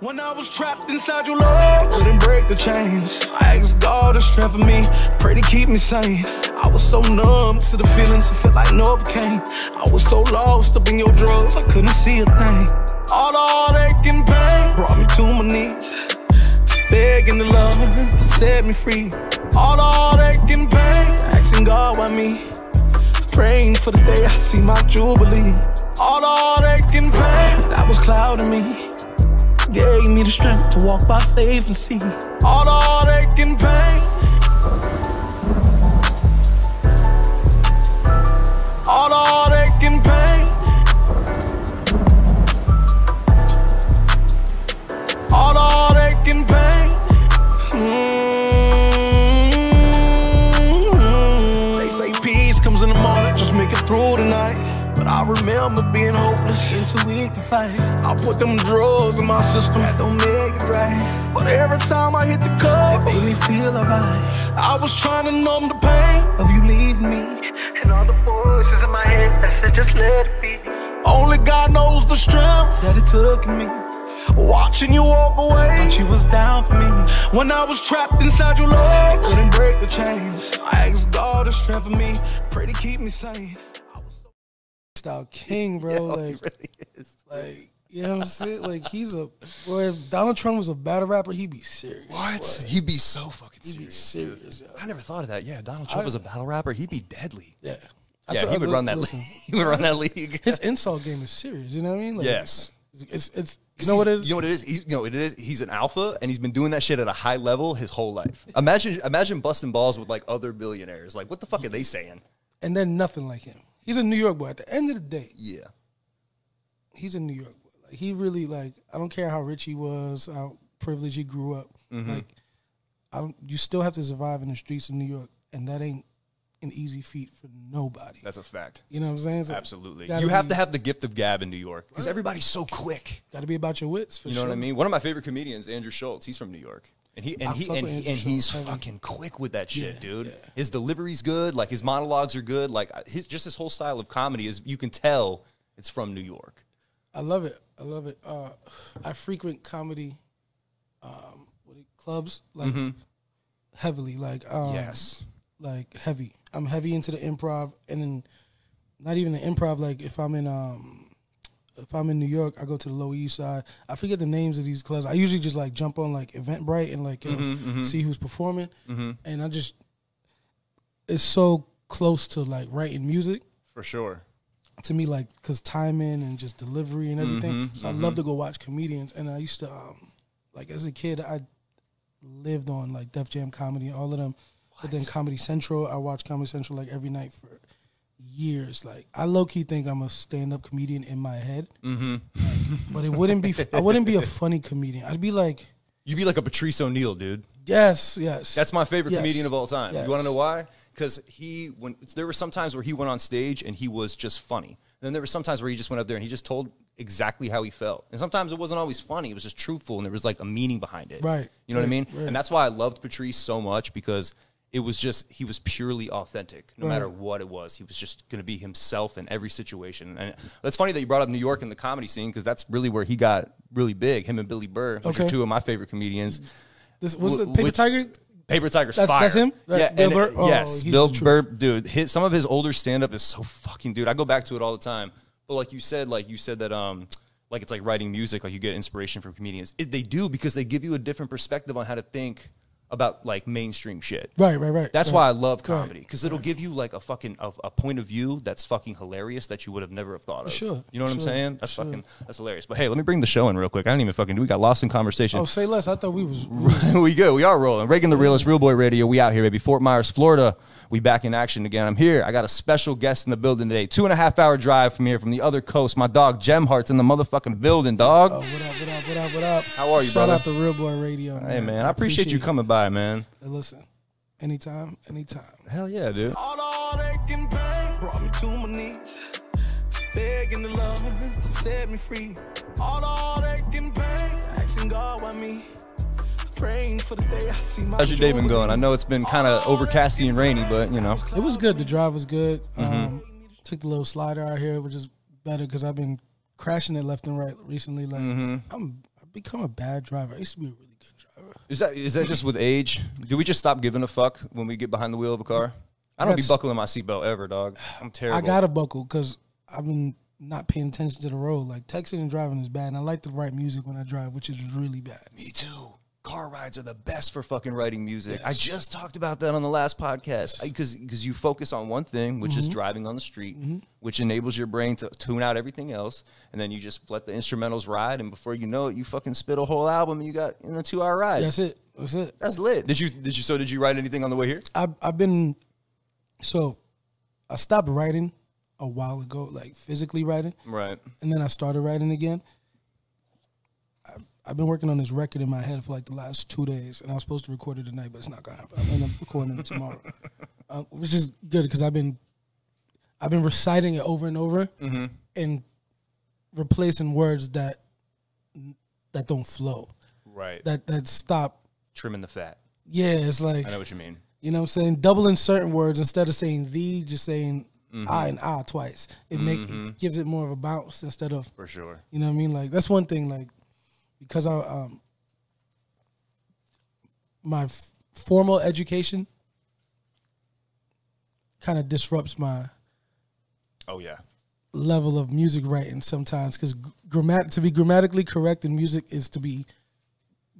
When I was trapped inside your love, couldn't break the chains. I asked God to strengthen me, pray to keep me sane. I was so numb to the feelings, I felt like Novocaine. I was so lost up in your drugs, I couldn't see a thing. All the heartache and pain brought me to my knees, begging the love to set me free. All the heartache and pain, asking God why me, praying for the day I see my jubilee. All the heartache and pain that was clouding me gave me the strength to walk by faith and see all the heartache and pain. All the heartache and pain. All the heartache and pain. They say peace comes in the morning, just make it through the night. But I remember being hopeless and too weak to fight. I put them drugs in my system, that don't make it right. But every time I hit the cup, it made me feel alright. I was trying to numb the pain of you leaving me, and all the voices in my head that said just let it be. Only God knows the strength that it took in me, watching you walk away, thought you was down for me. When I was trapped inside your love, I couldn't break the chains. I asked God to strengthen me, pray to keep me sane. Out king, bro. Yo, like, he really is. Like, you know what I'm saying? Like, he's a boy. If Donald Trump was a battle rapper, he'd be serious. What? Boy. He'd be so fucking serious. He'd be serious. Yo. I never thought of that. Yeah, Donald Trump was a battle rapper. He'd be deadly. Yeah, he would run that league. His insult game is serious. You know what I mean? Like, yes. It's you know what it is. You know what it is. He's an alpha, and he's been doing that shit at a high level his whole life. imagine busting balls with like other billionaires. Like, what the fuck are they saying? And they're nothing like him. He's a New York boy. At the end of the day, yeah, he's a New York boy. Like, he really, like, I don't care how rich he was, how privileged he grew up. Mm-hmm. Like, you still have to survive in the streets of New York, and that ain't an easy feat for nobody. That's a fact. You know what I'm saying? Like, absolutely. You have to have the gift of gab in New York because everybody's so quick. Got to be about your wits. For you know what I mean? One of my favorite comedians, Andrew Schultz. He's from New York. And he's fucking quick with that shit, dude. Yeah. His delivery's good, like his monologues are good, like his whole style of comedy is, you can tell it's from New York. I love it. I love it. I frequent comedy clubs, like, mm-hmm, heavily, like like heavy. I'm heavy into the improv, and then not even the improv, like if I'm in New York, I go to the Lower East Side. I forget the names of these clubs. I usually just like jump on like Eventbrite and like see who's performing. Mm-hmm. And it's so close to like writing music. For sure. To me, like, because timing and just delivery and everything. Mm-hmm. So I love to go watch comedians. And I used to, like as a kid, I lived on like Def Jam Comedy, all of them. What? But then Comedy Central, I watched Comedy Central like every night for years. Like, I low-key think I'm a stand-up comedian in my head. Mm-hmm. But it wouldn't be, I wouldn't be a funny comedian. I'd be like, you'd be like a Patrice O'Neill, dude. Yes, yes. That's my favorite comedian of all time. Yes. You want to know why? Because there were some times where he went on stage and he was just funny. And then there were some times where he just went up there and he just told exactly how he felt. And sometimes it wasn't always funny. It was just truthful, and there was like a meaning behind it. Right. You know what I mean? Right. And that's why I loved Patrice so much, because it was just, he was purely authentic, no matter what it was. He was just going to be himself in every situation. And that's funny that you brought up New York and the comedy scene, because that's really where he got really big, him and Billy Burr, which are two of my favorite comedians. What's the Paper Tiger? Paper Tiger's fire. That's him? Yeah, Bill Burr? Yes, Bill Burr, dude. Some of his older stand-up is so fucking, dude, I go back to it all the time. But like you said that, like, it's like writing music, like you get inspiration from comedians. They do, because they give you a different perspective on how to think about like mainstream shit. Right. That's why I love comedy, because it'll give you like a fucking a point of view that's fucking hilarious that you would have never have thought of. Sure. You know what I'm saying? That's fucking, that's hilarious. But hey, let me bring the show in real quick. I didn't even fucking do. We got lost in conversation. Oh, say less. I thought we was we good. We are rolling. Reagan the Realist, Real Boy Radio. We out here, baby. Fort Myers, Florida. We back in action again. I'm here. I got a special guest in the building today. 2.5-hour drive from here, from the other coast. My dog Gemhart's in the motherfucking building, dog. What up? How are you, brother? Shout out to Real Boy Radio. Man. Hey, man. I appreciate you coming by, man. Listen, Anytime, anytime. Hell yeah, dude. All they can pay brought me to my knees, begging the love to set me free. All they can pay, asking God why me, praying for the day I see my. How's your day been going? I know it's been kind of overcasty and rainy, but you know. It was good. The drive was good. Took the little slider out here, which is better because I've been crashing it left and right recently. Like I've become a bad driver. I used to be a really good driver. Is that just with age? Do we just stop giving a fuck when we get behind the wheel of a car? I don't be buckling my seatbelt ever, dog. I'm terrible. I gotta buckle because I've been not paying attention to the road. Like texting and driving is bad, and I like to write music when I drive, which is really bad. Me too. Car rides are the best for fucking writing music. Yes. I just talked about that on the last podcast because you focus on one thing, which is driving on the street, which enables your brain to tune out everything else, and then you just let the instrumentals ride, and before you know it, you fucking spit a whole album and you got in a 2-hour ride. That's it. That's it. That's lit. Did you? So did you write anything on the way here? I stopped writing a while ago, like physically writing, right? And then I started writing again. I've been working on this record in my head for like the last 2 days, and I was supposed to record it tonight, but it's not gonna happen. I'm gonna record it tomorrow, which is good because I've been reciting it over and over and replacing words that don't flow, right? That stop trimming the fat. Yeah, it's like I know what you mean. You know what I'm saying? Doubling certain words instead of saying the, just saying I and I twice. It it gives it more of a bounce instead of for sure. You know what I mean? Like that's one thing. Like. Because I, my formal education kind of disrupts my level of music writing sometimes. Because to be grammatically correct in music is to be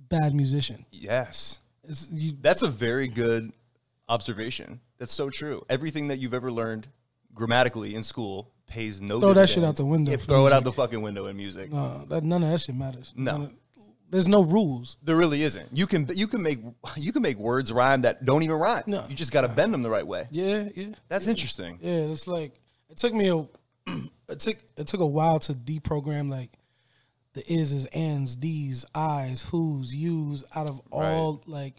bad musician. Yes, that's a very good observation. That's so true. Everything that you've ever learned grammatically in school. Pays no throw dividends. That shit out the window. If throw music. It out the fucking window in music. No, none of that shit matters. No, there's no rules. There really isn't. You can make words rhyme that don't even rhyme. No, you just got to bend them the right way. Yeah, yeah. That's interesting. Yeah, it's like it took me it took a while to deprogram like the is ands, these, I's, who's, you's out of all like.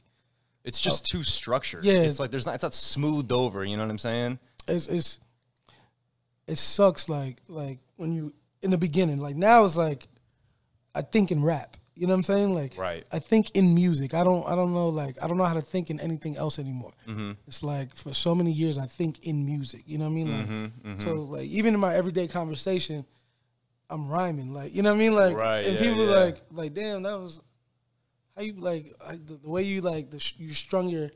It's just too structured. Yeah, it's like it's not smoothed over. You know what I'm saying? It sucks, like when you in the beginning. Like now, it's like I think in rap. You know what I'm saying? Like I think in music. I don't know. Like I don't know how to think in anything else anymore. It's like for so many years, I think in music. You know what I mean? Like, so, like even in my everyday conversation, I'm rhyming. Like you know what I mean? Like and people like damn, that was how you like the way you you strung your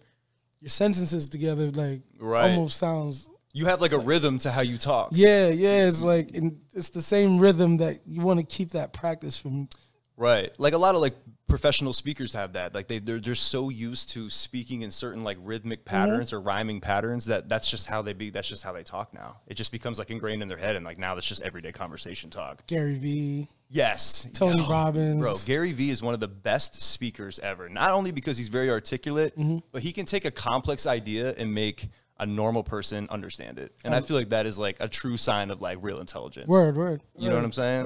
sentences together. Like almost sounds. You have like a rhythm to how you talk. Yeah, yeah. It's like it's the same rhythm that you want to keep that practice from. Right. Like a lot of like professional speakers have that. Like they're so used to speaking in certain like rhythmic patterns or rhyming patterns that that's just how they talk now. It just becomes like ingrained in their head and like now that's just everyday conversation talk. Gary V. Yes. Tony Robbins. Bro, Gary V is one of the best speakers ever. Not only because he's very articulate, but he can take a complex idea and make a normal person understand it. And I feel like that is like a true sign of like real intelligence. You know what I'm saying?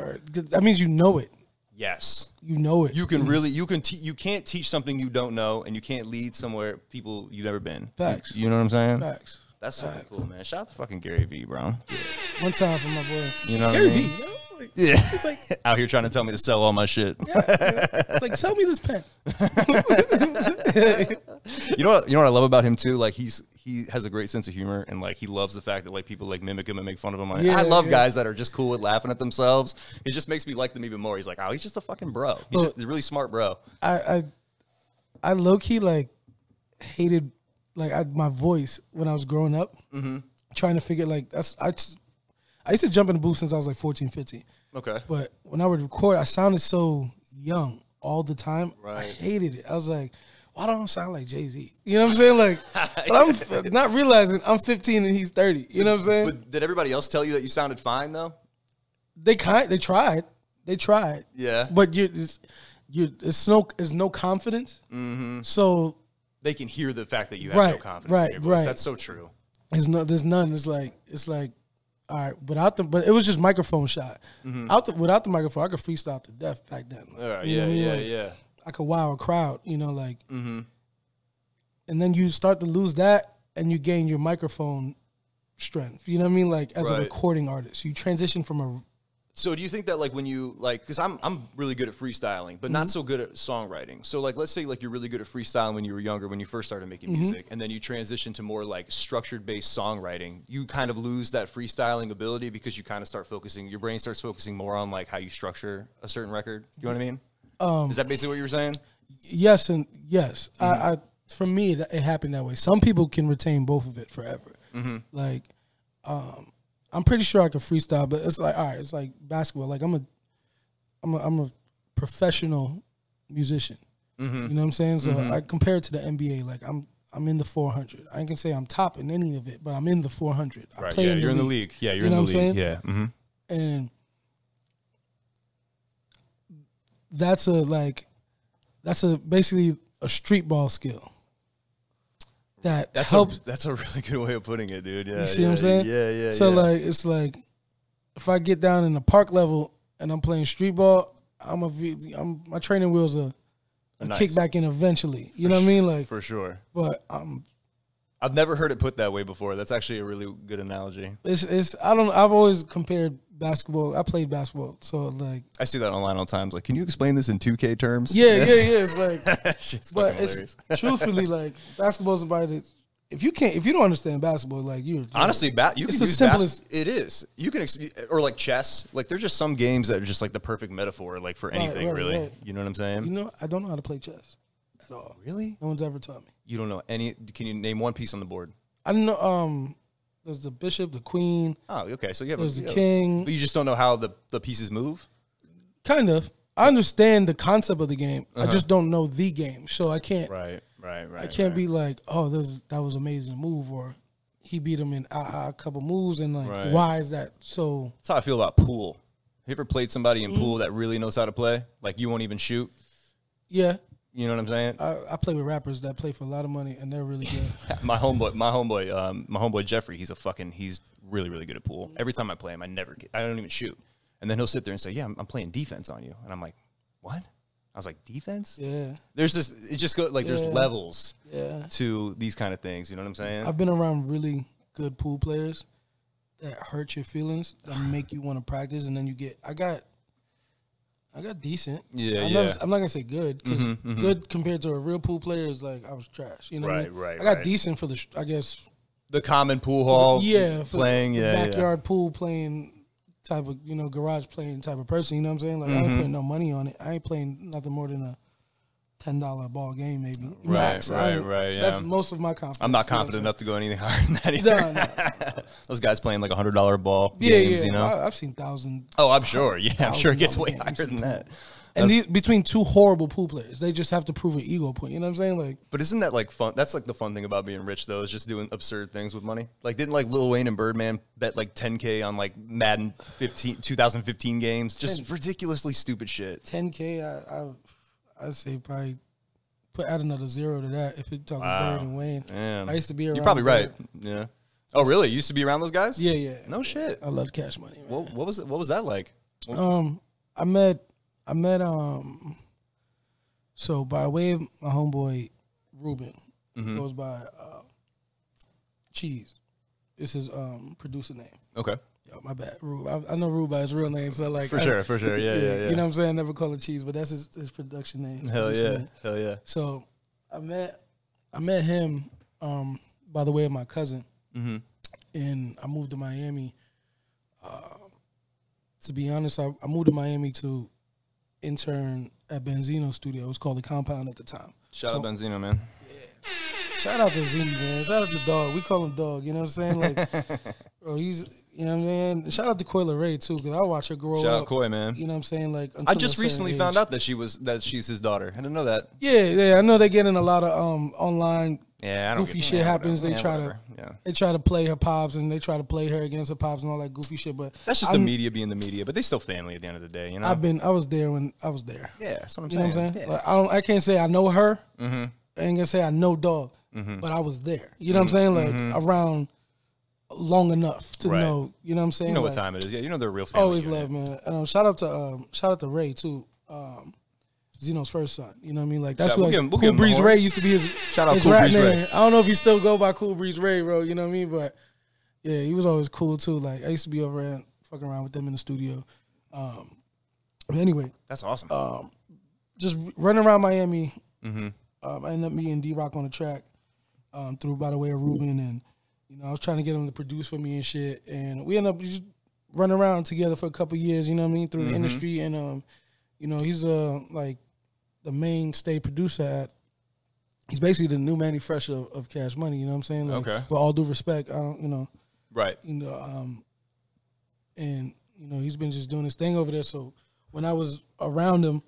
That means you know it. Yes. You know it. You can really, you can't teach something you don't know and you can't lead somewhere people you've never been. Facts. You know what I'm saying? Facts. That's fucking cool, man. Shout out to fucking Gary V, bro. One time for my boy. You know Gary V. Like, it's like out here trying to tell me to sell all my shit. Yeah, it's like sell me this pen. You know what I love about him too. Like he has a great sense of humor and like he loves the fact that like people like mimic him and make fun of him. Like, I love guys that are just cool with laughing at themselves. It just makes me like them even more. He's like, oh, he's just a fucking bro. He's just a really smart bro. I low key like hated like my voice when I was growing up, trying to figure like I used to jump in the booth since I was like 14, 15. Okay. But when I would record, I sounded so young all the time. Right. I hated it. I was like, why don't I sound like Jay-Z? You know what I'm saying? Like, but I'm not realizing I'm 15 and he's 30. You know what I'm saying? But did everybody else tell you that you sounded fine though? They tried. They tried. Yeah. But it's no confidence. So they can hear the fact that you have no confidence in your voice. That's so true. There's none. It's like all right, but it was just microphone shot. Without the microphone, I could freestyle to death back then. Like, I could wow a crowd, you know, like. And then you start to lose that and you gain your microphone strength. You know what I mean? Like as a recording artist, you transition from a... So do you think that like when you like, cause I'm really good at freestyling, but not so good at songwriting. So like, let's say like you're really good at freestyling when you were younger, when you first started making music, and then you transition to more like structured based songwriting, you kind of lose that freestyling ability because you kind of start focusing, your brain starts focusing more on like how you structure a certain record. You know what I mean? Is that basically what you were saying? Yes. And yes, I for me, it happened that way. Some people can retain both of it forever. Like, I'm pretty sure I could freestyle, but it's like, all right, it's like basketball. Like I'm a professional musician. You know what I'm saying? So I compare it to the NBA. Like I'm in the 400. I can say I'm top in any of it, but I'm in the 400. I play in you're in the league. Yeah, you're in the league. Yeah. And that's a basically a street ball skill. That helps. That's a really good way of putting it, dude. Yeah, you see what I'm saying? Yeah. So like, it's like, if I get down in the park level and I'm playing street ball, my training wheels are kick back in eventually. You know what I mean? Like for sure. But I've never heard it put that way before. That's actually a really good analogy. It's I've always compared basketball. I played basketball, so like I see that online all times. Like, can you explain this in 2K terms? Yeah. It's like, but it's truthfully like basketball is about it. If you don't understand basketball, like you honestly, you can use basketball. It is. You can or like chess. Like there's just some games that are just like the perfect metaphor, like for anything really. You know what I'm saying? You know, I don't know how to play chess at all. Really? No one's ever taught me. You don't know any? Can you name one piece on the board? I don't know. There's the bishop, the queen. Oh, okay. So you have the king. But you just don't know how the pieces move? Kind of. I understand the concept of the game. I just don't know the game. So I can't. I can't be like, oh, that was an amazing move. Or he beat him in a couple moves. And like, why is that so? That's how I feel about pool. Have you ever played somebody in pool that really knows how to play? Like you won't even shoot? Yeah. You know what I'm saying? I play with rappers that play for a lot of money, and they're really good. my homeboy Jeffrey, he's really, really good at pool. Every time I play him, I don't even shoot. And then he'll sit there and say, "Yeah, I'm playing defense on you," and I'm like, "What?" I was like, "Defense?" Yeah. There's this. It just goes like there's levels to these kind of things. You know what I'm saying? I've been around really good pool players that hurt your feelings, that make you want to practice, and then you get. I got decent. Yeah, I'm not going to say good. Cause good compared to a real pool player is like I was trash. You know what I mean? I got decent for the, I guess. The common pool hall. Yeah. Playing. The backyard pool playing type of, you know, garage playing type of person. You know what I'm saying? Like I ain't putting no money on it. I ain't playing nothing more than a $10 ball game maybe. Yeah. That's most of my confidence. I'm not confident enough to go anything higher than that either. No. Those guys playing like $100 ball games, you know. I've seen thousands. Oh, I'm sure. Yeah, I'm sure it gets way higher than that. And these, between two horrible pool players, they just have to prove an ego point. You know what I'm saying? Like, but isn't that like fun? That's like the fun thing about being rich, though, is just doing absurd things with money. Like, didn't like Lil Wayne and Birdman bet like 10K on like Madden 2015 games? Just ridiculously stupid shit. 10K, I'd say probably put add another zero to that if it's talking Bird and Wayne. Man. I used to be around. You're probably right. Yeah. Oh, really? You used to be around those guys? Yeah, yeah. No shit. I love Cash Money. Man. What was it? What was that like? I met so by way of my homeboy Ruben, goes by Cheese. It's his producer name. Okay. Oh, my bad, Rube. I know Rube by his real name, so like for sure, yeah. You know what I'm saying? I never call it Cheese, but that's his production name. Hell yeah. So I met him by the way of my cousin, and I moved to Miami. To be honest, I moved to Miami to intern at Benzino Studio. It was called The Compound at the time. Shout out Benzino, man. Yeah. Shout out to Z, man. Shout out to Dog. We call him Dog. You know what I'm saying? Like, bro, he's. You know what I mean? Shout out to Koi Ray too, because I watch her grow up. Shout out Koi, man. You know what I'm saying? Like, I just recently found out that she's his daughter. I didn't know that. Yeah. I know they get in a lot of online goofy shit happens. They try to play her pops and they try to play her against her pops and all that goofy shit. But that's just the media being the media. But they still family at the end of the day. You know, I was there when I was there. Yeah, that's what I'm saying. You know what I'm saying? Like, I can't say I know her. I ain't gonna say I know Dog, but I was there. You know what I'm saying? Like around. Long enough to know, you know what I'm saying? You know like, what time it is. Yeah, you know they're real family. Always love, man. And shout out to Ray too. Zeno's first son. You know what I mean? Like that's what Cool Breeze Ray used to be his shout out his Cool Breeze Ray. I don't know if he still go by Cool Breeze Ray, bro. You know what I mean? But yeah, he was always cool too. Like I used to be over there fucking around with them in the studio. But anyway, that's awesome. Just running around Miami. Mm-hmm. I ended up meeting D-Rock on the track through by the way of Ruben, and you know I was trying to get him to produce for me and shit, and we ended up just running around together for a couple of years. You know what I mean? Through mm-hmm. the industry, and you know he's like the mainstay producer at. He's basically the new Manny Fresh of Cash Money. You know what I'm saying? Like, okay. With all due respect, I don't, you know. Right. You know, and you know he's been just doing his thing over there. So when I was around him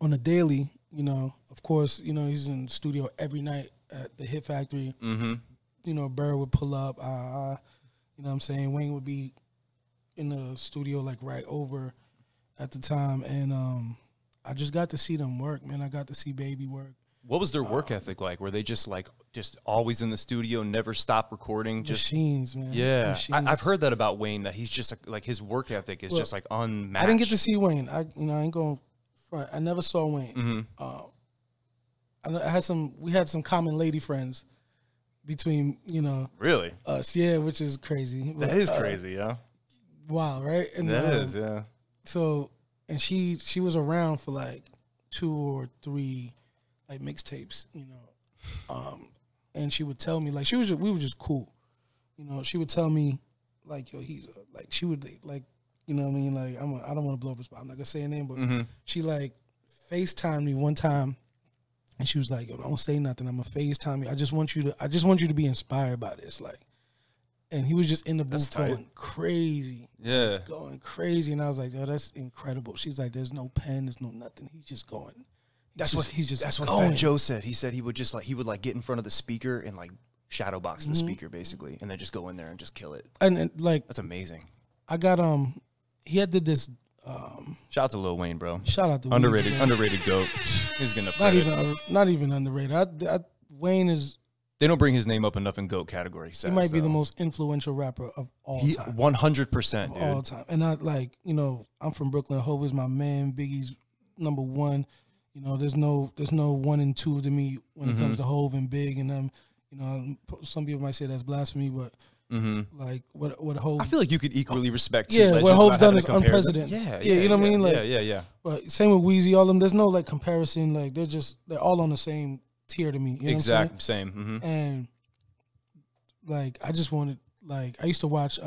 on a daily, you know, of course, you know he's in the studio every night at the Hit Factory. Mm-hmm. You know, Burr would pull up. You know what I'm saying? Wayne would be in the studio like right over at the time, and I just got to see them work, man. I got to see Baby work. What was their work ethic like? Were they just like always in the studio, never stop recording? Just machines, man. Yeah, machines. I've heard that about Wayne, that he's just like his work ethic is just like unmatched. I didn't get to see Wayne. You know, I ain't going front. I never saw Wayne. Mm-hmm. I had we had some common lady friends between you know really us, yeah, which is crazy. That is crazy, yeah. Wow, right? And that is, yeah. So and she was around for like 2 or 3. Like mixtapes, you know, and she would tell me like we were just cool, you know. She would tell me like, yo, she would like, you know what I mean, like I don't want to blow up his spot. I'm not gonna say her name, but mm-hmm. she like FaceTimed me one time, and she was like, yo, don't say nothing. I'm gonna FaceTime you. I just want you to be inspired by this, like. And he was just in the booth going crazy, yeah, going crazy. And I was like, yo, that's incredible. She's like, there's no pen, there's no nothing. He's just going. That's what Fat Joe said. He said he would just like get in front of the speaker and like shadow box the speaker basically, and then just go in there and just kill it. And like that's amazing. I got he had did this. Shout out to Lil Wayne, bro. Shout out to underrated goat. He's gonna not even underrated. Wayne is. They don't bring his name up enough in goat category. He might be the most influential rapper of all time. 100%, dude. All time. And I like you know I'm from Brooklyn. Hov is my man. Biggie's #1. You know, there's no 1 and 2 to me when it comes to Hov and Big and them. You know, some people might say that's blasphemy, but like what Hov, I feel like you could equally respect. Yeah, what Hov's done is unprecedented. Yeah, yeah, you know what I mean. Like, yeah. But same with Weezy, all them. There's no like comparison. Like they're all on the same tier to me. You know exactly same. And like I just wanted like I used to watch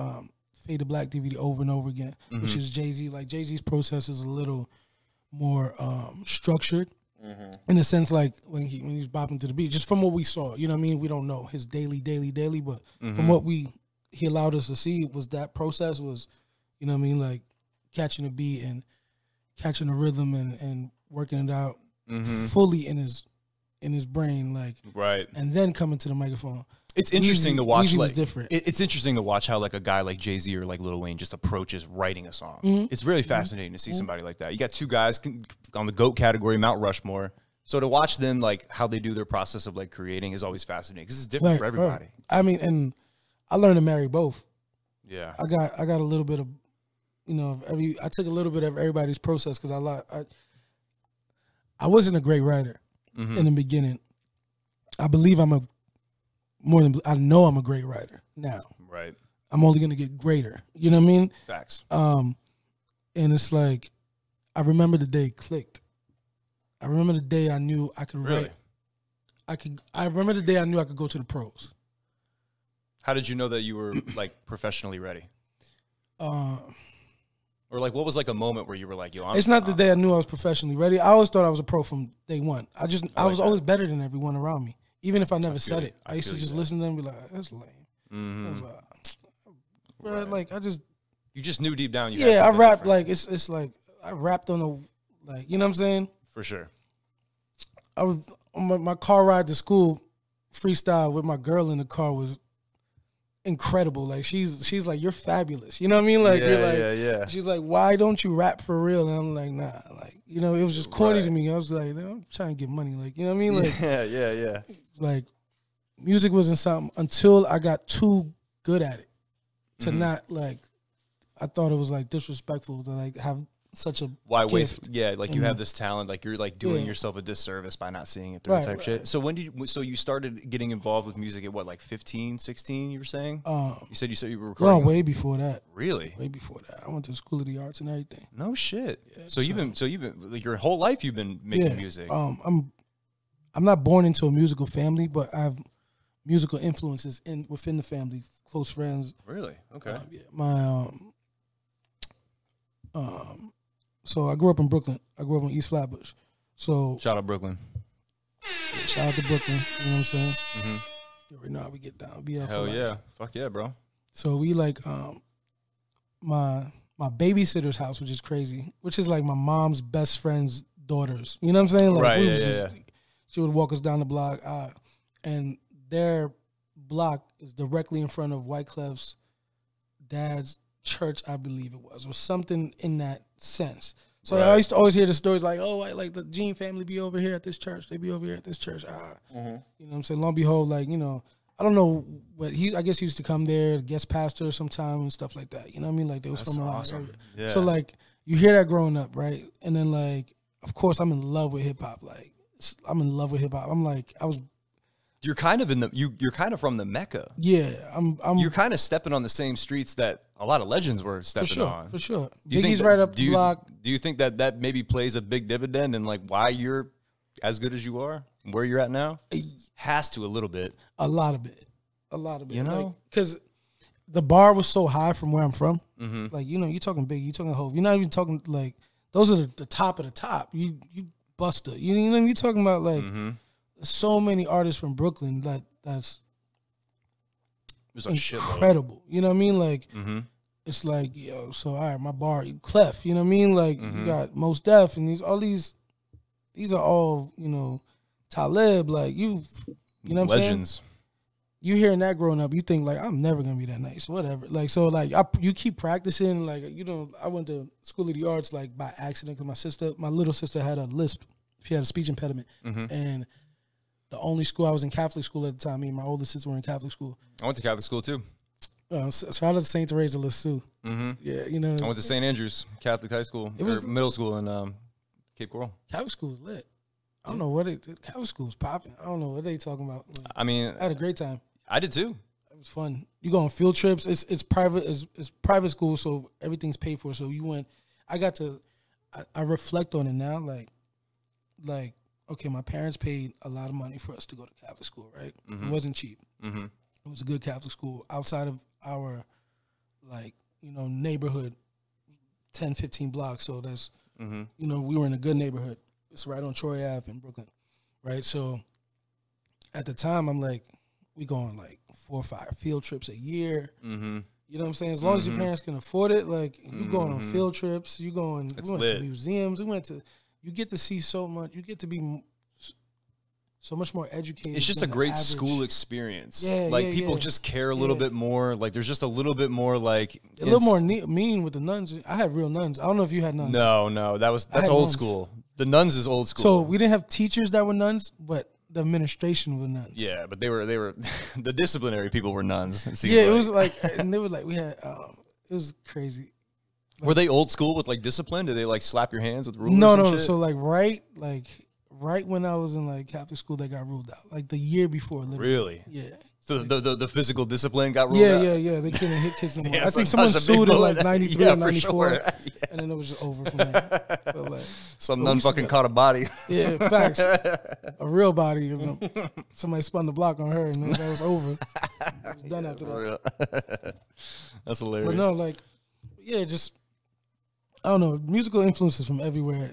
Fade to Black DVD over and over again, which is Jay-Z. Like Jay-Z's process is a little more structured in a sense, like when he's bopping to the beat, just from what we saw, you know what I mean? We don't know his daily, but from what he allowed us to see was that process was, you know what I mean? Like catching a beat and catching a rhythm and working it out fully in his brain, like right, and then coming to the microphone. It's interesting to watch. Like, different. It's interesting to watch how like a guy like Jay-Z or like Lil Wayne just approaches writing a song. It's really fascinating to see somebody like that. You got two guys on the GOAT category, Mount Rushmore. So to watch them like how they do their process of like creating is always fascinating because it's different for everybody. I mean, and I learned to marry both. Yeah, I got a little bit of, you know, I took a little bit of everybody's process because I wasn't a great writer in the beginning. I believe I'm a more than I know I'm a great writer now. Right. I'm only gonna get greater. You know what I mean? Facts. And it's like I remember the day it clicked. I remember the day I knew I could write. I remember the day I knew I could go to the pros. How did you know that you were like professionally ready? Or like what was like a moment where you were like, yo, it's not the day I knew I was professionally ready. I always thought I was a pro from day one. I was always better than everyone around me. Even if I never said it, I used to just listen to them and be like, that's lame. I was like, like, you just knew deep down. Yeah, I rapped like, it's like, I rapped on a, like, you know what I'm saying? For sure. I was, on my car ride to school, freestyle with my girl in the car was incredible. Like, she's like, you're fabulous. You know what I mean? Like, yeah, you're like, she's like, why don't you rap for real? And I'm like, nah, like, you know, it was just corny to me. I was like, I'm trying to get money. Like, you know what I mean? Like, yeah. Like music wasn't something until I got too good at it to not like I thought it was like disrespectful to like have such a gift. Yeah, like you have this talent, like you're like doing yourself a disservice by not seeing it through type shit. So when did you, so you started getting involved with music at what, like 15, 16, you were saying? You said you were recording? No, way before that. Really? Way before that. I went to the School of the Arts and everything. No shit. Yeah, so you've been, like your whole life you've been making music. I'm not born into a musical family, but I have musical influences within the family, close friends. Really? Okay. Yeah, my so I grew up in Brooklyn. I grew up in East Flatbush. So shout out Brooklyn. Yeah, shout out to Brooklyn. You know what I'm saying? Yeah, right now we get down. Hell yeah! Fuck yeah, bro. So we like my babysitter's house, which is crazy. Which is like my mom's best friend's daughters. You know what I'm saying? Like, yeah. She would walk us down the block, and their block is directly in front of Wyclef's dad's church, I believe it was, or something in that sense. So I used to always hear the stories like, oh, like the Gene family be over here at this church, they be over here at this church. You know what I'm saying? Long behold, like, you know, I don't know, but he, I guess he used to come there, guest pastor sometime and stuff like that. You know what I mean? Like they was from around here. So like you hear that growing up, right? And then like, of course, I'm in love with hip hop. Like I'm in love with hip hop. I'm like, I was. You're kind of in the you're kind of from the Mecca. Yeah, I'm you're kind of stepping on the same streets that a lot of legends were stepping on. For sure, Biggie's right up the block. Do you think that that maybe plays a big dividend in like why you're as good as you are, where you're at now? Has to a little bit, a lot of it, a lot of it. You know, because like, the bar was so high from where I'm from. Like you know, you're talking Biggie, you're talking Hov, you're not even talking like those are the top of the top. You Buster, you know, you're talking about like. So many artists from Brooklyn that's incredible. You know what I mean? Like it's like, yo, so all right, my bar, Clef, you know what I mean? Like you got Mos Def and these are all, you know, Talib, like you know what I'm saying? Legends. You hearing that growing up, you think like I'm never gonna be that nice, whatever. Like so like you keep practicing, like you know, I went to School of the Arts like by accident because my little sister had a lisp. She had a speech impediment. And the only school I was in Catholic school at the time. Me and my older sisters were in Catholic school. I went to Catholic school too. Shout out to Saint Teresa Lisieux. Yeah, you know. I went to St. Andrews Catholic High School. It was middle school in Cape Coral. Catholic school is lit. I don't know what Catholic school is popping. I don't know what they talking about. Like, I mean, I had a great time. I did too. It was fun. You go on field trips. It's private. It's private school, so everything's paid for. So you went. I got to. I reflect on it now, like. Okay, my parents paid a lot of money for us to go to Catholic school, right? It wasn't cheap. It was a good Catholic school outside of our, like, you know, neighborhood, 10, 15 blocks. So that's, you know, we were in a good neighborhood. It's right on Troy Ave in Brooklyn, right? So at the time, I'm like, we go on like 4 or 5 field trips a year. You know what I'm saying? As long as your parents can afford it, like, you going on field trips, you going, we went to museums, we went to... You get to see so much. You get to be so much more educated. It's just a great school experience. Yeah, like people just care a little bit more. Like there's just a little bit more like a little more mean with the nuns. I had real nuns. I don't know if you had nuns. No, no, that's old school. The nuns is old school. So we didn't have teachers that were nuns, but the administration were nuns. Yeah, but they were the disciplinary people were nuns. Yeah, it was like and they were like we had it was crazy. Like, were they old school with like discipline? Did they like slap your hands with rulers? No, no. So like right when I was in like Catholic school, they got ruled out. Like the year before. Literally. Really? Yeah. So like, the physical discipline got ruled out. Yeah. They couldn't hit kids anymore. I think someone sued in like 93 or 94, and then it was just over from there. So, like, some nun fucking caught a body. Yeah, facts. A real body. You know, somebody spun the block on her, and then that was over. It was done after that. That's hilarious. But no, like, yeah, just. I don't know, musical influences from everywhere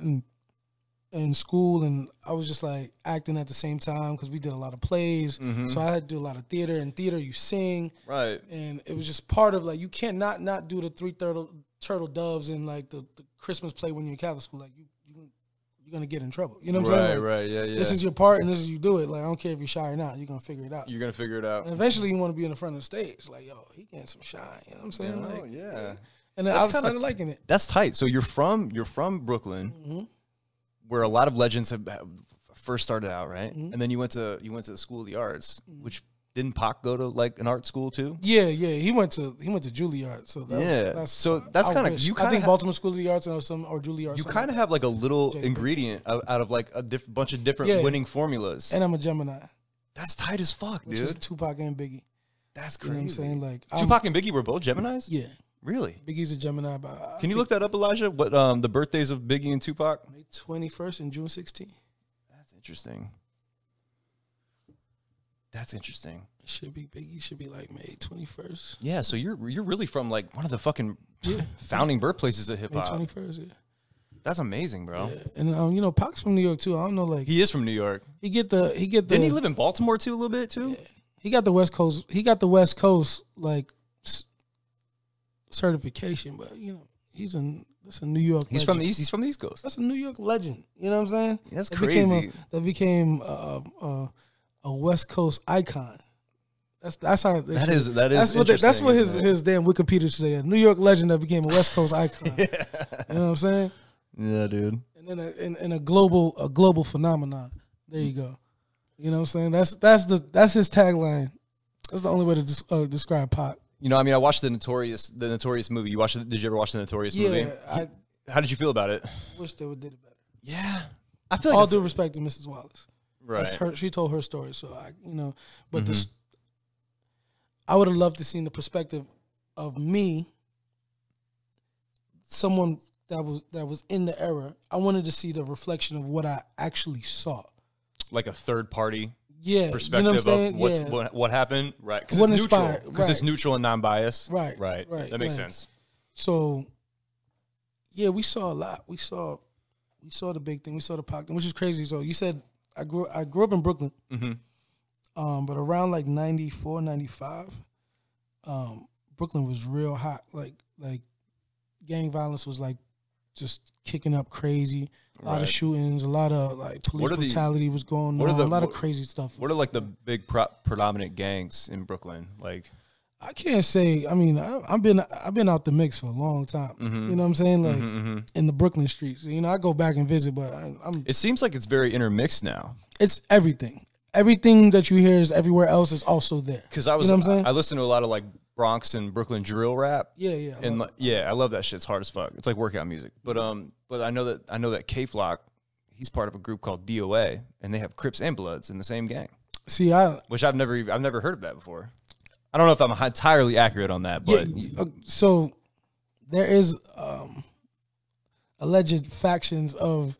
in school, and I was just like acting at the same time because we did a lot of plays, so I had to do a lot of theater. And theater, you sing, right? And it was just part of like you can't not do the Three Turtle Doves and like the Christmas play when you're in Catholic school. Like you're gonna get in trouble. You know what I'm saying? Like, right, yeah. This is your part, and this is you do it. Like I don't care if you're shy or not, you're gonna figure it out. You're gonna figure it out. And eventually, you want to be in the front of the stage. Like yo, he getting some shine. You know what I'm saying? Oh, like yeah. And I was kind of liking it. That's tight. So you're from Brooklyn, where a lot of legends have first started out, right? And then you went to the School of the Arts, which Didn't Pac go to like an art school too? Yeah, yeah, he went to Juilliard. So that that's kind of I think Baltimore School of the Arts or some or Juilliard. You kind of have like a little ingredient out of like a bunch of different winning formulas. And I'm a Gemini. That's tight as fuck, dude. Just Tupac and Biggie. That's crazy. You know what I'm saying? Like Tupac and Biggie were both Geminis. Yeah, really. Biggie's a Gemini. But can you look that up, Elijah? What the birthdays of Biggie and Tupac? May 21st and June 16th. That's interesting. That's interesting. Should be Biggie. Should be like May 21st. Yeah, so you're really from like one of the fucking founding birthplaces of hip hop. May 21st. Yeah. That's amazing, bro. Yeah. And you know, Pac's from New York too. I don't know, like he is from New York. He get the. Didn't he live in Baltimore too a little bit too? Yeah. He got the West Coast. He got the West Coast like certification, but you know he's in. That's a New York. He's legend. From the East. He's from the East Coast. That's a New York legend. You know what I'm saying? That's crazy. That became a West Coast icon. That's how that's what his damn Wikipedia today. A New York legend that became a West Coast icon. Yeah. You know what I'm saying? Yeah, dude. And then a global phenomenon. There you go. You know what I'm saying? That's his tagline. That's the only way to describe Pac. You know, I mean, I watched the Notorious movie. You watched? Did you ever watch the Notorious movie? Yeah. How did you feel about it? Wish they would did it better. Yeah, I feel like all due respect to Mrs. Wallace. Right. That's her, she told her story, so I, you know, but this, I would have loved to seen the perspective of me, someone that was in the era. I wanted to see the reflection of what I actually saw, like a third party, perspective of what happened, right? Because it's neutral, because it's neutral and non-biased, right. That makes sense. So, yeah, we saw a lot. We saw the big thing. We saw the Pac thing, which is crazy. So you said. I grew up in Brooklyn, but around like 94, 95, Brooklyn was real hot. Like gang violence was like just kicking up crazy. A lot of shootings, a lot of like police brutality was going on. A lot of crazy stuff. What are like the big predominant gangs in Brooklyn? Like I can't say. I mean, I've been out the mix for a long time. You know what I'm saying? Like in the Brooklyn streets. You know, I go back and visit, but it seems like it's very intermixed now. It's everything. Everything that you hear is everywhere else is also there. Because I was, you know what I'm saying? I listen to a lot of like Bronx and Brooklyn drill rap. Yeah. And like, yeah, I love that shit. It's hard as fuck. It's like workout music. But I know that K-Flock, he's part of a group called DOA, and they have Crips and Bloods in the same gang. See, which I've never heard of that before. I don't know if I'm entirely accurate on that, but so there is alleged factions of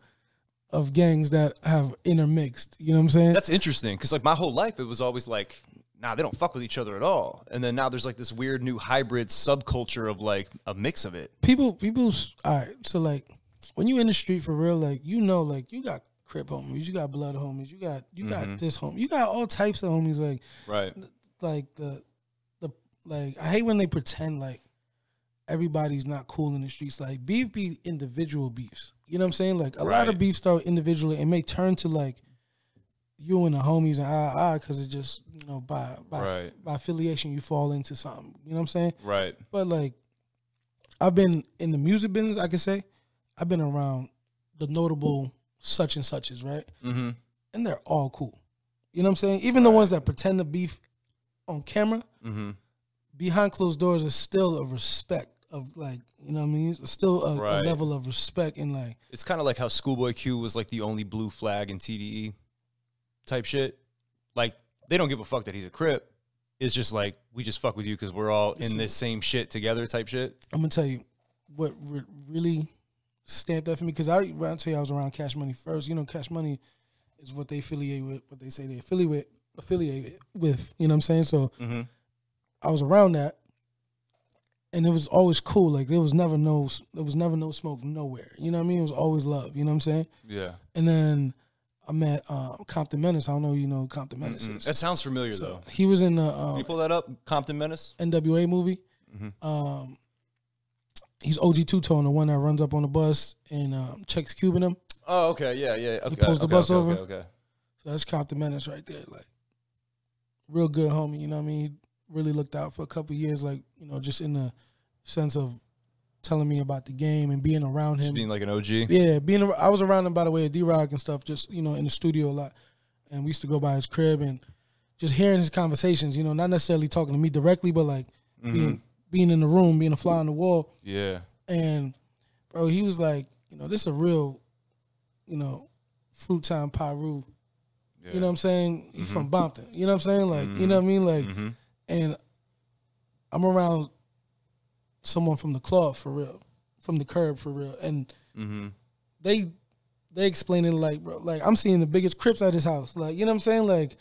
gangs that have intermixed. You know what I'm saying? That's interesting because like my whole life it was always like, nah, they don't fuck with each other at all. And then now there's like this weird new hybrid subculture of like a mix of it. People. All right, so like when you in the street for real, like you know, like you got Crip homies, you got Blood homies, you got this homie, you got all types of homies, like Like I hate when they pretend like everybody's not cool in the streets. Like beef be individual beefs. You know what I'm saying? Like a lot of beefs start individually and may turn to like you and the homies and because it's just, you know, by affiliation you fall into something. You know what I'm saying? Right. But like I've been in the music business, I could say. I've been around the notable such and suches, right? And they're all cool. You know what I'm saying? Even the ones that pretend to beef on camera, behind closed doors is still a respect of like, you know what I mean? It's still a level of respect and like. It's kind of like how Schoolboy Q was like the only blue flag in TDE type shit. Like they don't give a fuck that he's a Crip. It's just like, we just fuck with you because we're all in this same shit together type shit. I'm going to tell you what really stamped that for me, because I'll tell you I was around Cash Money first. You know, Cash Money is what they affiliate with, what they say they affiliate with, you know what I'm saying? So I was around that, and it was always cool. Like there was never no smoke nowhere. You know what I mean? It was always love. You know what I'm saying? Yeah. And then I met Compton Menace. I don't know if you know who Compton Menace is. That sounds familiar though. He was in the can you pull that up? Compton Menace, NWA movie. He's OG Two Tone, the one that runs up on the bus and checks Cube in him. Oh, okay, yeah. Okay, he pulls the bus over. Okay. So that's Compton Menace right there. Like real good homie. You know what I mean? Really looked out for a couple of years, like, you know, just in the sense of telling me about the game and being around him. Just being like an OG? Yeah, I was around him by the way at D-Rock and stuff, just, you know, in the studio a lot. And we used to go by his crib, and just hearing his conversations, you know, not necessarily talking to me directly, but like being in the room, being a fly on the wall. Yeah. And bro, he was like, you know, this is a real, you know, fruit time Piru. Yeah. You know what I'm saying? He's from Bompton. You know what I'm saying? Like, you know what I mean? Like, and I'm around someone from the club for real, from the curb for real. And they explaining like, bro, like I'm seeing the biggest Crips at his house. Like, you know what I'm saying? Like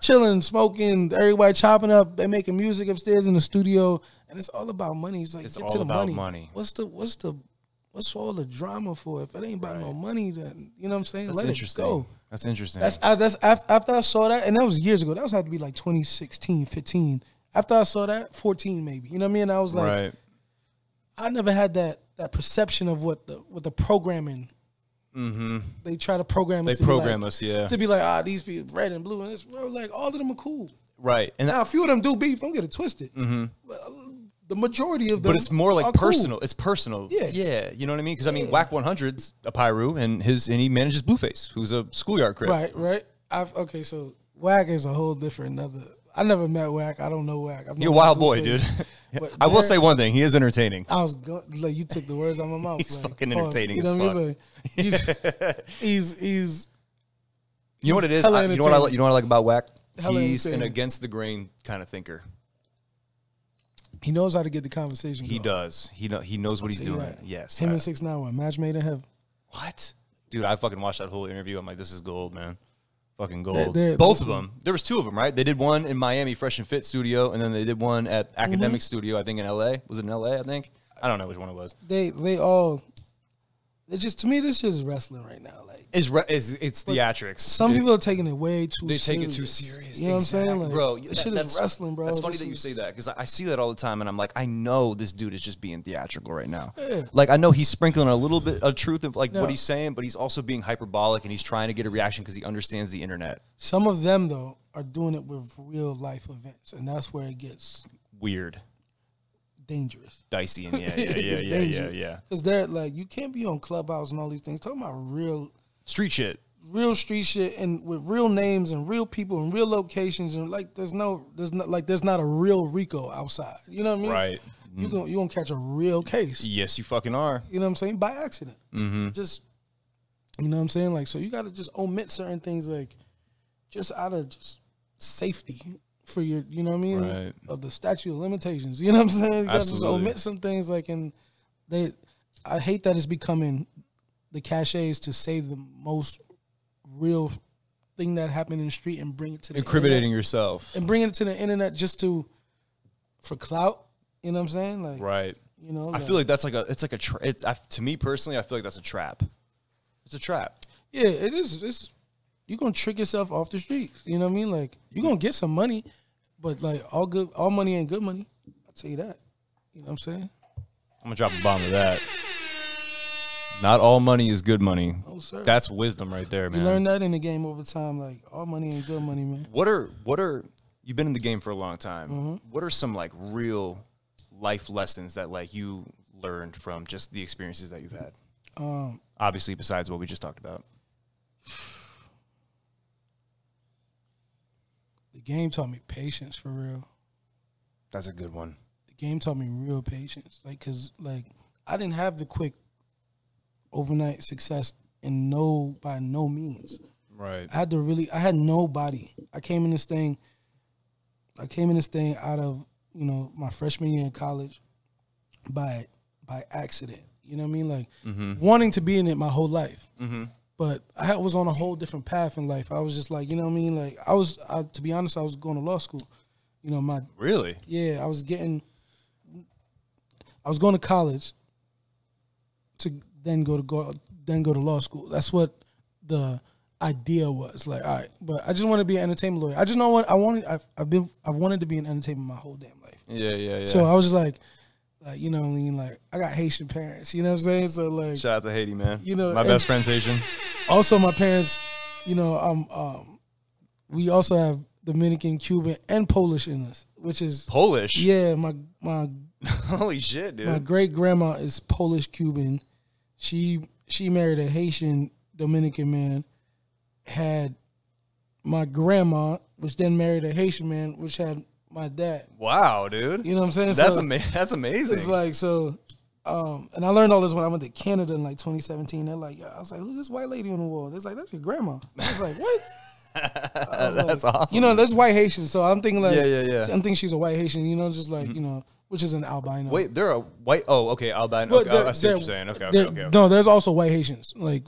chilling, smoking, everybody chopping up, they making music upstairs in the studio. And it's all about money. It's like, it's get all to the about money. What's all the drama for? If it ain't about no money, then you know what I'm saying? Let it go. That's interesting. That's after I saw that, and that was years ago. That was had to be like 2016, 15. After I saw that, 14 maybe. You know what I mean? And I was like, I never had that perception of what the programming. They try to program us. They program like, us, to be like, these people red and blue, and it's like all of them are cool. Right. And now a few of them do beef. Don't get it twisted. But the majority of them, but it's more like personal. Cool. It's personal. Yeah, yeah. You know what I mean? Because I mean, Wack 100's a Piru, and he manages Blueface, who's a schoolyard Crip. Right, right. Okay, so Wack is a whole different another. I never met Wack. I don't know Wack. You're a wild boy, dude. I will say one thing: he is entertaining. I was like, you took the words out of my mouth. He's like, fucking entertaining. You know what I mean? He's. You know what it is? You know what I like about Wack? He's an against the grain kind of thinker. He knows how to get the conversation going. He does. He knows what he's doing. Right. Yes. Him and 6ix9ine were a match made in heaven. What? Dude, I fucking watched that whole interview. I'm like, this is gold, man. Fucking gold. Both of them. There was two of them, right? They did one in Miami Fresh and Fit studio, and then they did one at Academic Studio, I think in LA. Was it in LA, I think? I don't know which one it was. It's just, to me, this shit is wrestling right now. Like it's theatrics. Some people are taking it way too serious. They take it too serious. You know what I'm saying? Like, bro, this shit is wrestling, bro. That's funny that you say that, because I see that all the time, and I'm like, I know this dude is just being theatrical right now. Yeah. Like, I know he's sprinkling a little bit of truth of like what he's saying, but he's also being hyperbolic, and he's trying to get a reaction because he understands the internet. Some of them, though, are doing it with real life events, and that's where it gets weird. Dangerous, dicey, and yeah. Because they're like, you can't be on Clubhouse and all these things talking about real street shit, and with real names and real people and real locations, and like there's not a real Rico outside. You know what I mean? Right. You gonna catch a real case. Yes, you fucking are. You know what I'm saying? By accident. Just, you know what I'm saying? Like, so you got to just omit certain things, like just out of just safety. For your, you know what I mean, right. Of the statute of limitations, you know what I'm saying. You gotta just omit some things, like, and I hate that it's becoming the cachets to say the most real thing that happened in the street and bring it to the incriminating internet, yourself and bringing it to the internet just for clout. You know what I'm saying, like, right? You know, I feel like that's like to me personally, I feel like that's a trap. It's a trap. Yeah, it is. You're going to trick yourself off the streets. You know what I mean? Like, you're going to get some money, but, like, all money ain't good money. I'll tell you that. You know what I'm saying? I'm going to drop a bomb to that. Not all money is good money. Oh, sir. That's wisdom right there, man. You learn that in the game over time. Like, all money ain't good money, man. You've been in the game for a long time. What are some, like, real life lessons that, like, you learned from just the experiences that you've had? Obviously, besides what we just talked about. The game taught me patience for real. That's a good one. The game taught me real patience. Like, cause like I didn't have the quick overnight success and by no means. Right. I had nobody. I came in this thing out of, you know, my freshman year in college by accident. You know what I mean? Like wanting to be in it my whole life. But I was on a whole different path in life. I was just like, you know what I mean? Like, to be honest, I was going to law school. You know, Really? Yeah, I was going to college to then go to law school. That's what the idea was. Like, all right, but I just want to be an entertainment lawyer. I just know what I wanted. I've wanted to be an entertainment my whole damn life. Yeah, yeah, yeah. So I was just like, you know what I mean? Like, I got Haitian parents, you know what I'm saying? So, like... Shout out to Haiti, man. You know... My best friend's Haitian. Also, my parents, you know, we also have Dominican, Cuban, and Polish in us, which is... Polish? Yeah, my Holy shit, dude. My great-grandma is Polish-Cuban. She married a Haitian Dominican man, had my grandma, which then married a Haitian man, which had my dad. Wow, dude. You know what I'm saying? That's, so, that's amazing. It's like, so, and I learned all this when I went to Canada in like 2017. They're like, I was like, who's this white lady on the wall? They're like, that's your grandma. I was like, what? That's like, awesome. You know, that's white Haitian. So I'm thinking like, I'm thinking she's a white Haitian, you know, just like, you know, which is an albino. Wait, they're a white, oh, okay, albino. Okay, I see what you're saying. Okay, okay, okay. No, there's also white Haitians. Like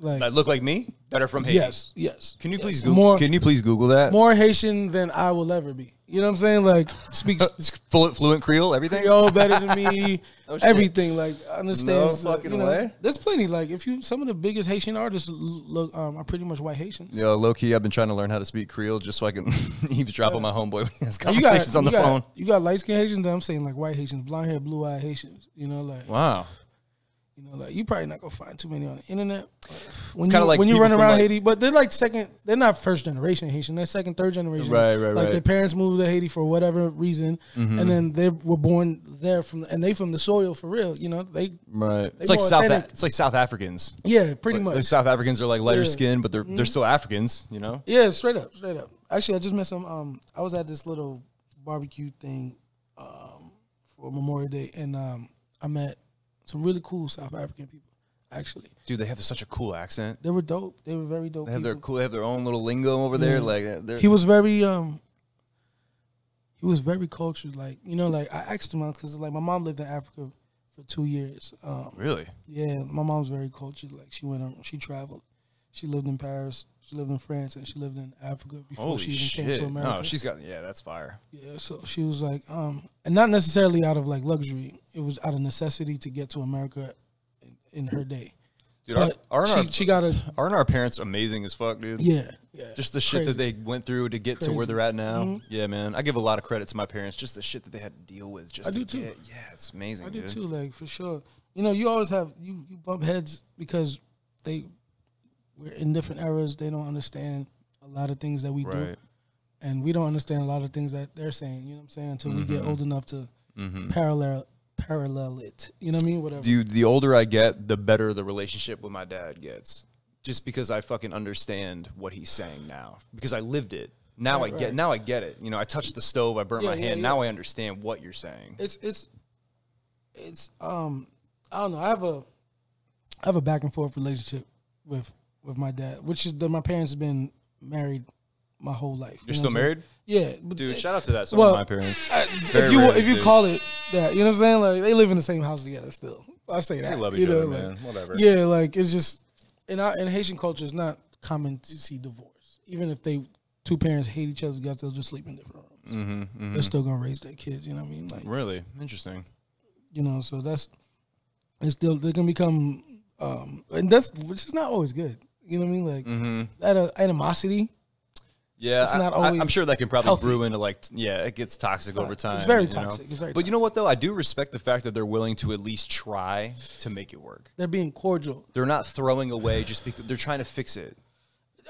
that look like me that are from Haiti. Yes, yes. Can you please Google? More, can you please Google that? More Haitian than I will ever be. You know what I'm saying? Like speaks fluent Creole, everything. Creole better than me, oh, everything. Like understands. No fucking way. Know, there's plenty. Like if you, some of the biggest Haitian artists look are pretty much white Haitian. Yo, low key, I've been trying to learn how to speak Creole just so I can eavesdrop on my homeboy when he has conversations on the phone. You got light skinned Haitians. I'm saying like white Haitians, blonde hair, blue eyed Haitians. You know, like wow. You know, like you probably not gonna find too many on the internet. When you like when you run around like, Haiti, but they're like second, they're not first generation Haitian, they're second, third generation. Right, right, like their parents moved to Haiti for whatever reason, and then they were born there from, and they from the soil for real. You know, they They it's like it's like South Africans. Yeah, pretty much. South Africans are like lighter skin, but they're still Africans. You know. Yeah, straight up, straight up. Actually, I just met some. I was at this little barbecue thing, for Memorial Day, and I met some really cool South African people, actually. Dude, they have such a cool accent. They were dope. They were very dope. They have people. Their cool. They have their own little lingo over there. Like he was very cultured. Like you know, like I asked him out because like my mom lived in Africa for 2 years. Really? Yeah, my mom's very cultured. Like she went on, she traveled, she lived in Paris, she lived in France, and she lived in Africa before she even came to America. No, she's got that's fire. Yeah, so she was like, and not necessarily out of like luxury. It was out of necessity to get to America in her day. Dude, she got a... Aren't our parents amazing as fuck, dude? Yeah. Just the shit that they went through to get to where they're at now. Yeah, man. I give a lot of credit to my parents. Just the shit that they had to deal with. Just I do too. Yeah, it's amazing, dude. I do too, like, for sure. You know, you always have... You bump heads because we're in different eras. They don't understand a lot of things that we do. And we don't understand a lot of things that they're saying. You know what I'm saying? Until we get old enough to parallel it, you know what I mean? Whatever. Dude, the older I get, the better the relationship with my dad gets. Just because I fucking understand what he's saying now, because I lived it. Now now I get it. You know, I touched the stove, I burnt my hand. Now I understand what you're saying. It's I don't know. I have a back and forth relationship with my dad, which is that my parents have been married my whole life. You're still married? Yeah, dude. Shout out to that. Well, my parents. If you call it that, you know what I'm saying. Like they live in the same house together still. I say that. They love each other, man. Whatever. Yeah, like it's just in Haitian culture, it's not common to see divorce. Even if two parents hate each other, they'll just sleep in different rooms. They're still gonna raise their kids. You know what I mean? Like really interesting. You know, so it's still they're gonna become, and that's which is not always good. You know what I mean? Like that animosity. Yeah, it's not always I'm sure that can probably brew into like, it gets toxic over time. It's very toxic. It's very toxic. But you know what, though? I do respect the fact that they're willing to at least try to make it work. They're being cordial. They're not throwing away just because they're trying to fix it.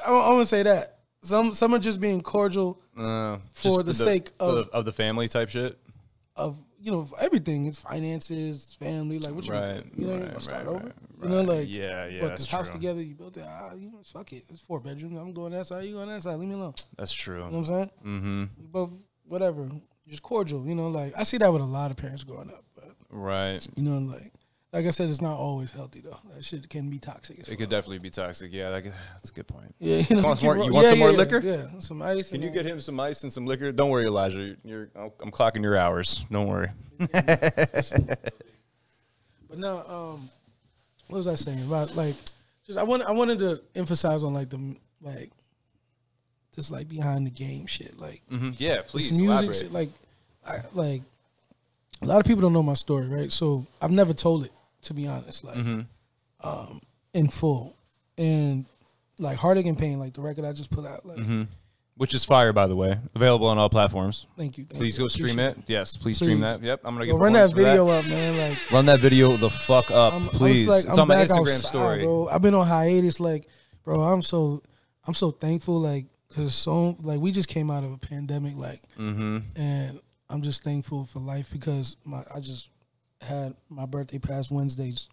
I want to say that. Some are just being cordial for the sake of the family type shit. Of, you know, everything. It's finances, family, like what you doing? You know, you gonna start over. You know, like but this house together, you built it, you know, fuck it. It's 4 bedrooms. I'm going that side, you going that side, leave me alone. That's true. You know what I'm saying? You both whatever. Just cordial, you know, like I see that with a lot of parents growing up. But, you know, like I said, it's not always healthy though. That shit can be toxic. It could definitely be toxic. Yeah, that's a good point. Yeah, you know, you want some more liquor? Yeah, some ice. Can you get him some ice and some liquor? Don't worry, Elijah. I'm clocking your hours. Don't worry. But now, what was I saying about like? Just I wanted to emphasize on like this behind the game shit. Like yeah, please music elaborate. Shit, like a lot of people don't know my story, right? So I've never told it, to be honest, like in full. And like Heartache and Pain, like the record I just put out, like which is fire, by the way. Available on all platforms. Thank you. Go stream it. Yes, please stream that. Yep, I'm gonna get run that video up, man. Like run that video the fuck up, please. Like, it's on my Instagram story. Bro, I've been on hiatus, like, bro. I'm so thankful, like, cause we just came out of a pandemic, like, and I'm just thankful for life because I just had my birthday past Wednesdays.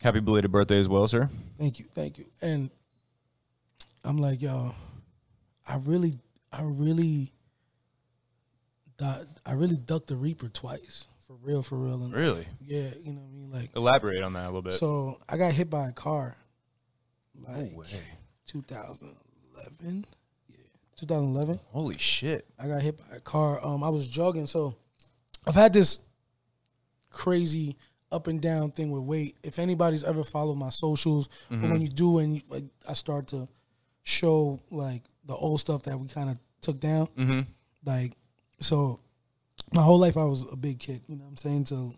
Happy belated birthday as well, sir. Thank you, thank you. And I'm like, yo, I really ducked the Reaper twice. For real. And really? Yeah, you know what I mean? Like, elaborate on that a little bit. So I got hit by a car, like, no way. 2011. Yeah, 2011. Holy shit. I got hit by a car. I was jogging. So I've had this crazy up and down thing with weight. If anybody's ever followed my socials, but when you do, and like, I start to show like the old stuff that we kind of took down. Like, so my whole life I was a big kid, you know what I'm saying, till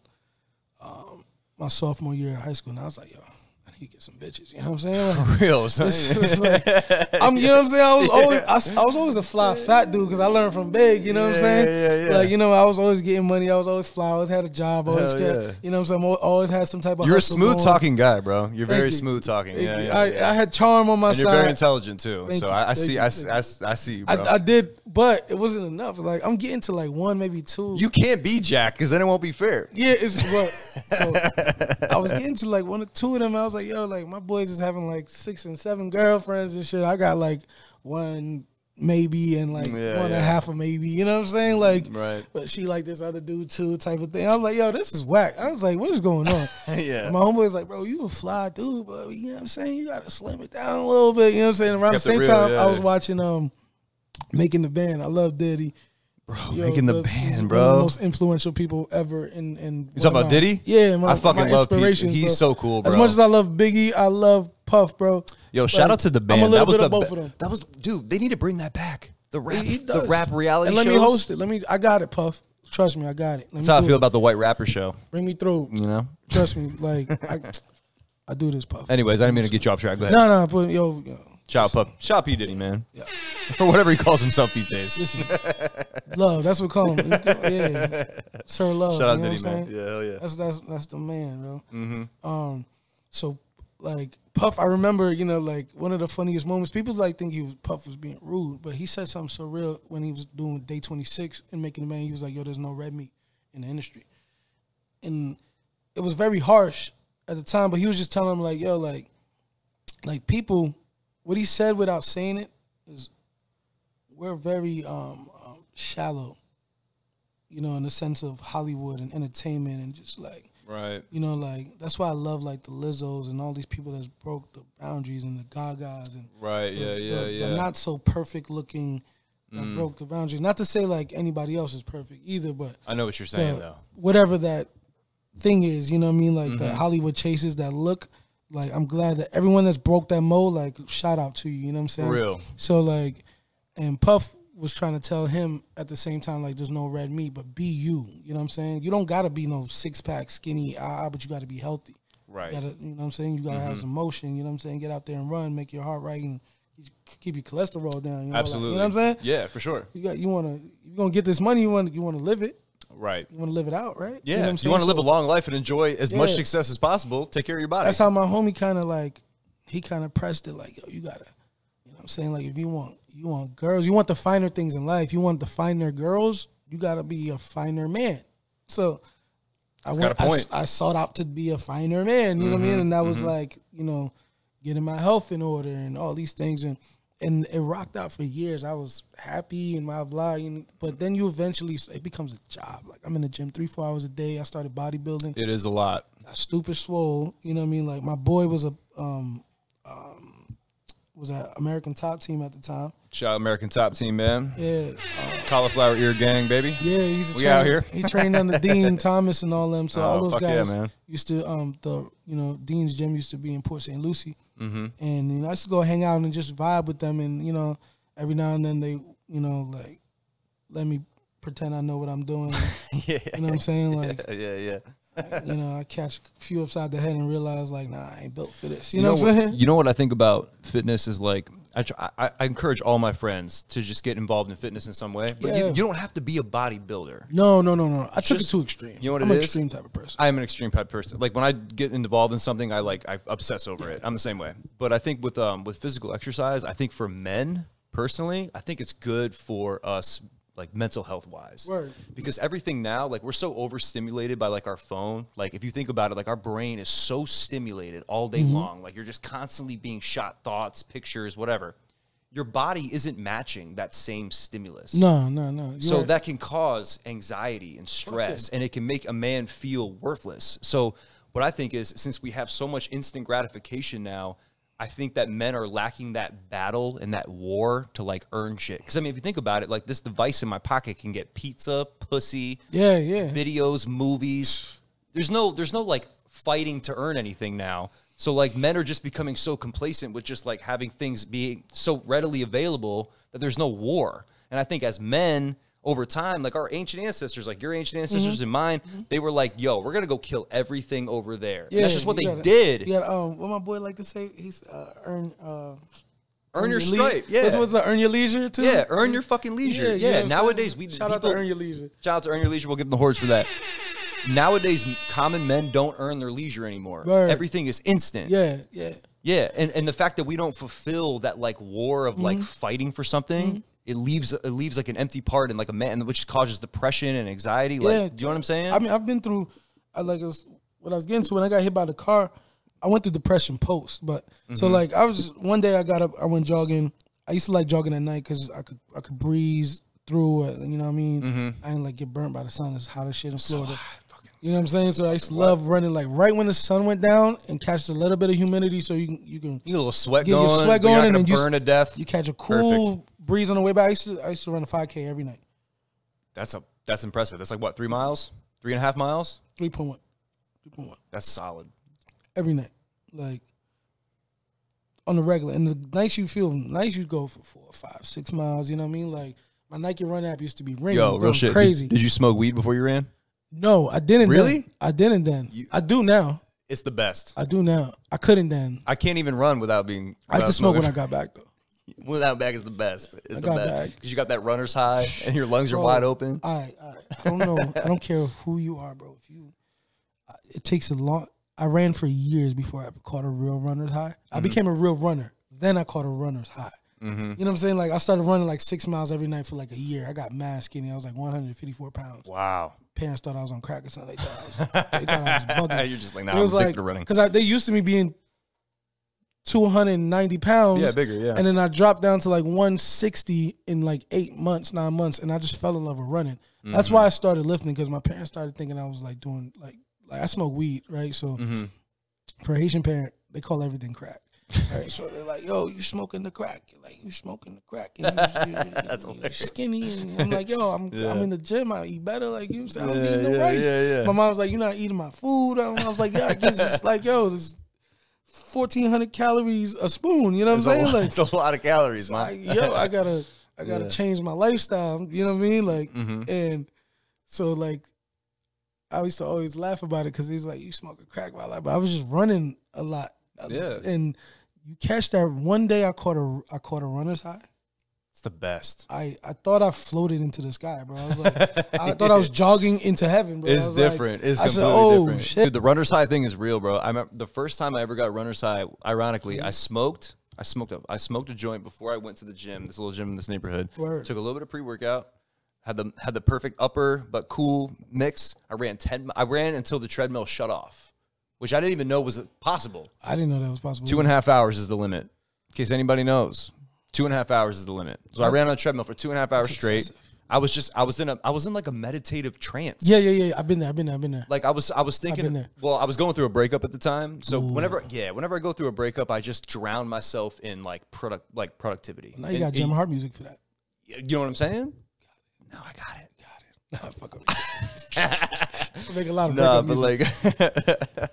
my sophomore year of high school. And I was like, yo, I need to get some bitches, you know what I'm saying? Like, for real, son. It's like, you know what I'm saying? I was always, I was always a fly, fat dude because I learned from Big, you know what I'm saying? Like, you know, I was always getting money. I was always fly. I always had a job. Always kept, you know what I'm saying? I always had some type of You're a smooth-talking guy, bro. You're very smooth-talking. I had charm on my side. You're very intelligent, too. So I see you, bro. I did. But it wasn't enough. Like, I'm getting to like one, maybe two. You can't be Jack because then it won't be fair. Yeah, it's well. So I was getting to like one or two of them. And I was like, yo, like my boys is having like 6 and 7 girlfriends and shit. I got like one maybe and like one and a half or maybe. You know what I'm saying? Like, but she like this other dude too, type of thing. I was like, yo, this is whack. I was like, what is going on? And my homeboy's like, bro, you a fly dude, but you know what I'm saying? You gotta slim it down a little bit. You know what I'm saying? Around the same time, I was watching Making the Band. I love Diddy. Bro, yo, Making the Band, bro. One of the most influential people ever in You talking about Diddy? Yeah, I fucking love Pete. He's so cool, bro. As much as I love Biggie, I love Puff, bro. Yo, like, shout out to the Band. I'm a little bit of both of them. That was, dude, they need to bring that back. The rap, the rap reality show. And let me host it. Let me, I got it, Puff. Trust me, I got it. That's how I feel about the White Rapper show. Bring me through. You know? Trust me, like, I do this, Puff. Anyways, I didn't mean to get you off track. Go ahead. No, no, but yo. Shout out P. Diddy, man. Yeah. Or whatever he calls himself these days. Listen, love, that's what we call him. Yeah. Sir Love. Shout out Diddy, man. Yeah, hell yeah. That's the man, bro. So, like, Puff, I remember, you know, like, one of the funniest moments. People, like, think Puff was being rude, but he said something so real when he was doing Day 26 and Making the Man. He was like, yo, there's no red meat in the industry. And it was very harsh at the time, but he was just telling him, like, yo, like people... What he said without saying it is we're very shallow, you know, in the sense of Hollywood and entertainment and just like, you know, like that's why I love like the Lizzos and all these people that's broke the boundaries and the Gagas and the not so perfect looking that broke the boundaries. Not to say like anybody else is perfect either, but I know what you're saying though. Whatever that thing is, you know what I mean? Like the Hollywood chases that look. Like, I'm glad that everyone that's broke that mold, like, shout out to you, you know what I'm saying? For real. So, like, and Puff was trying to tell him at the same time, like, there's no red meat, but be you, you know what I'm saying? You don't got to be no six-pack skinny, but you got to be healthy. Right. You, you know what I'm saying? You got to have some motion, you know what I'm saying? Get out there and run, make your heart right, and keep your cholesterol down. You know, absolutely. Like, you know what I'm saying? Yeah, for sure. You want to, you're going to get this money, you want to live it. Right. You want to live it out, right? Yeah. You know what I'm saying? You want to live a long life and enjoy as much success as possible. Take care of your body. That's how my homie kind of like, he kind of pressed it like, yo, you got to, you know what I'm saying? Like, if you want girls, you want the finer things in life. You want the finer girls, you got to be a finer man. So I sought out to be a finer man, you know what I mean? And that was like, you know, getting my health in order and all these things. And it rocked out for years. I was happy in my vlog, but then you eventually, it becomes a job. Like, I'm in the gym 3-4 hours a day. I started bodybuilding. It is a lot. I stupid swole. You know what I mean? Like, my boy was a was at American Top Team at the time. Shout out American Top Team, man. Yeah. Cauliflower ear gang, baby. Yeah, we out here. He trained under Dean Thomas and all them. So all those guys used to you know, Dean's gym used to be in Port St. Lucie. And, you know, I used to go hang out and just vibe with them. And, you know, every now and then they, you know, like, let me pretend I know what I'm doing. You know what I'm saying? Like, you know, I catch a few upside the head and realize, like, nah, I ain't built for this. You know what I'm saying? You know what I think about fitness is, like, I encourage all my friends to just get involved in fitness in some way. But you don't have to be a bodybuilder. No. I took it too extreme. You know what it is? I'm an extreme type of person. I am an extreme type of person. Like, when I get involved in something, I obsess over it. I'm the same way. But I think with physical exercise, I think for men, personally, I think it's good for us, like, mental health-wise. Because everything now, like, we're so overstimulated by, like, our phone. Like, if you think about it, like, our brain is so stimulated all day long. Like, you're just constantly being shot thoughts, pictures, whatever. your body isn't matching that same stimulus. No, no, no. So right. That can cause anxiety and stress, okay. And it can make a man feel worthless. So what I think is, since we have so much instant gratification now, I think that men are lacking that battle and that war to like earn shit. Because I mean, if you think about it, like this device in my pocket can get pizza, pussy, yeah, yeah, videos, movies. There's no like fighting to earn anything now. So like men are just becoming so complacent with just like having things being so readily available that there's no war. And I think as men over time, like our ancient ancestors, like your ancient ancestors and mine, they were like, yo, we're going to go kill everything over there. Yeah, and that's just what they did. Yeah. What my boy like to say, he's earn your stripe. Yeah. That's what's earn your leisure too. Yeah. Earn your fucking leisure. Yeah. You know nowadays we shout out to earn your leisure. Shout out to earn your leisure. We'll give them the horse for that. Nowadays, common men don't earn their leisure anymore. Right. Everything is instant. Yeah, yeah. Yeah, and the fact that we don't fulfill that, like, war of, like, fighting for something, it leaves, like, an empty part and, like, a man, which causes depression and anxiety. Like, yeah. Do you know what I'm saying? I mean, I've been through, like, what I was getting to when I got hit by the car, I went through depression post. But, so, like, I was, one day I got up, I went jogging. I used to like jogging at night because I could breeze through it, you know what I mean? I didn't, like, get burnt by the sun. It's hot as shit in Florida. You know what I'm saying? So I used to love running like right when the sun went down and catch a little bit of humidity, so you can get a little sweat going. Your sweat going, and then you burn to death. You catch a cool breeze on the way back. I used to run a 5K every night. That's impressive. That's like what, 3 miles, 3.5 miles, 3.1, 3.1. That's solid. Every night, like on the regular, and the nights you feel nice, you go for 4, 5, 6 miles. You know what I mean? Like my Nike Run app used to be ringing. Yo, real shit. Crazy. Did you smoke weed before you ran? No, I didn't. Really? Then. I didn't then. I do now. It's the best. I do now. I couldn't then. I can't even run without being. I had to smoke when I got back though. Without back is the best. It's the best because you got that runner's high and your lungs are wide open. All right. I don't know. I don't care who you are, bro. If you, it takes a long. I ran for years before I caught a real runner's high. I became a real runner. Then I caught a runner's high. You know what I'm saying? Like I started running like 6 miles every night for like a year. I got mad skinny. I was like 154 pounds. Wow. Parents thought I was on crack or something. They thought I was bugging. You're just like, nah, I'm addicted to running. Because they used to me being 290 pounds. Yeah, bigger, yeah. And then I dropped down to like 160 in like 8 months, 9 months, and I just fell in love with running. That's why I started lifting, because my parents started thinking I was like doing, like I smoke weed, right? So for a Haitian parent, they call everything crack. Right, so they're like, yo, you smoking the crack. You're like, you smoking the crack. And you're skinny. And I'm like, yo, I'm in the gym. I eat better. Like, you know what I'm saying? I don't eat no rice. Yeah, yeah. My mom was like, you're not eating my food. I was like, yeah, I guess it's like, yo, this 1,400 calories a spoon. You know what I'm saying? Like, it's a lot of calories, man. Like, yo, I gotta change my lifestyle. You know what I mean? Like, and so, like, I used to always laugh about it because he's like, you smoking crack my life. But I was just running a lot. Yeah. And you catch that. One day I caught a runner's high. It's the best. I thought I floated into the sky, bro. I was like, I thought I was jogging into heaven, bro. It's different. Like, it's completely different. Shit. Dude, the runner's high thing is real, bro. I remember the first time I ever got runner's high, ironically, I smoked a joint before I went to the gym, this little gym in this neighborhood. Word. Took a little bit of pre-workout. Had the perfect upper but cool mix. I ran until the treadmill shut off, which I didn't even know was possible. I didn't know that was possible. 2.5 hours is the limit. In case anybody knows, 2.5 hours is the limit. So I ran on a treadmill for 2.5 hours straight. I was in like a meditative trance. Yeah, yeah, yeah. I've been there. Like I was thinking, well, I was going through a breakup at the time. So whenever I go through a breakup, I just drown myself in like productivity. Now you got Jim Hart music for that. You know what I'm saying? No, I got it. Nah, fuck up. I make a lot of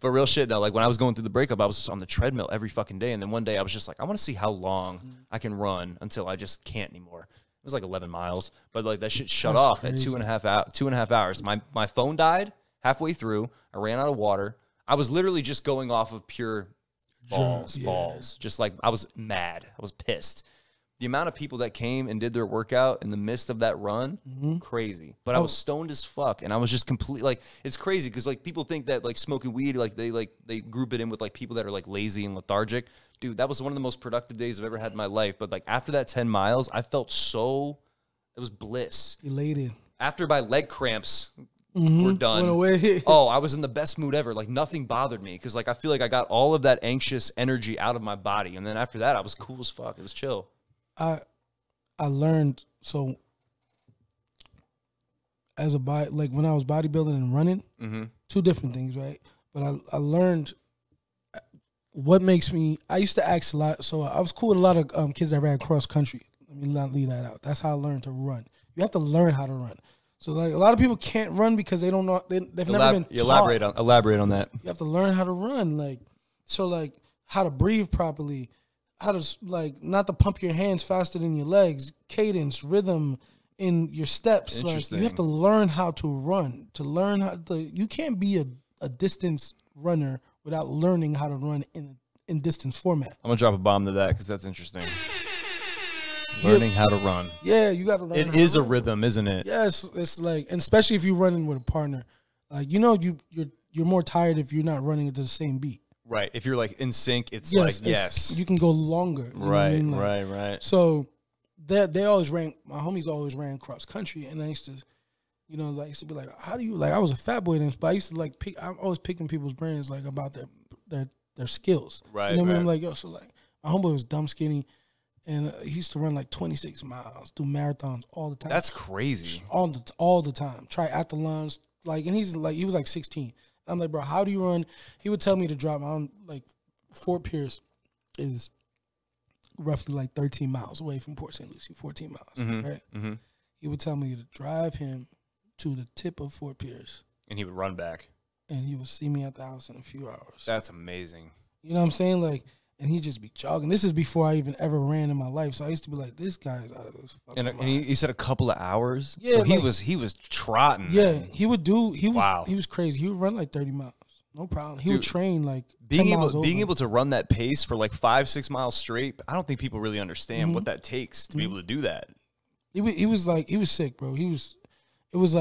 but real shit though. Like when I was going through the breakup, I was on the treadmill every fucking day, and then one day I was just like, I want to see how long I can run until I just can't anymore. It was like 11 miles, but like that shit shut off crazy. At 2.5 hours. My phone died halfway through. I ran out of water. I was literally just going off of pure balls, Just like I was mad. I was pissed. The amount of people that came and did their workout in the midst of that run, crazy. But I was stoned as fuck, and I was just completely like, it's crazy because like people think that like smoking weed, like they group it in with like people that are like lazy and lethargic. Dude, that was one of the most productive days I've ever had in my life. But like after that 10 miles, I felt so, it was bliss. Elated. After my leg cramps were done. Went away. Oh, I was in the best mood ever. Like nothing bothered me because like I feel like I got all of that anxious energy out of my body. And then after that, I was cool as fuck. It was chill. I learned, so as a body, like when I was bodybuilding and running, two different things, right? But I learned what makes me, I used to ask a lot, so I was cool with a lot of kids that ran cross country. Let me not leave that out. That's how I learned to run. You have to learn how to run. So like a lot of people can't run because they don't know, they've never been taught. Elaborate on that. You have to learn how to run, like, so like how to breathe properly, how to like not to pump your hands faster than your legs, cadence, rhythm in your steps. Like, you have to learn how to run. To learn how to, you can't be a distance runner without learning how to run in distance format. I'm gonna drop a bomb to that because that's interesting. Learning how to run. Yeah, you got to learn. It is a rhythm, isn't it? Yes, it's like, and especially if you're running with a partner, like, you know, you're more tired if you're not running to the same beat. Right. If you're like in sync, it's like you can go longer. Right. Right. Right. So they always ran. My homies always ran cross country, and I used to, you know, like I used to be like, how do you like? I was a fat boy then, but I used to like pick. I'm always picking people's brains like about their skills. Right. You know what I mean? I'm like, yo, so like my homeboy was dumb skinny. And he used to run like 26 miles, do marathons all the time. That's crazy. All the time. Triathlons. Like, and he's like, he was like 16. I'm like, bro, how do you run? He would tell me to drop. I'm like, Fort Pierce is roughly like 13 miles away from Port St. Lucie, 14 miles. Right? He would tell me to drive him to the tip of Fort Pierce. And he would run back. And he would see me at the house in a few hours. That's amazing. You know what I'm saying? Like, and he just be jogging. This is before I even ever ran in my life, so I used to be like, "This guy's out of this." And he said a couple of hours. Yeah, so like, he was trotting. Yeah, man. He would do. He would, wow, he was crazy. He would run like 30 miles, no problem. He would train like 10 miles over. Being able to run that pace for like 5-6 miles straight. I don't think people really understand what that takes to be able to do that. He was sick, bro. He was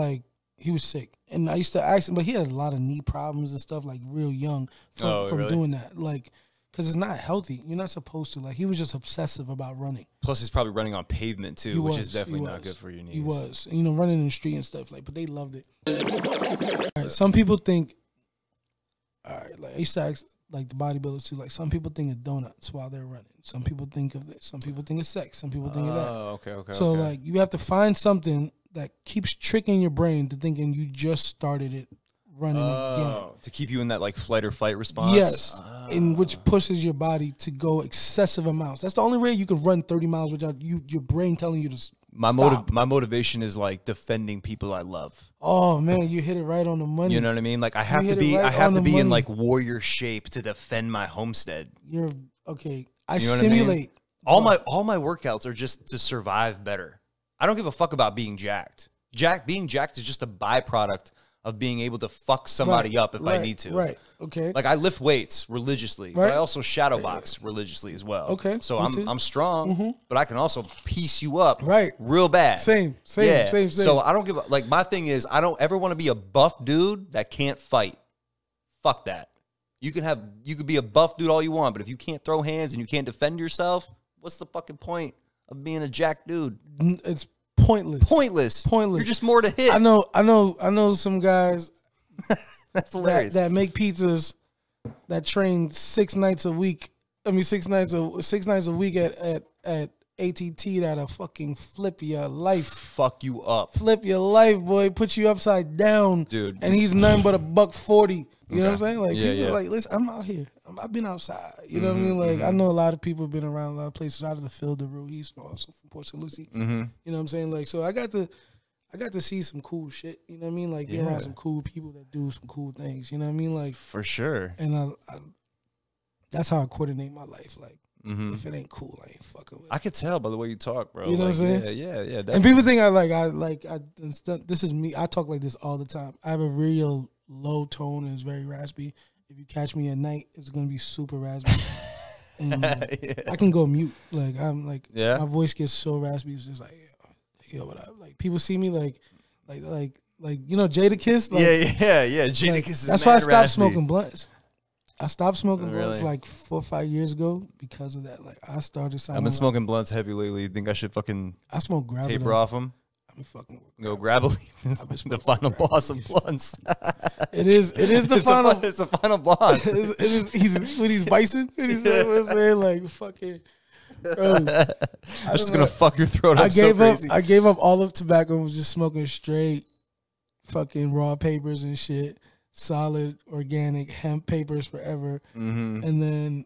sick, and I used to ask him, but he had a lot of knee problems and stuff like real young from doing that, like. Because it's not healthy. You're not supposed to. Like, he was just obsessive about running. Plus, he's probably running on pavement, too, which is definitely not good for your knees. He was. You know, running in the street and stuff, like, but they loved it. All right, some people think, all right, like, I used to ask, like, the bodybuilders, too. Like, some people think of donuts while they're running. Some people think of this. Some people think of sex. Some people think of that. Oh, okay, okay. So, like, you have to find something that keeps tricking your brain to thinking you just started it. Running again to keep you in that like flight or fight response. Yes, in which pushes your body to go excessive amounts. That's the only way you could run 30 miles without your brain telling you to. My motivation is like defending people I love. Oh man, you hit it right on the money. You know what I mean? Like I have to be in like warrior shape to defend my homestead. You're okay. You know what simulate. I mean? All my workouts are just to survive better. I don't give a fuck about being jacked. Being jacked is just a byproduct of being able to fuck somebody up if I need to. Right, okay. Like, I lift weights religiously, but I also shadow box religiously as well. Okay, so I'm strong, but I can also piece you up real bad. Same. So I don't give a, like, my thing is, I don't ever want to be a buff dude that can't fight. Fuck that. You could be a buff dude all you want, but if you can't throw hands and you can't defend yourself, what's the fucking point of being a jacked dude? It's pointless. You're just more to hit. I know some guys that's hilarious that make pizzas that train 6 nights a week. I mean 6 nights a week at ATT that'll fucking flip your life. Fuck you up. Flip your life, boy. Put you upside down. Dude. And he's nothing but a $140. You know what I'm saying? Like people like, listen, I'm out here. I've been outside. You know what I mean? Like I know a lot of people have been around a lot of places out of the field of Rue East, also from Port St. Lucie. You know what I'm saying? Like so I got to see some cool shit. You know what I mean? Like be around some cool people that do some cool things. You know what I mean? Like for sure. And I that's how I coordinate my life. Like if it ain't cool, I ain't fucking with it. I could tell by the way you talk, bro. You know what I'm saying? Yeah. Definitely. And people think this is me. I talk like this all the time. I have a real low tone and it's very raspy. If you catch me at night, it's gonna be super raspy. And, I can go mute. Like I'm like, my voice gets so raspy. It's just like, yo, what up? Like people see me like you know, Jada Kiss. Like, yeah. Jada like, Kiss. Is that's why I stopped smoking blunts. I stopped smoking blunts like 4 or 5 years ago because of that. Like I started. I've been smoking blunts heavy lately. You think I should fucking? I smoke Gravelly. Taper off them. Fucking no Gravelly. The final boss of blunts. It is the final. It's the final boss. It is. He's when he's bison. He's like fucking. I'm just gonna fuck your throat up. I gave up all of tobacco and was just smoking straight fucking raw papers and shit. Solid organic hemp papers forever. Mm-hmm. And then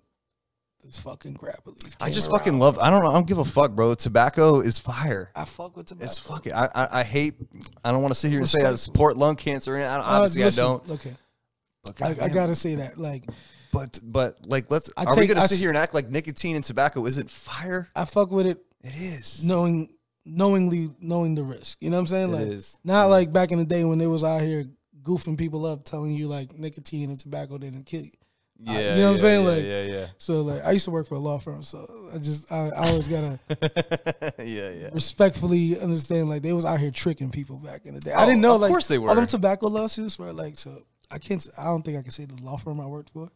this fucking grappa leaf. I just fucking love, I don't know, I don't give a fuck, bro. Tobacco is fire. I fuck with tobacco. It's fucking, I hate, I don't want to sit here and say I support lung cancer. And obviously listen, I don't. Okay. I gotta say that. Like, but like, let's, are we gonna sit here and act like nicotine and tobacco isn't fire? I fuck with it. It is. Knowing the risk. You know what I'm saying? Like, it is. Not like back in the day when they was out here goofing people up, telling you like nicotine and tobacco didn't kill you. Yeah, you know what I'm saying? Like, yeah. So like, I used to work for a law firm, so I always gotta respectfully understand like they was out here tricking people back in the day. Oh, I didn't know, like, of course they were. All them tobacco lawsuits were like, so I don't think I can say the law firm I worked for.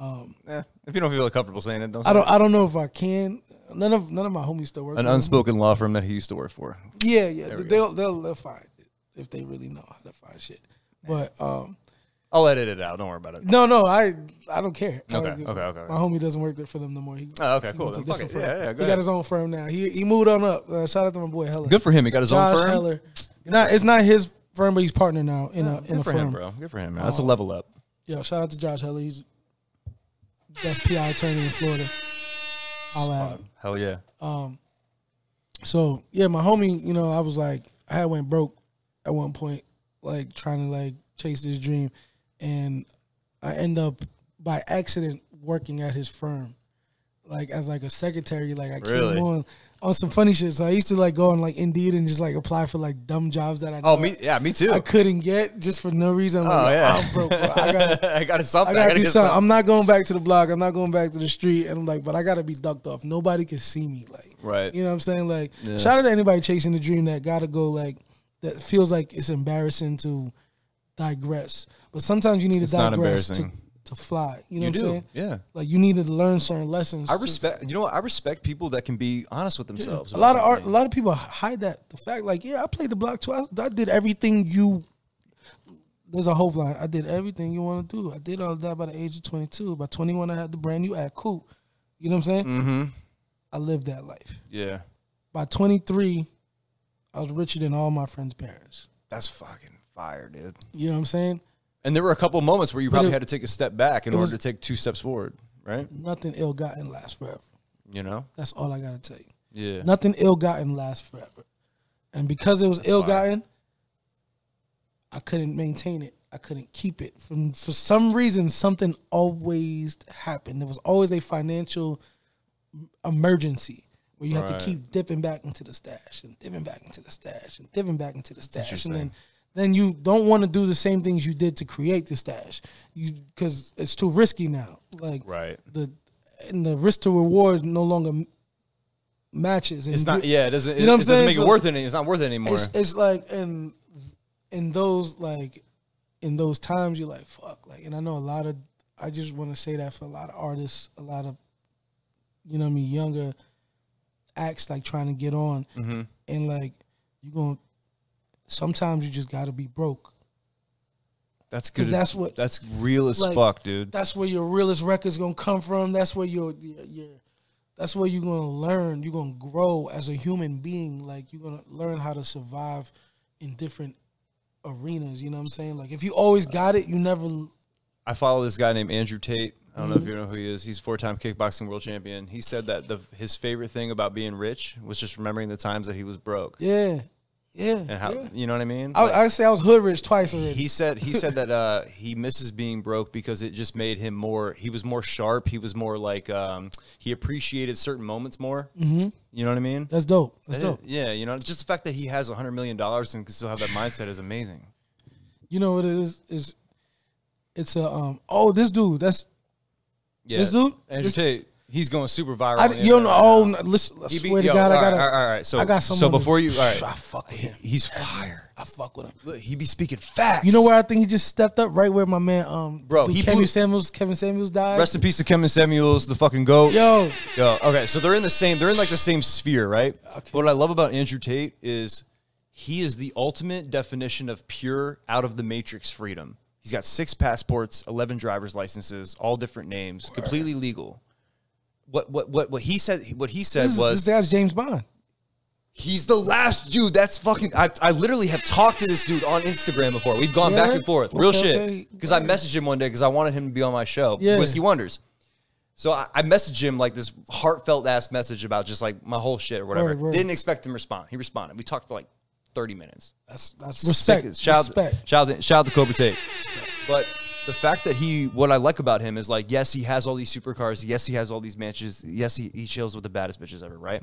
If you don't feel comfortable saying it, don't. I don't know if I can. None of my homies still work. An unspoken law firm that he used to work for. Yeah, yeah. They'll find it if they really know how to find shit. But I'll edit it out. Don't worry about it. No, I don't care. Okay. My homie doesn't work there for them no more. Oh, okay, cool. Fuck it. Yeah, he got his own firm now. He moved on up. Shout out to my boy Heller. Good for him. He got his own firm. Heller. It's not his firm, but he's partner now in a firm. Good for him, bro. Good for him, man. That's a level up. Yo, shout out to Josh Heller. He's best PI attorney in Florida. I'll add him. Hell yeah. So yeah, my homie, you know, I was like, I had went broke at one point, like trying to like chase this dream, and I end up by accident working at his firm, like as like a secretary. Like I came on some funny shit. So I used to like go on like Indeed and just like apply for like dumb jobs that I me too. I couldn't get just for no reason. Like, I'm broke, bro. I gotta do something. I'm not going back to the block. I'm not going back to the street. And I'm like, but I gotta be ducked off. Nobody can see me. Like, you know what I'm saying? Like, shout out to anybody chasing the dream that gotta go like. That feels like it's embarrassing to digress. But sometimes you need to digress to fly. You know what I'm saying? Yeah. Like you need to learn certain lessons. I respect, you know what? I respect people that can be honest with themselves. Yeah. A lot of people hide that. The fact like, yeah, I played the block twice. I did everything you, there's a whole line. I did everything you want to do. I did all that by the age of 22. By 21, I had the brand new act. Cool. You know what I'm saying? Mm-hmm. I lived that life. Yeah. By 23, I was richer than all my friends' parents. That's fucking fire, dude. You know what I'm saying? And there were a couple moments where you probably had to take a step back in order to take two steps forward, right? Nothing ill-gotten lasts forever. You know? That's all I got to tell you. Yeah. Nothing ill-gotten lasts forever. And because it was ill-gotten, I couldn't maintain it. I couldn't keep it. For some reason, something always happened. There was always a financial emergency. Where you have to keep dipping back into the stash and dipping back into the stash and dipping back into the stash. And then you don't want to do the same things you did to create the stash. Because it's too risky now. Like the risk to reward no longer matches. It's not it doesn't make it worth it. It's not worth it anymore. It's like in those times you're like, fuck. Like, and I know I just want to say that for a lot of artists, a lot of younger acts like trying to get on, and like sometimes you just gotta be broke. That's good. That's real as like, fuck, dude. That's where your realest record's gonna come from. That's where that's where you're gonna learn. You're gonna grow as a human being. Like you're gonna learn how to survive in different arenas. You know what I'm saying? Like if you always got it, you never. I follow this guy named Andrew Tate. I don't know if you know who he is. He's four-time kickboxing world champion. He said that his favorite thing about being rich was just remembering the times that he was broke. Yeah, yeah. And how you know what I mean? Like, I say I was hood rich twice already. He said that he misses being broke because it just made him more. He was more sharp. He was more like he appreciated certain moments more. You know what I mean? That's dope. That's dope. Yeah, you know, just the fact that he has $100 million and can still have that mindset is amazing. You know what it is? It's a this dude that's. Yeah. This dude, Andrew Tate, he's going super viral. Listen, I swear to God, I fuck with him. He's fire. I fuck with him. Look, he be speaking facts. You know where I think he just stepped up? Right where my man, Kevin Samuels died. Rest in peace to Kevin Samuels, the fucking goat. Yo. Okay, so they're in like the same sphere, right? Okay. But what I love about Andrew Tate is he is the ultimate definition of pure out of the matrix freedom. He's got 6 passports, 11 driver's licenses, all different names, completely legal. What he said was his dad's James Bond. He's the last dude. That's fucking. I literally have talked to this dude on Instagram before. We've gone back and forth, real shit. Because I messaged him one day because I wanted him to be on my show, Whiskey Wonders. So I messaged him like this heartfelt ass message about just like my whole shit or whatever. Didn't expect him to respond. He responded. We talked for like 30 minutes. That's respect. Shout out to Cobra Tate. But the fact that he, what I like about him is like, yes, he has all these supercars. Yes, he has all these mansions. Yes, he chills with the baddest bitches ever, right?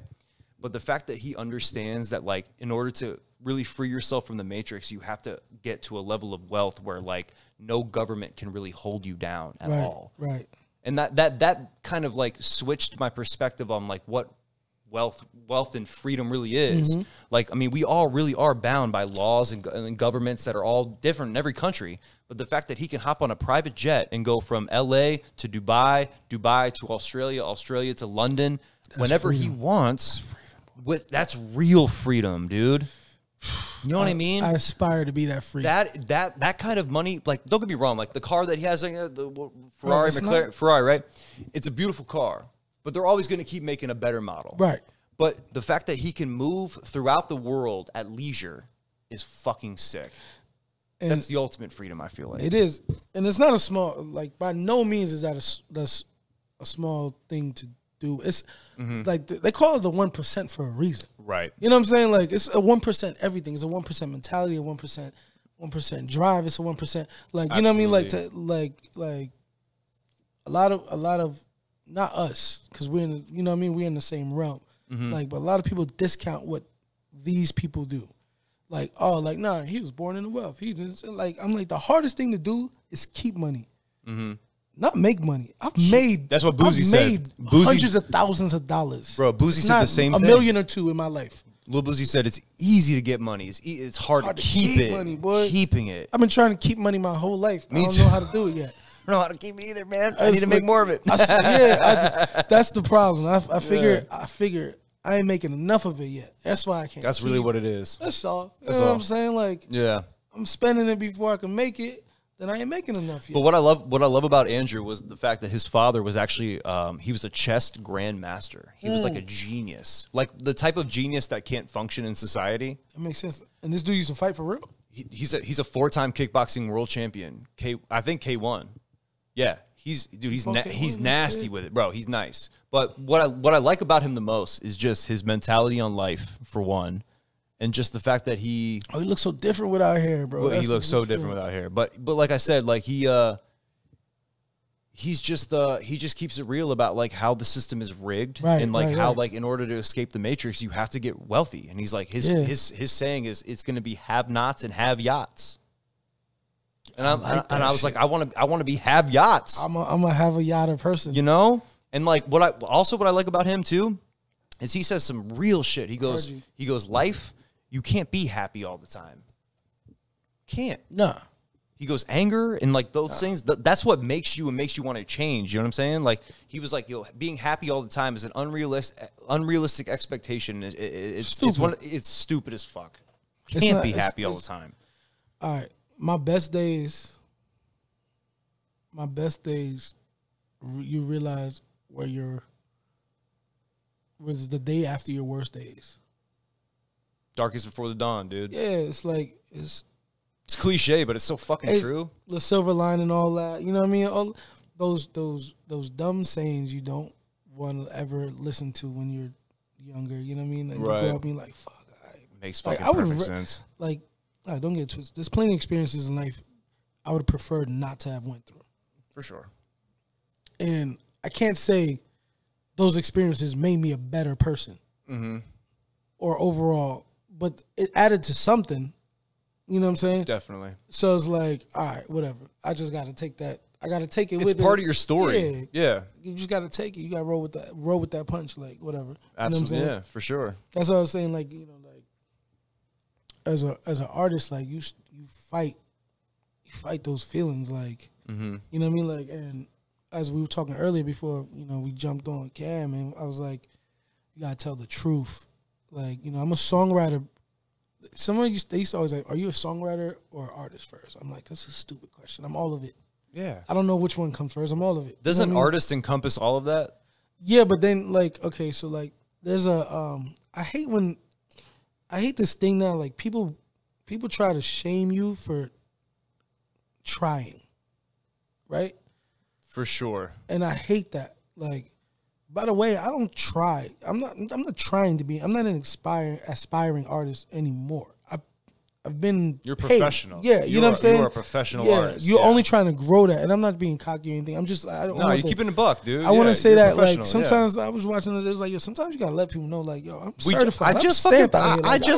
But the fact that he understands that, like, in order to really free yourself from the matrix, you have to get to a level of wealth where, like, no government can really hold you down at all. Right. And that kind of, like, switched my perspective on, like, what wealth and freedom really is. Mm-hmm. Like, I mean, we all really are bound by laws and governments that are all different in every country. But the fact that he can hop on a private jet and go from L.A. to Dubai, Dubai to Australia, Australia to London, whenever he wants... That's real freedom, dude. You know what I mean? I aspire to be that free. That kind of money, like, don't get me wrong, like the car that he has, like, the Ferrari, Ferrari, right? It's a beautiful car, but they're always going to keep making a better model, right? But the fact that he can move throughout the world at leisure is fucking sick. And that's the ultimate freedom, I feel like. It is, and it's not a small, like, by no means is that a small thing to do. Dude, it's like they call it the 1% for a reason, right? You know what I'm saying? Like, it's a 1%. Everything is a 1% mentality, a 1% drive. It's a 1%. Like, you know what I mean? Like, a lot of not us, because we're in, you know what I mean, we're in the same realm. Like, but a lot of people discount what these people do. Like, oh, like, nah, he was born in the wealth. He didn't. Like, I'm like, the hardest thing to do is keep money. Not make money. That's what Boozy said. Hundreds of thousands of dollars. Bro, Boozy said the same thing. $1 million or $2 million in my life. Lil Boozy said it's easy to get money. It's hard to keep it. Money, boy. Keeping it. I've been trying to keep money my whole life. Me I don't know how to do it yet. I don't know how to keep it either, man. I need to make more of it. That's the problem. I figure I ain't making enough of it yet. That's why I can't. That's really what it is. That's all. You know what I'm saying? Like, yeah, I'm spending it before I can make it. Then I ain't making enough yet. But what I love about Andrew was the fact that his father was actually he was a chess grandmaster. He was like a genius, like the type of genius that can't function in society. That makes sense. And this dude used to fight for real. He's a four-time kickboxing world champion. I think K1. Yeah, he's nasty with it, bro. He's nice. But what I like about him the most is just his mentality on life, for one. And just the fact that he looks so different without hair, bro. Well, he looks so different without hair. But like I said, like he just keeps it real about like how the system is rigged, and like how like in order to escape the matrix you have to get wealthy. And he's like his saying is it's going to be have-nots and have yachts. And I was like, I want to be have yachts. I'm a have a yacht person, you know. And like what I like about him too is he says some real shit. He goes life. You can't be happy all the time. Can't. No. He goes, anger and like those things, that's what makes you and makes you want to change. You know what I'm saying? Like, he was like, yo, being happy all the time is an unrealistic expectation. It's stupid as fuck. Can't be happy all the time. All right. My best days, you realize where you're, was the day after your worst days. Darkest before the dawn, dude. Yeah, it's like it's cliche, but it's so fucking true. The silver lining and all that, you know what I mean? All those dumb sayings you don't want to ever listen to when you're younger, you know what I mean? Like, you grow up being like, fuck, makes fucking perfect sense. Like, don't get twisted. There's plenty of experiences in life I would prefer not to have went through, for sure. And I can't say those experiences made me a better person, or overall. But it added to something, you know what I'm saying? Definitely. So it's like, all right, whatever. I just got to take that. I got to take it with me. It's part of your story. Yeah. You just got to take it. You got to roll with that punch, like, whatever. Absolutely, you know what I'm saying? Yeah, for sure. That's what I was saying, like, you know, like, as an artist, like, you fight those feelings, like, you know what I mean? Like, and as we were talking earlier before, you know, we jumped on Cam, and I was like, you got to tell the truth. Like, you know, I'm a songwriter. They used to always like, are you a songwriter or an artist first? I'm like, that's a stupid question. I'm all of it. Yeah. I don't know which one comes first. I'm all of it. Doesn't artist encompass all of that? Yeah, but then like, okay, so like there's a I hate this thing now, like people try to shame you for trying. Right? For sure. And I hate that. Like, by the way, I don't try. I'm not trying to be. I'm not an aspiring artist anymore. I've been You're paid. Professional. Yeah, you know what I'm saying? You're a professional artist. You're only trying to grow that. And I'm not being cocky or anything. I'm just I don't know. No, you keeping the buck, dude. I want to say that like sometimes I was watching it was like, yo, sometimes you got to let people know like, yo, I'm certified. I just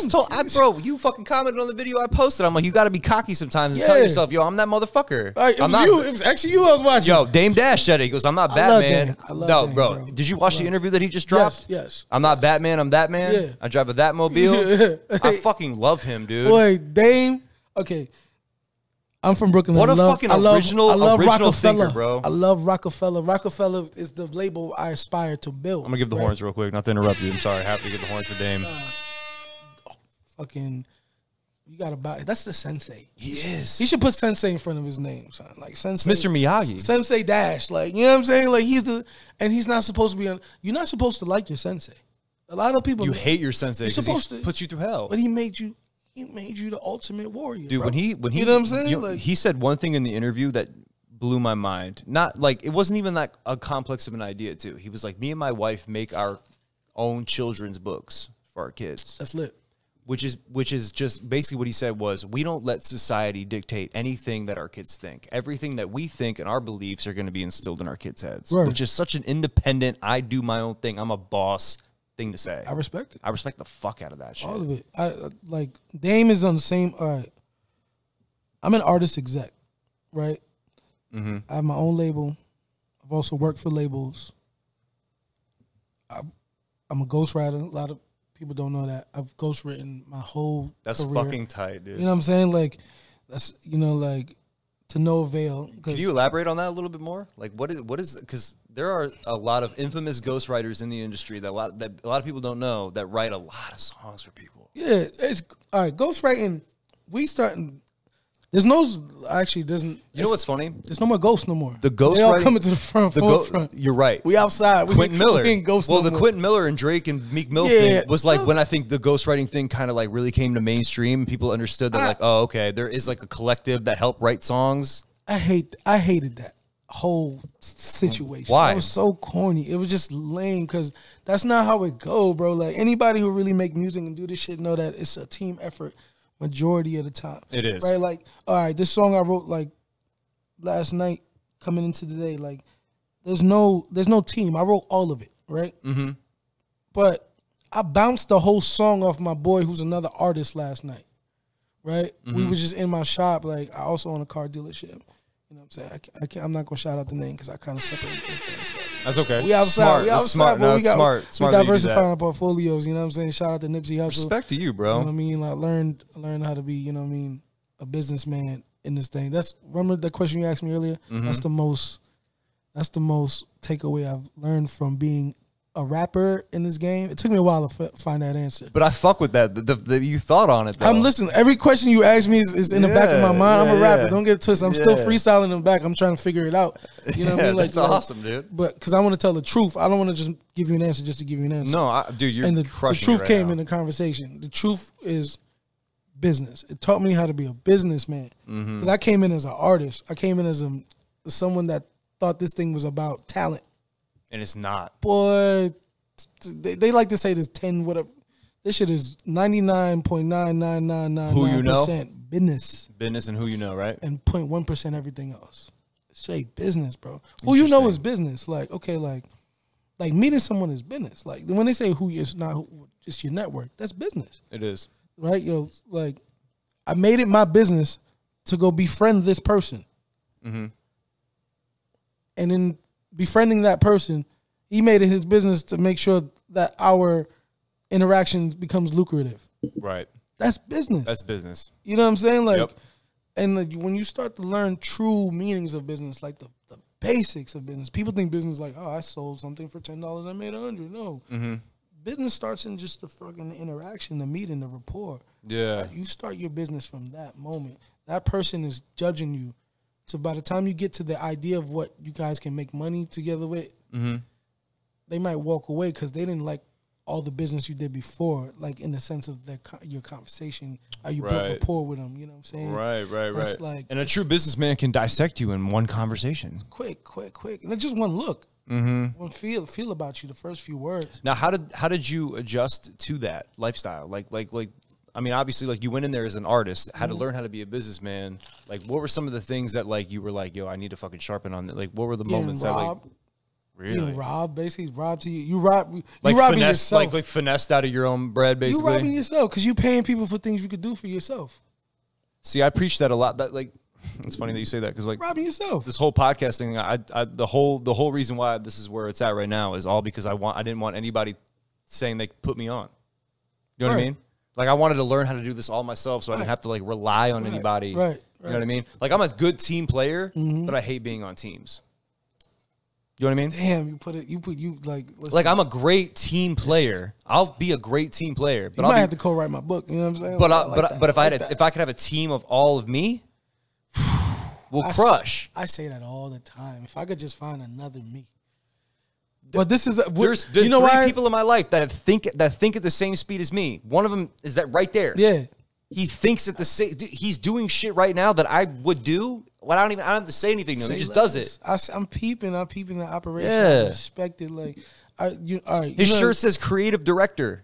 told, bro, you fucking commented on the video I posted. I'm like, you got to be cocky sometimes and tell yourself, yo, I'm that motherfucker. All right, it was actually you I was watching. Yo, Dame Dash said it. He goes, I'm not Batman. No, bro. Did you watch the interview that he just dropped? Yes. I'm not Batman, I'm that man. I drive a that mobile. I fucking love him, dude. Dame, okay. I'm from Brooklyn. What a fucking original thinker, bro. I love Rockefeller. Rockefeller is the label I aspire to build. I'm gonna give the horns real quick. Not to interrupt you. I'm sorry. I have to give the horns for Dame. Fucking, you gotta buy. That's the sensei. He is. He should put sensei in front of his name, son. Like sensei, Mr. Miyagi, Sensei Dash. Like you know what I'm saying? Like he's the, and he's not supposed to be on. You're not supposed to like your sensei. A lot of people hate your sensei. He's supposed to put you through hell, but he made you. He made you the ultimate warrior, dude. Bro. When he, you know what I'm saying? You know, like, he said one thing in the interview that blew my mind. Not like it wasn't even like a complex of an idea. Too, he was like, "Me and my wife make our own children's books for our kids." That's lit. Which is just basically what he said was, we don't let society dictate anything that our kids think. Everything that we think and our beliefs are going to be instilled in our kids' heads. Right. Which is such an independent. I do my own thing. I'm a boss. Thing to say. I respect it. I respect the fuck out of that shit. All of it. I like Dame is on the same. All right, I'm an artist exec, right? Mm-hmm. I have my own label. I've also worked for labels. I'm a ghostwriter. A lot of people don't know that I've ghostwritten my whole. That's career. Fucking tight, dude. You know what I'm saying? Like, that's you know, like to no avail. Could you elaborate on that a little bit more? Like, what is because. There are a lot of infamous ghostwriters in the industry that a lot of people don't know that write a lot of songs for people. Yeah, it's all right. Ghostwriting, we starting. There's no actually. Doesn't you know what's funny? There's no more ghosts no more. The ghost they all coming to the front. You're right. We outside. Quentin Miller. The Quentin Miller and Drake and Meek Mill thing was like when I think the ghostwriting thing kind of like really came to mainstream. People understood that like, oh, okay, there is like a collective that helped write songs. I hated that whole situation. Why? It was so corny. It was just lame because that's not how it go, bro. Like anybody who really make music and do this shit know that it's a team effort majority of the time. It is. Right? Like, all right, this song I wrote like last night coming into today, like there's no team. I wrote all of it, right? Mm-hmm. But I bounced the whole song off my boy who's another artist last night. Right? Mm-hmm. We was just in my shop, like I also own a car dealership. You know what I'm saying? I'm not gonna shout out the name because I kind of separate things. That's okay. We outside. Smart. We outside, smart. But no, we got smart. We diversifying our portfolios. You know what I'm saying? Shout out to Nipsey Hussle. Respect to you, bro. You know what I mean? Like learn how to be. You know what I mean? A businessman in this thing. That's remember the question you asked me earlier. Mm-hmm. That's the most takeaway I've learned from being a rapper in this game. It took me a while to find that answer. But I fuck with that. You thought on it, though. I'm listening. Every question you ask me is in the back of my mind. I'm a rapper. Don't get it twisted. I'm still freestyling in the back. I'm trying to figure it out. You know what I mean? Like, that's awesome, dude. But because I want to tell the truth. I don't want to just give you an answer just to give you an answer. No, dude, you're crushing it right now. And the truth came in the conversation. The truth is business. It taught me how to be a businessman. Because I came in as an artist. I came in as someone that thought this thing was about talent. And it's not. Boy, they like to say this 10 whatever. This shit is 99.9999% who you know? Business. Business and who you know, right? And 0.1% everything else. Straight business, bro. Who you know is business. Like, okay, like meeting someone is business. Like when they say who is not who, it's your network. That's business. It is. Right? Yo, like I made it my business to go befriend this person. Mm-hmm. And then befriending that person, he made it his business to make sure that our interactions becomes lucrative. Right. That's business. That's business. You know what I'm saying? Like, yep. And like, when you start to learn true meanings of business, like the basics of business, people think business like, oh, I sold something for $10, I made $100. No. Mm-hmm. Business starts in just the fucking interaction, the meeting, the rapport. Yeah. Like, you start your business from that moment. That person is judging you. So by the time you get to the idea of what you guys can make money together with, they might walk away because they didn't like all the business you did before, like in the sense of the your conversation, how you built rapport with them. You know what I'm saying? Right. Like, and a true businessman can dissect you in one conversation. Quick, and just one look, one feel about you, the first few words. Now, how did you adjust to that lifestyle? Like, I mean, obviously, like you went in there as an artist, had to learn how to be a businessman. Like, what were some of the things that like you were like, yo, I need to fucking sharpen on that. Like, what were the moments that like? Really? You rob, basically, rob to you. You robbing yourself. Like finessed out of your own bread, basically. You robbing yourself because you paying people for things you could do for yourself. See, I preach that a lot. That like, it's funny that you say that because like robbing yourself. This whole podcast thing, the whole reason why this is where it's at right now is all because I didn't want anybody saying they put me on. You know what I mean? Like I wanted to learn how to do this all myself, so I didn't have to like rely on anybody. You know what I mean? Like I'm a good team player, but I hate being on teams. You know what I mean? Damn, like I'm a great team player. I'll be a great team player, but I might have to co-write my book. You know what I'm saying? But if I could have a team of all of me, we'll crush. I say that all the time. If I could just find another me. But this is there's you know three people in my life that think at the same speed as me. One of them is that right there. Yeah, he thinks at the same. He's doing shit right now that I would do. Well, I don't have to say anything to him. He just does it. I'm peeping the operation. Yeah. I respect it. Like, his shirt says creative director.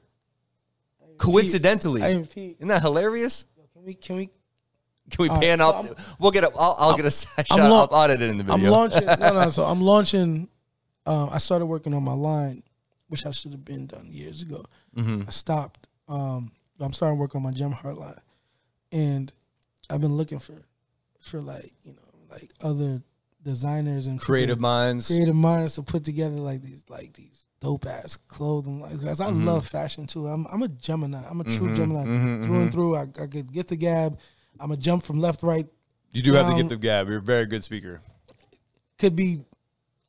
Coincidentally, isn't that hilarious? Can we pan up? So we'll get a. I'll get a shot. I'll audit it in the video. I'm launching. So I'm launching. I started working on my line, which I should have been done years ago. I stopped. I'm starting work on my gem heart line, and I've been looking for like, you know, like other designers and creative minds to put together like these dope ass clothing lines. Cause I love fashion too. I'm a Gemini. I'm a true Gemini through and through. I could get the gab. I'm a jump from left, right. You do have to get the gab. You're a very good speaker. Could be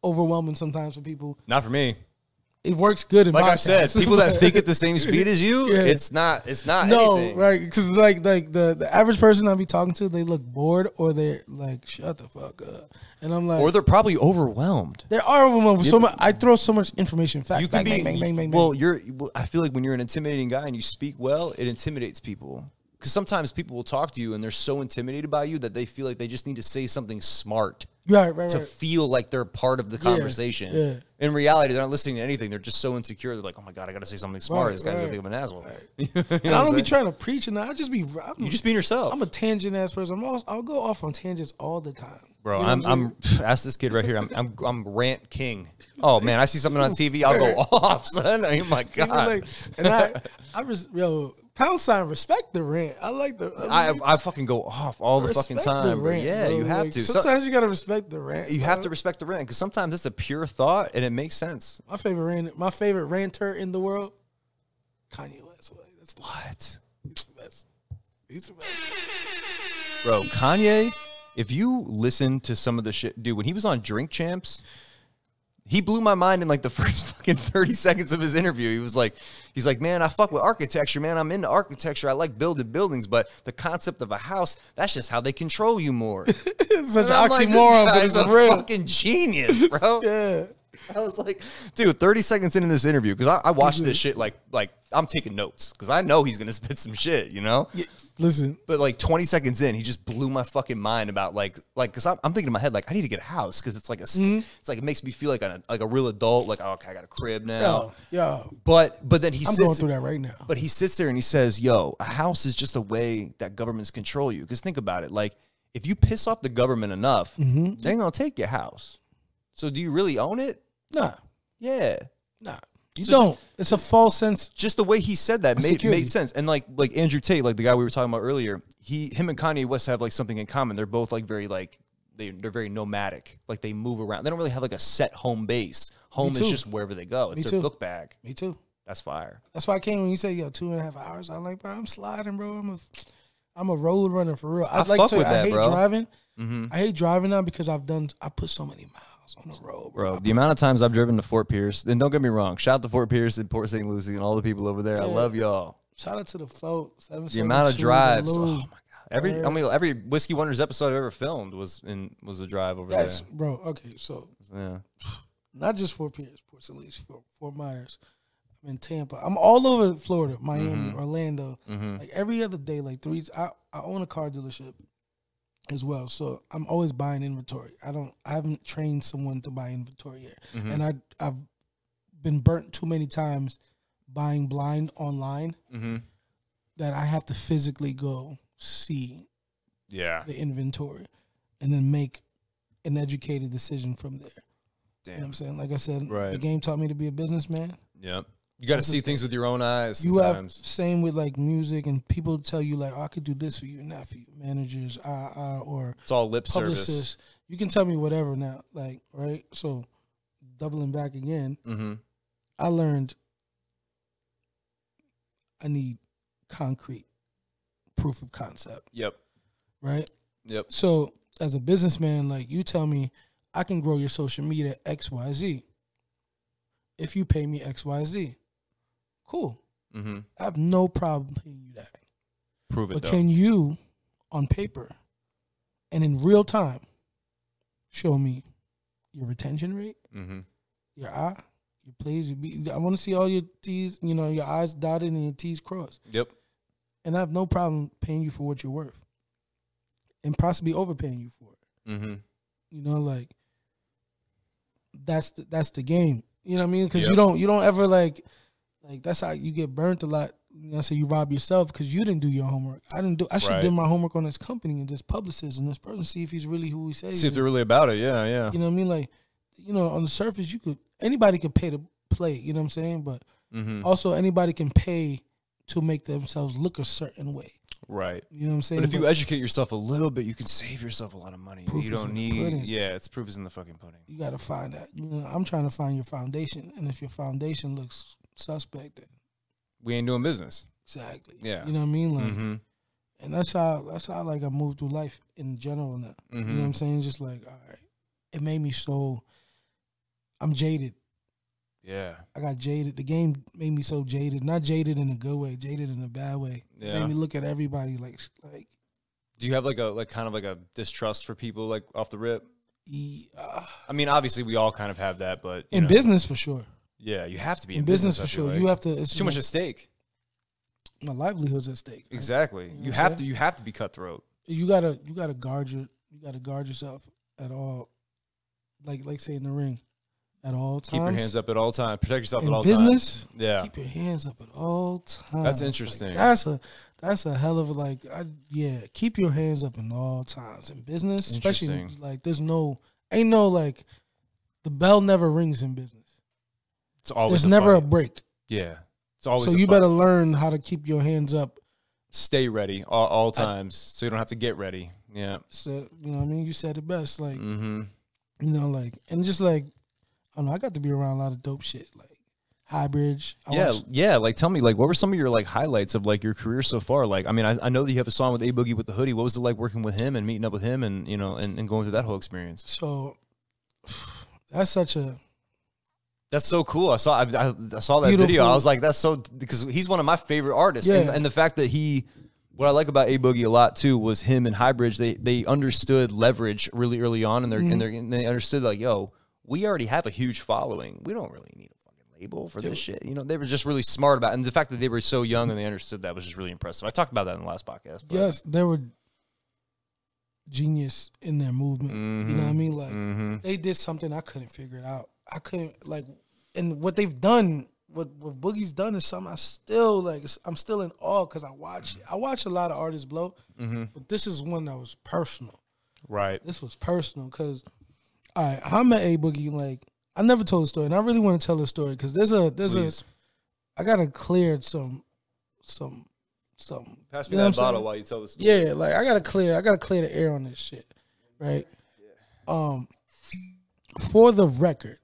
overwhelming sometimes for people. Not for me. It works good in like my said, people that think at the same speed as you, it's not anything. Right, because like the average person I'll be talking to, they look bored or they're like, shut the fuck up. And I'm like, or they're probably overwhelmed. They are overwhelmed. Yeah, so much, I throw so much information fast. You can be, well, I feel like when you're an intimidating guy and you speak well, it intimidates people. Because sometimes people will talk to you and they're so intimidated by you that they feel like they just need to say something smart to feel like they're part of the conversation. In reality, they're not listening to anything. They're just so insecure. They're like, oh, my God, I got to say something smart. This guy's going to think I'm an asshole. You know I don't be trying to preach. And I just be – you just being yourself. I'm a tangent-ass person. I'll go off on tangents all the time. Bro, you know I'm ask this kid right here. I'm rant king. Oh man, I see something on TV, I'll go off, son. Oh my God. Like, and yo, # respect the rant. I like the. I fucking go off all the fucking time. The rant, yeah, bro, you have to. Sometimes you gotta respect the rant. You have to respect the rant because sometimes it's a pure thought and it makes sense. My favorite ranter in the world, Kanye West. That's what. He's the best. He's the best. Bro, Kanye. If you listen to some of the shit, dude, when he was on Drink Champs, he blew my mind in like the first fucking 30 seconds of his interview. He was like, he's like, man, I fuck with architecture, man. I'm into architecture. I like building buildings, but the concept of a house, that's just how they control you more. It's such an oxymoron, but it's real. Fucking genius, bro. Yeah. I was like, dude, 30 seconds into this interview, because I watched this shit like I'm taking notes because I know he's going to spit some shit, you know? Yeah, listen. But like 20 seconds in, he just blew my fucking mind about like because I'm thinking in my head, like, I need to get a house because it's like a, it's like it makes me feel like a real adult. Like, oh, okay, I got a crib now. Yo. But then I'm going through that right now. But he sits there and he says, yo, a house is just a way that governments control you. Because think about it. Like, if you piss off the government enough, they're going to take your house. So do you really own it? Nah. Yeah. Nah. You don't. It's a false sense. Just the way he said that made sense. And like Andrew Tate, like the guy we were talking about earlier, him and Kanye West have like something in common. They're both like very like they're very nomadic. Like they move around. They don't really have like a set home base. Home is just wherever they go. It's their book bag. Me too. That's fire. That's why I came when you say, yo, 2.5 hours. I'm like, bro, I'm sliding, bro. I'm a road runner for real. I like to. I hate driving. I hate driving now because I put so many miles on the road, bro. The amount of times I've driven to Fort Pierce, and don't get me wrong, shout out to Fort Pierce and Port St. Lucie and all the people over there. Yeah. I love y'all. Shout out to the folks. The amount of drives. Oh my God. I mean every Whiskey Wonders episode I've ever filmed was a drive over there. Bro, okay, so yeah. not just Fort Pierce, Port St. Lucie, Fort Myers. I'm in Tampa. I'm all over Florida, Miami, Orlando. Like every other day, like three. I own a car dealership as well, so I'm always buying inventory. I haven't trained someone to buy inventory yet, and I've been burnt too many times buying blind online that I have to physically go see the inventory and then make an educated decision from there. Damn. You know what I'm saying? Like I said, the game taught me to be a businessman. Yep. You got to see things with your own eyes sometimes. Same with like music, and people tell you like, oh, I could do this for you, not for you. Managers, or it's all lip service. You can tell me whatever now, like, right? So doubling back again, I learned I need concrete proof of concept. Yep. Right? Yep. So as a businessman, like you tell me I can grow your social media XYZ if you pay me XYZ. Cool. I have no problem paying you that. Prove it, but though. Can you, on paper and in real time, show me your retention rate, your eye, your plays, your beat? I want to see all your T's, you know, your I's dotted and your T's crossed. Yep. And I have no problem paying you for what you're worth and possibly overpaying you for it. You know, like, that's the game. You know what I mean? Because you don't ever like that's how you get burnt a lot. You know, so you rob yourself because you didn't do your homework. I should do my homework on this company and this publicist and this person, see if he's really who he says. See if they're really about it. Yeah, yeah. You know what I mean? Like, you know, on the surface, anybody could pay to play. You know what I'm saying? But also anybody can pay to make themselves look a certain way. Right. You know what I'm saying? But if you educate yourself a little bit, you can save yourself a lot of money. You don't need, proof is in the fucking pudding. You got to find that. You know, I'm trying to find your foundation, and if your foundation looks suspect, then we ain't doing business. Exactly. Yeah. You know what I mean? Like, and that's how like I moved through life in general now. You know what I'm saying? Just like, all right, it made me so. I'm jaded. Yeah, I got jaded. The game made me so jaded. Not jaded in a good way, jaded in a bad way. Yeah. It made me look at everybody like. Do you have kind of a distrust for people like off the rip? Yeah. I mean, obviously we all kind of have that, but in business for sure. Yeah, you have to be in business for sure. Like, you have to. It's too much at stake. My livelihood's at stake. Like, exactly. You know you have to. You have to be cutthroat. You gotta guard your. You gotta guard yourself at all. Like say in the ring. At all times. Keep your hands up at all times. Protect yourself at all times. Business? Yeah. Keep your hands up at all times. That's interesting. Like, that's a hell of a keep your hands up at all times. In business, especially like there's ain't no the bell never rings in business. It's always there's never a break. Yeah. It's always so you better learn how to keep your hands up. Stay ready all times. So you don't have to get ready. Yeah. So you know what I mean? You said it best. Like you know, like and just like I got to be around a lot of dope shit, like High Bridge. Like, tell me, what were some of your highlights of your career so far? Like, I mean, I know that you have a song with A Boogie Wit da Hoodie. What was it like working with him and meeting up with him, and you know, and going through that whole experience? So that's so cool. I saw that video. I was like, that's so, because he's one of my favorite artists, and the fact that he. What I like about A Boogie a lot too was him and High Bridge. They understood leverage really early on, and they understood like, yo. We already have a huge following. We don't really need a fucking label for this shit. You know, they were just really smart about it. And the fact that they were so young and they understood that was just really impressive. I talked about that in the last podcast. But. Yes, they were genius in their movement. You know what I mean? Like, they did something I couldn't figure it out. I couldn't, like, and what they've done, what Boogie's done is something I still, like, I'm still in awe because I watch a lot of artists blow, but this is one that was personal. Right. This was personal because... All right, I met A Boogie. Like I never told the story, and I really want to tell the story because I gotta clear some. Pass me that bottle while you tell the story. Yeah, like I gotta clear the air on this shit, right? Yeah. For the record,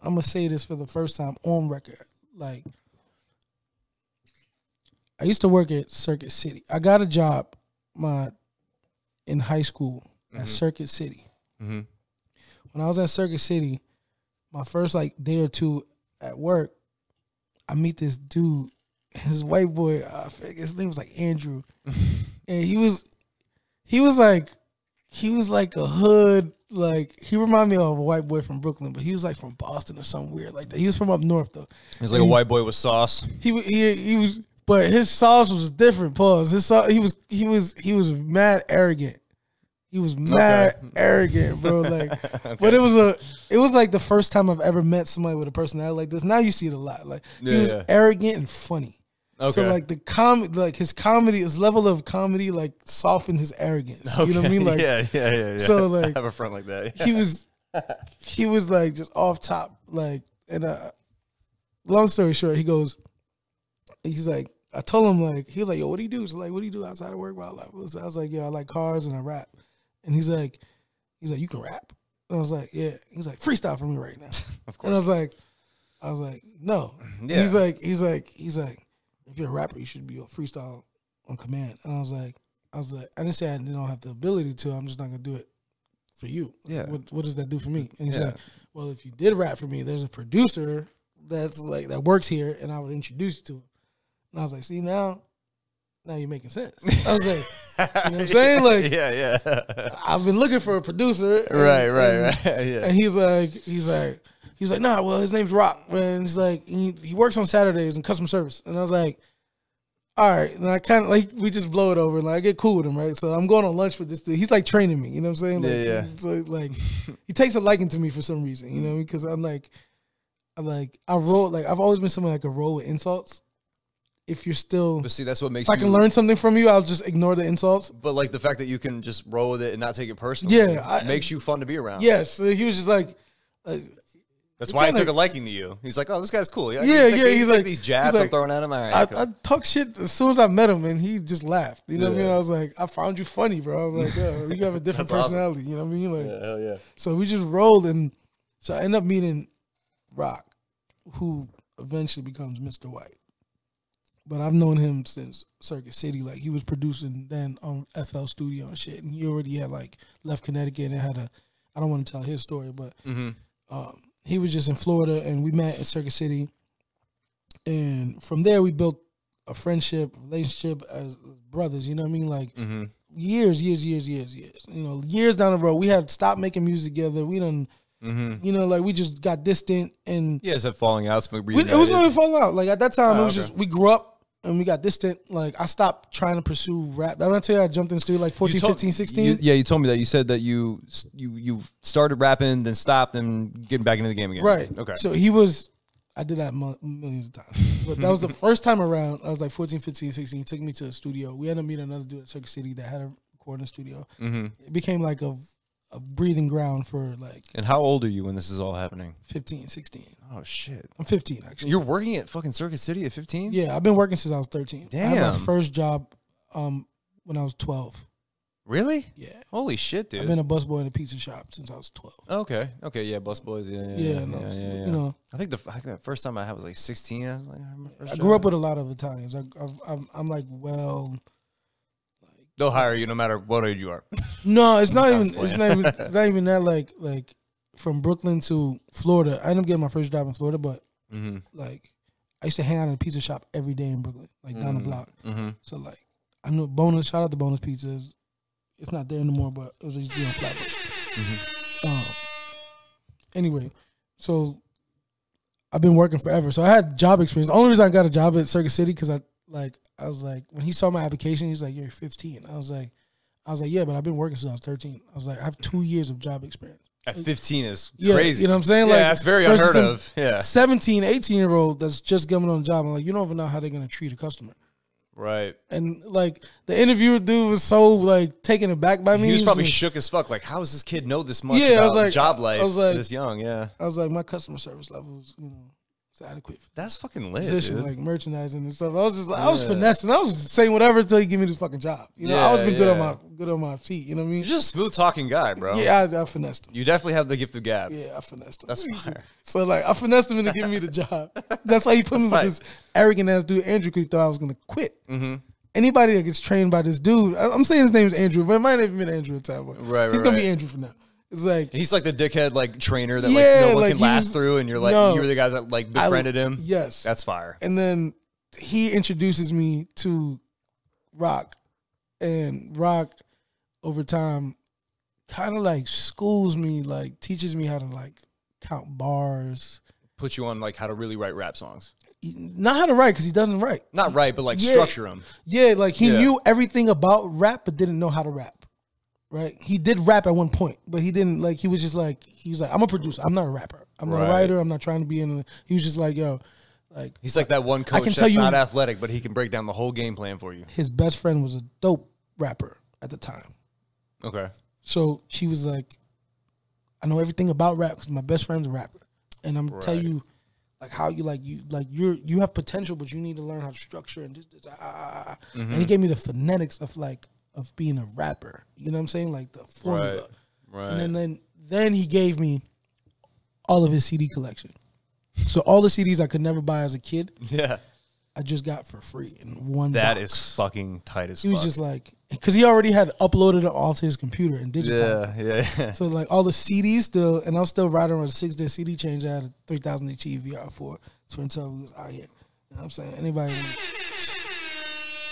I'm gonna say this for the first time on record. Like, I used to work at Circuit City. I got a job in high school at Circuit City. When I was at Circuit City, my first day or two at work, I meet this dude, his white boy. I think his name was Andrew, and he was like he was like a hood, like he reminded me of a white boy from Brooklyn, but he was like from Boston or something weird like that. He was from up north though. He was like a white boy with sauce. He was, but his sauce was different. Pause. His sauce, he was mad arrogant. He was mad arrogant, bro. Like, but it was like the first time I've ever met somebody with a personality like this. Now you see it a lot. Like he was arrogant and funny. Okay. So like his comedy, his level of comedy, like softened his arrogance. Okay. You know what I mean? Like yeah. So like I have a friend like that. Yeah. He was like just off top, like, and long story short, he's like, I told him, like, he was like, yo, what do you do? So like, what do you do outside of work? I was like, yo, I like cars and I rap. And he's like, you can rap? And I was like, yeah. He's like, freestyle for me right now. Of course. And I was like, no. Yeah. He's like, if you're a rapper, you should be a freestyle on command. And I was like, I didn't say I don't have the ability to. I'm just not gonna do it for you. Yeah. What does that do for me? And he's like, well, if you did rap for me, there's a producer that's like that works here, and I would introduce you to him. And I was like, see now you're making sense. I was like, you know what I'm saying? Like, yeah. I've been looking for a producer. And, right. Yeah. And he's like, nah, well, his name's Rock. And he's like, he works on Saturdays in customer service. And I was like, all right. And I kind of like, we just blow it over and like, I get cool with him, right? So I'm going on lunch with this dude. He's like training me, you know what I'm saying? Like, yeah. So like, he takes a liking to me for some reason, you know, because I've always been someone that could roll with insults. If you're still, but see, that's what makes. If I can learn something from you, I'll just ignore the insults. But like the fact that you can just roll with it and not take it personally, makes you fun to be around. Yes, yeah, so he was just like, that's why I took a liking to you. He's like, oh, this guy's cool. Yeah. He's like these jabs I'm throwing at him. All right, I talk shit as soon as I met him, and he just laughed. You know what I mean? I was like, I found you funny, bro. I was like, oh, you have a different personality. Awesome. You know what I mean? Like, yeah, hell yeah. So we just rolled, and so I end up meeting Rock, who eventually becomes Mr. White. But I've known him since Circuit City. Like, he was producing then on FL Studio and shit. And he already had, like, left Connecticut and had a, I don't want to tell his story, but he was just in Florida. And we met in Circuit City. And from there, we built a friendship, relationship as brothers. You know what I mean? Like, years. You know, years down the road, we had stopped making music together. We done... You know, like we just got distant and yeah, it's a falling out. It was not even falling out. Like at that time, it was just we grew up and we got distant. Like I stopped trying to pursue rap. When I tell you I jumped into like 14, 15, 16. You told me that. You said that you started rapping, then stopped, and getting back into the game again. Right. Okay. So he was. I did that millions of times, but that was the first time around. I was like 14, 15, 16. He took me to a studio. We ended up meeting another dude at Circuit City that had a recording studio. It became like a breathing ground for like. And how old are you when this is all happening? 15, 16. Oh shit. I'm 15 actually. You're working at fucking Circuit City at 15? Yeah, I've been working since I was 13. Damn. I had my first job when I was 12. Really? Yeah. Holy shit, dude. I've been a busboy in a pizza shop since I was 12. Okay. Okay, yeah, busboys. Yeah. You know. I think the first time I had was like 16. I was like, I grew up with a lot of Italians. I'm like, well, they'll hire you no matter what age you are. No, it's not even that. Like from Brooklyn to Florida, I ended up getting my first job in Florida, but like I used to hang out in a pizza shop every day in Brooklyn, like down the block. So like I knew Bonus. Shout out to Bonus Pizzas. It's not there anymore, but it was just doing Flatbush. Anyway, so I've been working forever. So I had job experience. The only reason I got a job at Circuit City because I was like, when he saw my application, he was like, you're 15. I was like, yeah, but I've been working since I was 13. I was like, I have 2 years of job experience. At 15 is crazy. You know what I'm saying? Yeah, like, that's very unheard of. Yeah. 17, 18-year-old that's just coming on the job. I'm like, you don't even know how they're going to treat a customer. Right. And like the interviewer dude was so like taken aback by me. He was probably shook as fuck. Like, how does this kid know this much about job life? I was like, this young, I was like, my customer service levels, you know. Adequate. That's fucking lit, position, dude. Like merchandising and stuff. I was just like, I was finessing. I was saying whatever until you give me this fucking job. You know, I always been good on my feet. You know what I mean? You're just a smooth talking guy, bro. Yeah, I finessed him. You definitely have the gift of gab. Yeah, I finessed him. That's fire. So like, I finessed him into giving me the job. That's why he put me with this arrogant ass dude, Andrew, because he thought I was gonna quit. Anybody that gets trained by this dude, I'm saying his name is Andrew, but it might not even been Andrew at the time. Right. He's gonna be Andrew for now. It's like, and he's like the dickhead like trainer that like no one can last through, and you're like you were the guys that like befriended him. Yes, that's fire. And then he introduces me to Rock, and Rock over time kind of like schools me, like teaches me how to like count bars. Put you on like how to really write rap songs. Not how to write, because he doesn't write. Not write, but like structure him. Yeah, like he knew everything about rap, but didn't know how to rap. Right? He did rap at one point, but he didn't like, he was just like, he was like, I'm a producer. I'm not a rapper. I'm not a writer. I'm not trying to be in. He was just like, yo. Like, he's like that one coach that's not athletic, but he can break down the whole game plan for you. His best friend was a dope rapper at the time. Okay. So she was like, I know everything about rap because my best friend's a rapper. And I'm tell you like how you like you have potential, but you need to learn how to structure and this and he gave me the phonetics of like of being a rapper. You know what I'm saying? Like the formula. Right. And then he gave me all of his CD collection. So all the CDs I could never buy as a kid, I just got for free in one box. That is fucking tight as fuck. He was just like, because he already had uploaded it all to his computer and digitized it. Yeah. So like all the CDs still, and I was still riding around a 6-day CD change. I had a 3,000 HEVR for Twin Tub. We was out here. You know what I'm saying? Anybody,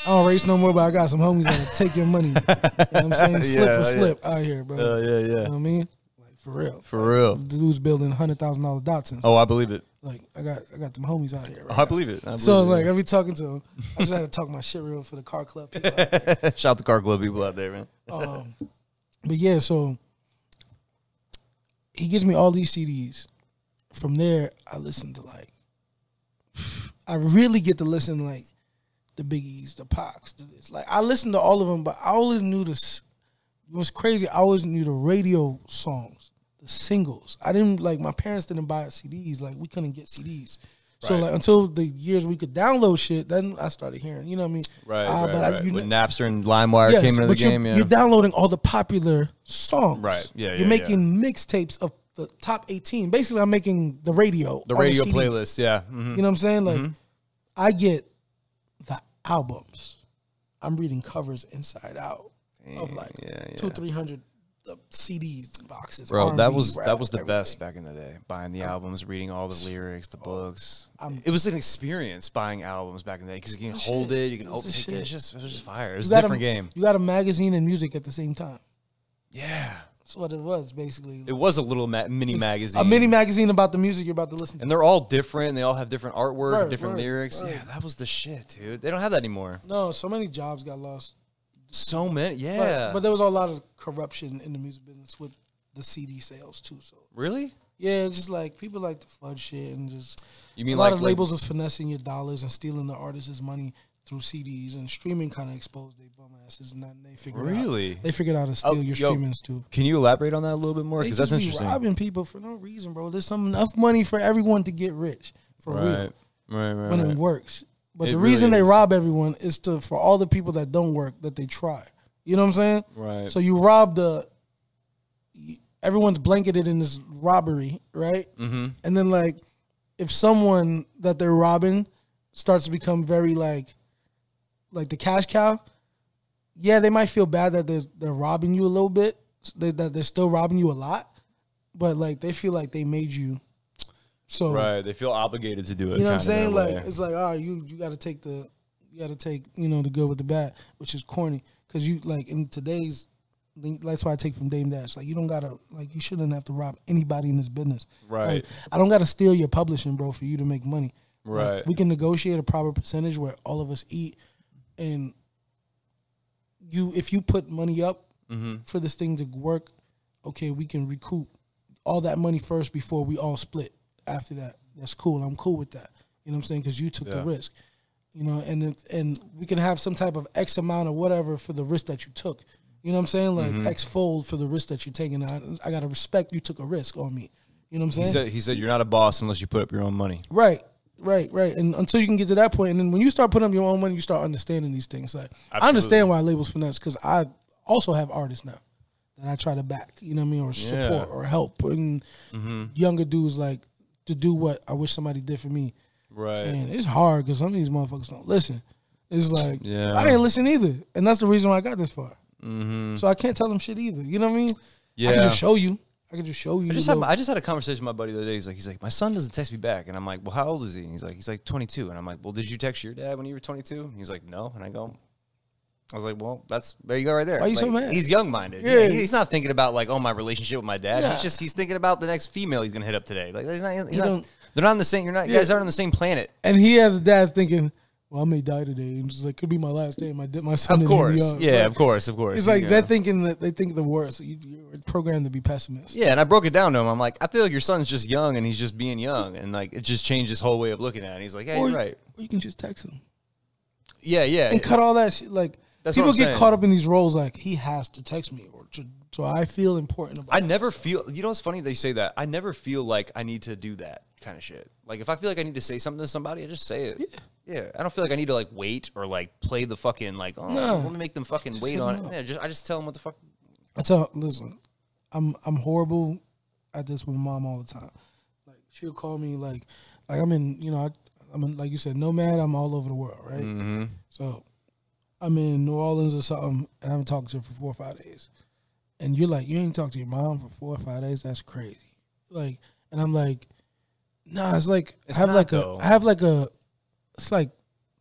I don't race no more, but I got some homies that'll take your money. You know what I'm saying? Slip for slip out here, bro. You know what I mean? For real. For real. The dude's building $100,000 Datsuns. Oh, I believe it. Like, I got them homies out here. Right now. I believe it. So, like, I be talking to them. I just had to talk my shit real for the car club people out there. Shout out the car club people out there, man. But, yeah, so he gives me all these CDs. From there, I listen to, like, I really get to listen to, like, the Biggies, the Pocs, the this. Like, I listened to all of them, but I always knew this. It was crazy. I always knew the radio songs, the singles. I didn't, like, my parents didn't buy CDs. Like, we couldn't get CDs. Right. So, like, until the years we could download shit, then I started hearing, you know what I mean? Right, You when Napster and LimeWire came into the game, you're downloading all the popular songs. Right, you're making mixtapes of the top 18. Basically, I'm making the radio. The radio playlist, you know what I'm saying? Like, I get the albums. I'm reading covers inside out. Of like 200-300 CDs boxes. Bro, that was the best back in the day. Buying the albums, reading all the lyrics, the books. It was an experience buying albums back in the day because you can hold it, you can open it. It was just fire. It was a different game. You got a magazine and music at the same time. Yeah. That's what it was, basically. It was a little mini magazine. A mini magazine about the music you're about to listen to. And they're all different. They all have different artwork, different lyrics. Yeah, that was the shit, dude. They don't have that anymore. No, so many jobs got lost. So many, but there was a lot of corruption in the music business with the CD sales too. So really, yeah, just like people like to fudge shit and just you mean a lot of labels was finessing your dollars and stealing the artist's money through CDs and streaming kind of exposed they bum asses and they figured out, they figured out to steal your streamings too. Can you elaborate on that a little bit more? Because that's interesting. Robbing people for no reason, bro. There's enough money for everyone to get rich for real, right? When it works. But the reason they rob everyone is to for all the people that don't work that they try. You know what I'm saying? Right. So you rob everyone's blanketed in this robbery, right? And then like if someone that they're robbing starts to become very like the cash cow, yeah, they might feel bad that they're robbing you a little bit, that they're still robbing you a lot, but like they feel like they made you. So they feel obligated to do it. You know what I'm saying? Like it's like, oh, you got to take the good with the bad, which is corny because you like in today's. That's why I take from Dame Dash. Like you don't gotta you shouldn't have to rob anybody in this business. Right. Like, I don't gotta steal your publishing, bro, for you to make money. Right. Like, we can negotiate a proper percentage where all of us eat, and if you put money up for this thing to work, okay, we can recoup all that money first before we all split. After that, that's cool. I'm cool with that. You know what I'm saying? Because you took the risk, you know, and we can have some type of X amount or whatever for the risk that you took. You know what I'm saying? Like X fold for the risk that you're taking. I got to respect you took a risk on me. You know what I'm saying? He said you're not a boss unless you put up your own money. Right. And until you can get to that point, and then when you start putting up your own money, you start understanding these things. Like absolutely. I understand why labels finesse because I also have artists now that I try to back, you know what I mean, or support or help. And younger dudes like, to do what I wish somebody did for me. Right. And it's hard because some of these motherfuckers don't listen. It's like, I didn't listen either. And that's the reason why I got this far. So I can't tell them shit either. You know what I mean? Yeah. I can just show you. I just had a conversation with my buddy the other day. He's like, my son doesn't text me back. And I'm like, well, how old is he? And he's like 22. And I'm like, well, did you text your dad when you were 22? And he's like, no. And I go, I was like, well, that's there you go right there. Why are you so mad? He's young-minded. Yeah. You know, he's not thinking about, like, oh, my relationship with my dad. Yeah. He's thinking about the next female he's going to hit up today. Like, they're not on the same, you guys aren't on the same planet. And he has a dad's thinking, well, I may die today. And just like, could be my last day. My son. Of course. Yeah, like, of course. It's like they're thinking that they think the worst. You're programmed to be pessimist. Yeah, and I broke it down to him. I'm like, I feel like your son's just young and he's just being young. And like, it just changed his whole way of looking at it. And he's like, hey, you're right. Or you can just text him. Yeah, yeah. And cut all that shit. Like, that's people get caught up in these roles. Like, he has to text me or to, so I feel important. About I never feel, you know, it's funny they say that. I never feel like I need to do that kind of shit. Like, if I feel like I need to say something to somebody, I just say it. Yeah. Yeah, I don't feel like I need to like wait or like play the fucking like let me make them fucking just wait on it. Yeah, I just tell them what the fuck. I tell listen, I'm horrible at this with my mom all the time. Like she'll call me like I'm in I'm in, like you said, nomad. I'm all over the world, right? Mm-hmm. So I'm in New Orleans or something, and I haven't talked to her for 4 or 5 days. And you're like, you ain't talked to your mom for 4 or 5 days. That's crazy. Like, and I'm like, nah. It's like it's like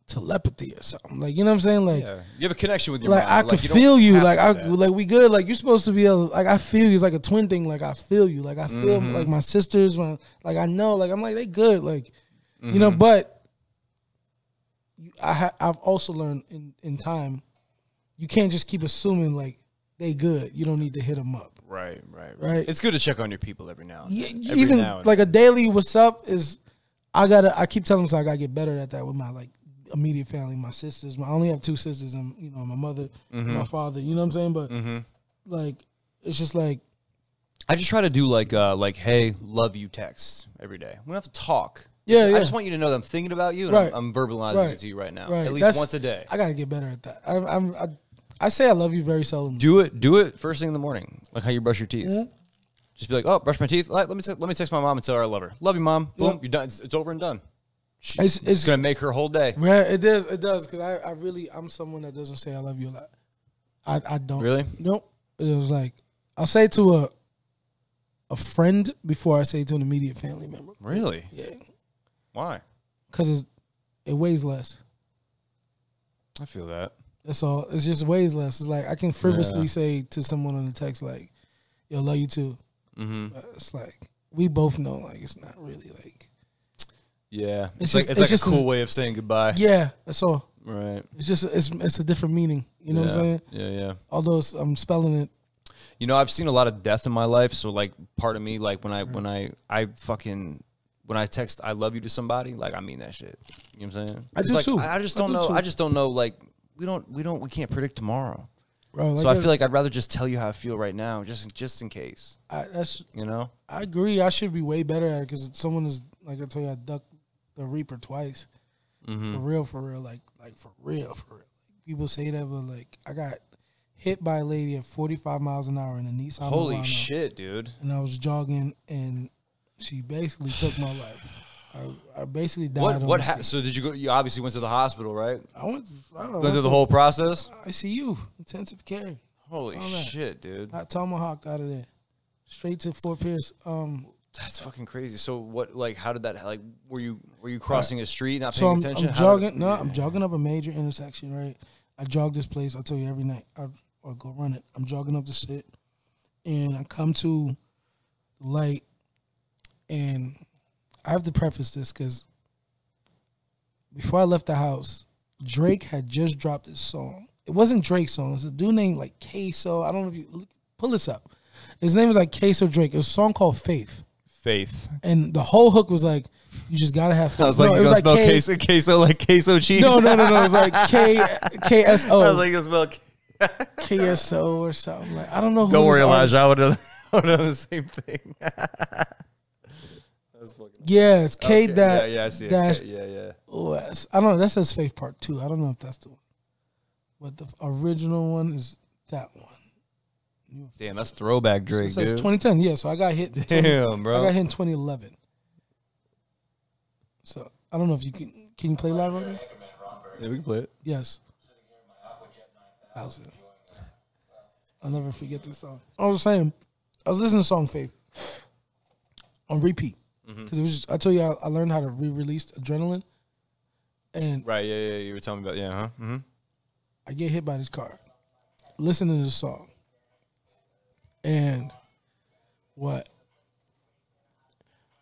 telepathy or something. Like, you know what I'm saying? Like, yeah. You have a connection with your mom. I could feel you. Like, like we good. Like, you're supposed to be able, like, I feel you. It's like a twin thing. Like, I feel you. Like, I feel like my sisters. When, like, I know. Like, I'm like, they good. Like, you know, but I've also learned in time, you can't just keep assuming, like, they good. You don't need to hit them up. Right, right, right. It's good to check on your people every now and then. Yeah, even, like, a daily what's up is... I keep telling myself I gotta get better at that with my like immediate family, my sisters. I only have 2 sisters, and you know my mother, and my father. You know what I'm saying? But like, it's just like I just try to do like hey, love you texts every day. We don't have to talk. Yeah, yeah. I just want you to know that I'm thinking about you, and I'm verbalizing it to you right now. Right. At least once a day. I gotta get better at that. I say I love you very seldom. Do it first thing in the morning, like how you brush your teeth. Yeah. Just be like, oh, brush my teeth. All right, let me text my mom and tell her I love her. Love you, mom. Boom, you're done. It's over and done. It's gonna make her whole day. Yeah, it does. It does. Cause I'm someone that doesn't say I love you a lot. I don't really. Nope. It was like I'll say to a friend before I say to an immediate family member. Really? Yeah. Why? Cause it weighs less. I feel that. That's all. It's just weighs less. It's like I can frivolously say to someone on the text like, "Yo, love you too." It's like we both know, like it's not really like, yeah, it's just a cool way of saying goodbye. Yeah, that's all. Right. It's just it's a different meaning. You know what I'm saying? Yeah, yeah. Although I'm spelling it. You know, I've seen a lot of death in my life, so like part of me, like when I text "I love you" to somebody, like I mean that shit. You know what I'm saying? I do like, too. I just don't know. I just don't know. Like we can't predict tomorrow. Bro, like so I feel like I'd rather just tell you how I feel right now, just in case. That's you know. I agree. I should be way better at it because someone is like I told you, I ducked the Reaper twice. For real, for real. People say that, but like I got hit by a lady at 45 miles an hour in a Nissan. Holy shit, dude! And I was jogging, and she basically took my life. I basically died. What happened? So did you go? You obviously went to the hospital, right? I went through the whole process. ICU, intensive care. Holy shit, dude! I tomahawked out of there, straight to Fort Pierce. That's fucking crazy. So what? Like, how did that? Like, were you crossing a street, not paying attention? I'm jogging. I'm jogging up a major intersection. Right. I jog this place. I tell you every night. I go run it. I'm jogging up this shit, and I come to the light, and I have to preface this because before I left the house, Drake had just dropped his song. It wasn't Drake's song. It's a dude named like Queso. I don't know if you pull this up. His name was like Queso Drake. It was a song called Faith. Faith. And the whole hook was like, you just gotta have faith. I was like, you gonna spell queso, queso like queso cheese? No, no, no, no. It was like K-S-O. I was like, you gonna spell K-S-O or something. Like, I don't know who. Don't worry, Elijah. I would have done the same thing. Yeah, it's K dash. Yeah, I see it. Yeah, yeah. OS. I don't know. That says Faith Part 2. I don't know if that's the one. But the original one is that one. Damn, that's throwback Drake, so it says dude. 2010. Yeah, so I got hit. Damn, bro. I got hit in 2011. So I don't know if you can. Can you play live right now? Yeah, we can play it. Yes. I'll never forget this song. I was saying, I was listening to the song Faith on repeat. Because it was just, I told you I learned how to re-release Adrenaline, and right, yeah, you were telling me about, yeah, huh? I get hit by this car. Listen to this song. And what?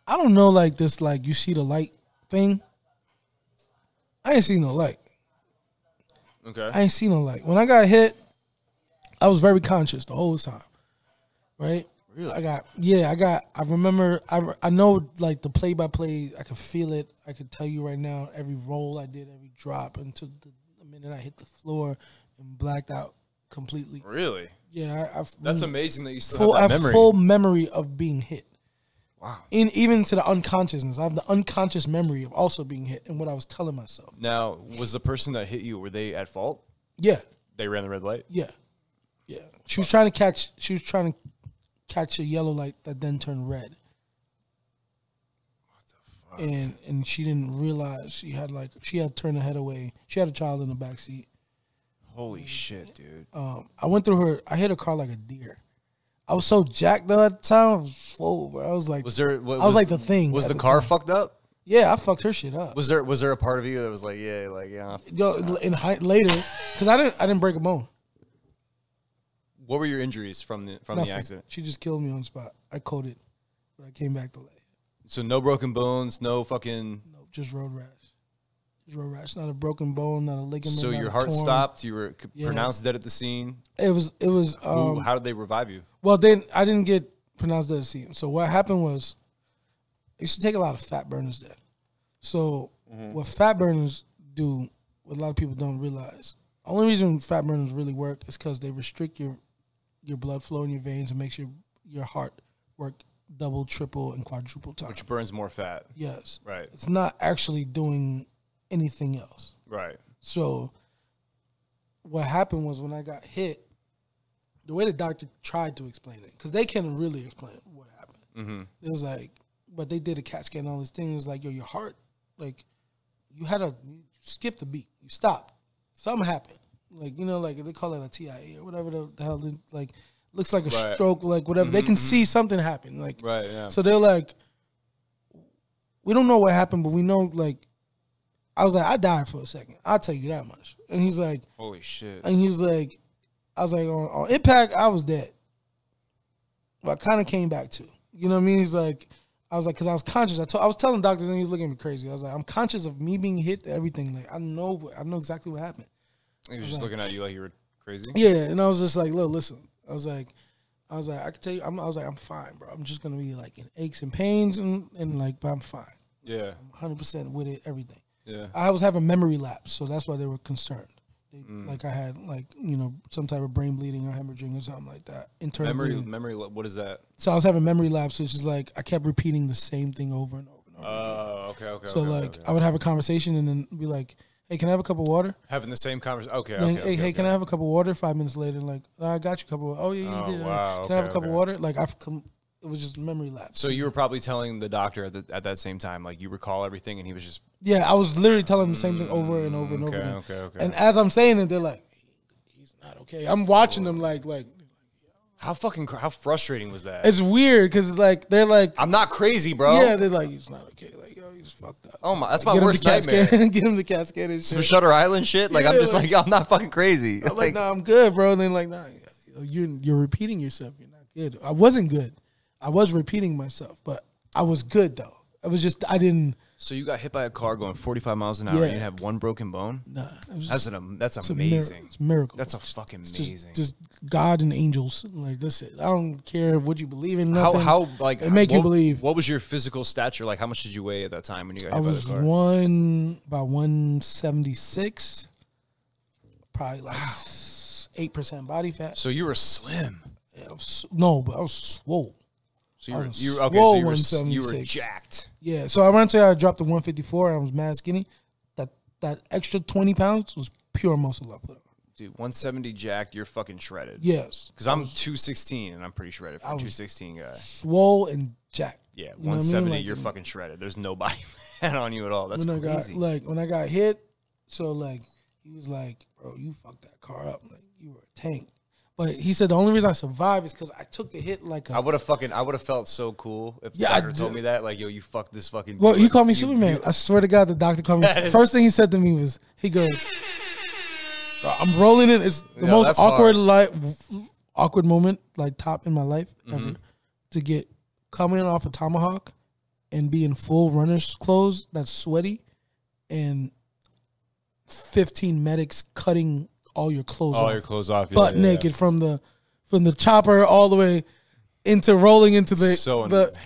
I don't know, like this, like you see the light thing. I ain't seen no light. Okay. I ain't seen no light. When I got hit, I was very conscious the whole time. Right? Really? I remember, I know like the play by play, I could feel it. I could tell you right now, every roll I did, every drop until the minute I hit the floor and blacked out completely. Really? Yeah. That's amazing that you still have that memory. I have full memory of being hit. Wow. Even to the unconsciousness. I have the unconscious memory of also being hit and what I was telling myself. Now, was the person that hit you, were they at fault? Yeah. They ran the red light? Yeah. Yeah. She was trying to catch a yellow light that then turned red. What the fuck? And she didn't realize she had turned her head away. She had a child in the backseat. Holy shit, dude. I went through her, I hit her car like a deer. I was so jacked though at the time. I was full, bro. I was like, the thing. Was the car fucked up? Yeah, I fucked her shit up. Was there a part of you that was like, yeah? Yo, later, because I didn't break a bone. What were your injuries from the accident? She just killed me on the spot. I coded, but I came back to life. So no broken bones, no fucking. No, just road rash. Not a broken bone, not a ligament. So your heart stopped. You were pronounced dead at the scene. It was. How did they revive you? Well, I didn't get pronounced dead at the scene. So what happened was, it used to take a lot of fat burners dead. So what fat burners do, what a lot of people don't realize, the only reason fat burners really work is because they restrict your blood flow in your veins and makes your heart work double, triple, and quadruple time. Which burns more fat. Yes. Right. It's not actually doing anything else. Right. So what happened was when I got hit, the way the doctor tried to explain it, because they can't really explain what happened. It was like, but they did a CAT scan and all these things. Like, yo, your heart, like, you skipped a beat. You stopped. Something happened. Like, you know, like, they call it a TIA or whatever the hell. Like, looks like a stroke, like, whatever. They can see something happen. Like, right, yeah. So they're like, we don't know what happened, but we know, like, I was like, I died for a second. I'll tell you that much. And he's like, holy shit. And he was like, I was like, on impact, I was dead. But I kind of came back too. You know what I mean? He's like, I was like, because I was conscious. I was telling doctors, and he was looking at me crazy. I was like, I'm conscious of me being hit to everything. Like, I know exactly what happened. He was just looking at you like you were crazy? Yeah. And I was just like, look, listen. I was like, I can tell you, I'm fine, bro. I'm just going to be like in aches and pains and like, but I'm fine. Yeah. I'm 100% with it, everything. Yeah. I was having memory lapse, so that's why they were concerned. Like I had, like, you know, some type of brain bleeding or hemorrhaging or something like that. Internal memory. What is that? So I was having memory lapse, which is like I kept repeating the same thing over and over and over. Oh, okay. So I would have a conversation and then be like, "Hey, can I have a cup of water?" Having the same conversation. Hey, can I have a cup of water? 5 minutes later, like, oh, I got you a cup of. Oh yeah, you did. Wow, can I have a cup of water? Like it was just memory lapse. So you were probably telling the doctor at that same time, like you recall everything, and he was just. Yeah, I was literally telling the same thing over and over and over again. Okay. And as I'm saying it, they're like, "He's not okay." I'm watching them, like, how frustrating was that? It's weird because it's like they're like, "I'm not crazy, bro." Yeah, they're like, "He's not okay." Like, yo, he's fucked up. Oh my, that's my worst nightmare. Get him the cascade and shit. Some Shutter Island shit. Like, yeah, I'm just like, yo, I'm not fucking crazy. I'm like, nah, I'm good, bro. And then like, nah, you're repeating yourself. You're not good. I wasn't good. I was repeating myself, but I was good though. I was just I didn't. So you got hit by a car going 45 miles an hour and you have one broken bone? Nah. That's amazing. It's a miracle. That's a fucking amazing. Just God and angels. Like, that's it. I don't care what you believe in. Nothing. It makes you believe. What was your physical stature? Like, how much did you weigh at that time when you got hit by the car? I was about 176. Probably like 8% body fat. So you were slim. Yeah, but I was swole. So you were jacked. Yeah. So ironically, I dropped to 154 and I was mad skinny. That extra 20 pounds was pure muscle I put on. Dude, 170 jacked, you're fucking shredded. Yes. Because I'm 216 and I'm pretty shredded for a 216 guy. Swole and jacked. Yeah, 170, I mean? Like, you're fucking shredded. There's no body fat on you at all. That's crazy. When I got hit, so like he was like, bro, you fucked that car up. Like you were a tank. But he said the only reason I survived is because I took a hit like a... I would have felt so cool if the doctor told me that. Like, yo, you fucked this fucking... Well, he called me Superman. I swear to God, the doctor called me... First thing he said to me was, he goes... I'm rolling in. It's the most awkward awkward moment, like top in my life ever, to get coming in off a tomahawk and be in full runner's clothes that's sweaty, and 15 medics cutting all your clothes off. All your clothes off. Yeah, butt naked from the chopper all the way into rolling into the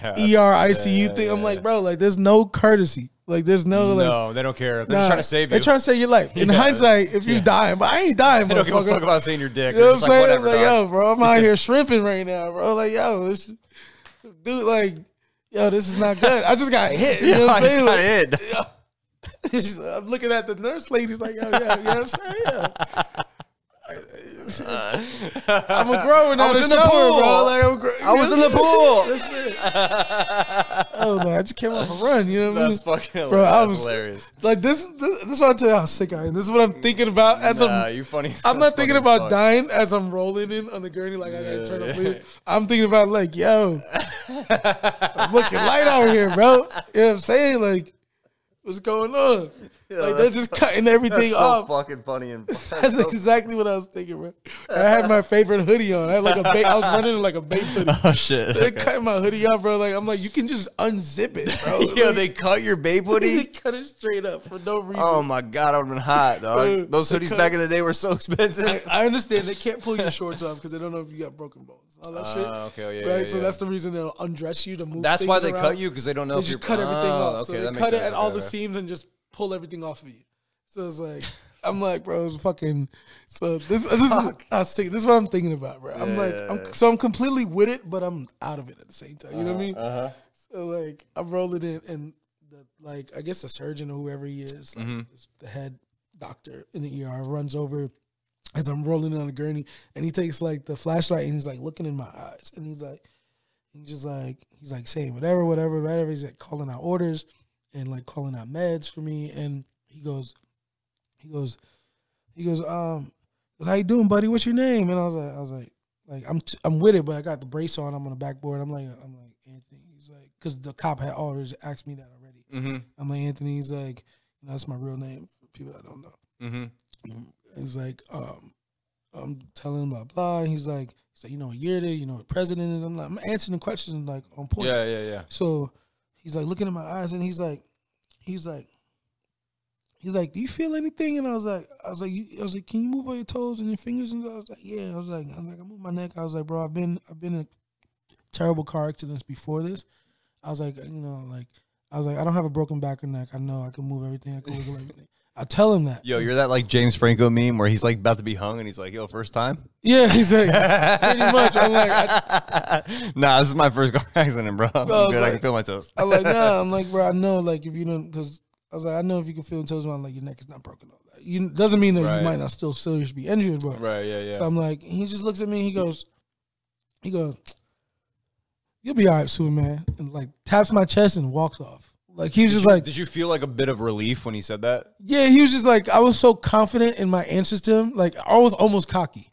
ER ICU thing. I'm like, bro, like there's no courtesy. Like there's no like, they don't care. They're just trying to save you. They're trying to save your life. In hindsight, if you dying, but I ain't dying. They don't give a fuck about seeing your dick. You know what I'm saying? Like, yo, bro, I'm out here shrimping right now, bro. Like, yo, this dude, like, yo, this is not good. I just got hit. You know what I'm saying? I just got hit. I'm looking at the nurse lady. She's like, yo, yeah, you know what I'm saying? Yeah. I'm a grower now. I was in the pool, bro. Like, I was in the pool. Oh man, I just came off a run. You know what I mean? That's fucking bro, hilarious. Like this is what I tell you how sick I am. This is what I'm thinking about as I'm. You funny. I'm not thinking about dying as I'm rolling in on the gurney. Like I gotta turn up later. I'm thinking about like, yo, I'm looking light out here, bro. You know what I'm saying? Like, what's going on? Yeah, like they're just cutting everything off. So fucking funny and funny. That's exactly what I was thinking, bro. And I had my favorite hoodie on. I had like a I was running in like a babe hoodie. Oh shit! They're cutting my hoodie off, bro. Like I'm like, you can just unzip it, bro. Yo, like, they cut your babe hoodie. They cut it straight up for no reason. Oh my god, I would've been hot, dog. Those hoodies back in the day were so expensive. I understand they can't pull your shorts off because they don't know if you got broken bones, all that shit. Okay, yeah, right. Yeah, so that's the reason they'll undress you to move. That's why they cut you because they don't know. They just cut everything off. So they cut it at all the seams and just pull everything off of you. So it's like I'm like, bro, it's fucking. So this is what I'm thinking about, bro. I'm like, I'm completely with it, but I'm out of it at the same time. You know what I mean? So like, I'm rolling in, and like, I guess the surgeon or whoever he is, like, the head doctor in the ER, runs over as I'm rolling in on the gurney, and he takes like the flashlight and he's like looking in my eyes, and he's like saying whatever. He's like calling out orders and like calling out meds for me, and he goes, how you doing, buddy? What's your name? And I was like, I'm with it, but I got the brace on. I'm on the backboard. I'm like Anthony. He's like, because the cop had already asked me that already. I'm like Anthony. He's like, that's my real name for people that don't know. He's like, I'm telling him blah blah. And he's like, you know what year it is? You know what president is? I'm answering the questions like on point. Yeah. So he's like looking in my eyes, and he's like, do you feel anything? And I was like, can you move all your toes and your fingers? And I was like, yeah. I was like, I moved my neck. I was like, bro, I've been in terrible car accidents before this. I was like, I don't have a broken back or neck. I know I can move everything. I can wiggle everything. I tell him that. Yo, you're that like James Franco meme where he's like about to be hung and he's like, yo, first time? Yeah, he's like, pretty much. I'm like, nah, this is my first car accident, bro. I'm good. Like, I can feel my toes. I'm like, nah, I'm like, bro, I know, like, if you don't, because I was like, I know if you can feel your toes, I'm like, your neck is not broken. All that. You, doesn't mean that you might not still seriously be injured, bro. Right. So I'm like, he just looks at me, he goes, you'll be all right, Superman. And like, taps my chest and walks off. Like he was just like. Did you feel like a bit of relief when he said that? Yeah, he was just like, I was so confident in my answers to him. Like I was almost cocky,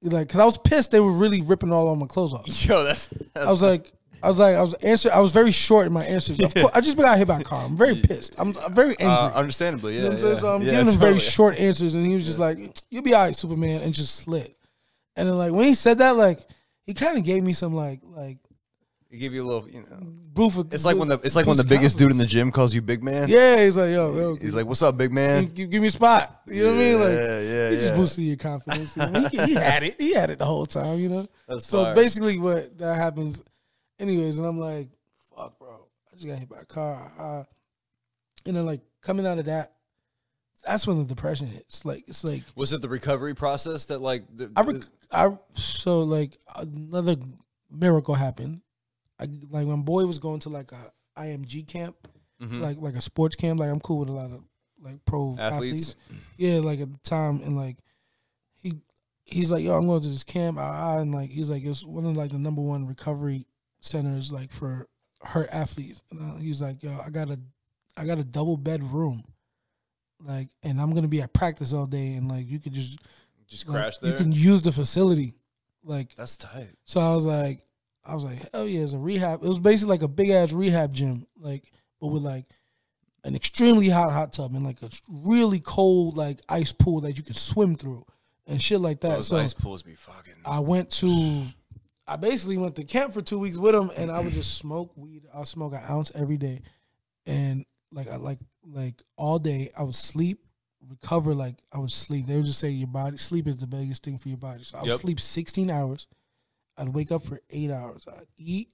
like because I was pissed they were really ripping all my clothes off. Yo, that's. I was very short in my answers. Of course, I just got hit by a car. I'm very pissed. I'm very angry. Understandably, yeah. You know what I'm saying? So I'm giving him very short answers, and he was just like, "You'll be all right, Superman," and just slid. And then like when he said that, like he kind of gave me some like. Give you a little, you know. It's like when the biggest dude in the gym calls you big man. Yeah, he's like, yo. He's like, what's up, big man? Give me a spot. You know what I mean? Like, he just boosted your confidence. You know? he had it. He had it the whole time. You know. That's so fire. Basically, what that happens, anyways. And I'm like, fuck, bro. I just got hit by a car. And then like coming out of that. That's when the depression hits. Like it's like. Was it the recovery process that like? So like another miracle happened. Like my boy was going to like a IMG camp, like a sports camp. Like I'm cool with a lot of like pro athletes. Yeah, like at the time, and like he's like, yo, I'm going to this camp, and like he's like, it's one of like the #1 recovery centers like for hurt athletes. And he's like, yo, I got a double bed room, like, and I'm gonna be at practice all day, and like you could just like, crash there. You can use the facility, like that's tight. So I was like, hell yeah, it's a rehab. It was basically like a big ass rehab gym, like, but with like an extremely hot tub and like a really cold like ice pool that you could swim through and shit like that. Those ice pools be fucking. I basically went to camp for 2 weeks with him, and I would just smoke weed. I'll smoke an ounce every day, and like all day. I would sleep, recover. Like I would sleep. They would just say your body sleep is the biggest thing for your body. So I would sleep 16 hours. I'd wake up for 8 hours. I'd eat.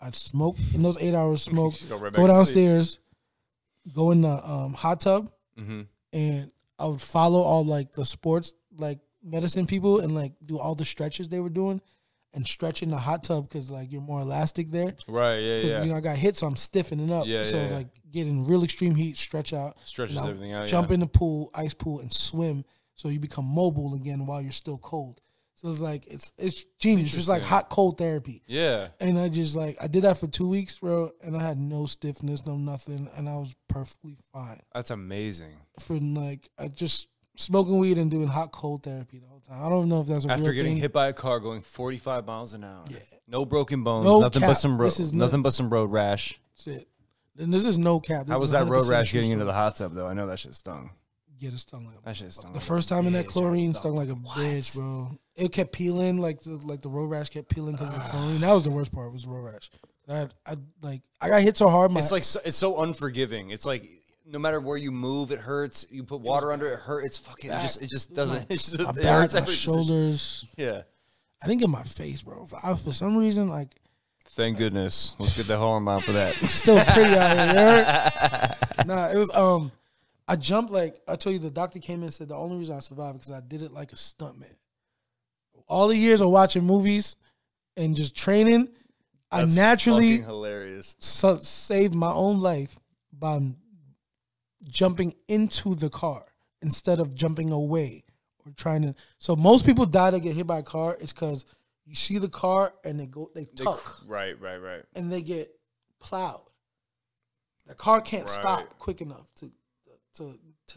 I'd smoke. In those 8 hours, smoke. Go downstairs. Go in the hot tub, and I would follow all like the sports, like medicine people, and like do all the stretches they were doing, and stretch in the hot tub because like you're more elastic there, right? Yeah, because you know I got hit, so I'm stiffening up. Yeah, so like get in real extreme heat, stretch out, stretches everything out. Jump in the pool, ice pool, and swim, so you become mobile again while you're still cold. So it's like it's genius. It's like hot cold therapy. Yeah. And I just like I did that for 2 weeks, bro, and I had no stiffness, no nothing, and I was perfectly fine. That's amazing. For like I just smoking weed and doing hot cold therapy the whole time. I don't know if that's a real thing. After getting hit by a car going 45 miles an hour. Yeah. No broken bones. No nothing cap. But some road. Nothing but some road rash. Shit. And this is no cap. This How was that road rash getting into the hot tub though? I know that shit stung. Yeah, it stung like a that shit stung. The like first time in that chlorine stung like a bitch, bro. It kept peeling, like the road rash kept peeling because of the chlorine. That was the worst part. Was the road rash. I got hit so hard. It's like it's so unforgiving. It's like no matter where you move, it hurts. You put water under it, hurts. It's fucking. It just doesn't. It's just it hurts. My shoulders. Yeah, I didn't get my face, bro. For some reason, like. Thank goodness. Let's get the hormone for that. Still pretty out here. Nah, it was I jumped like I told you. The doctor came in and said the only reason I survived because I did it like a stuntman. All the years of watching movies and just training, I naturally saved my own life by jumping into the car instead of jumping away or trying to. So most people die that get hit by a car. It's because you see the car and they tuck. Right. And they get plowed. The car can't stop quick enough to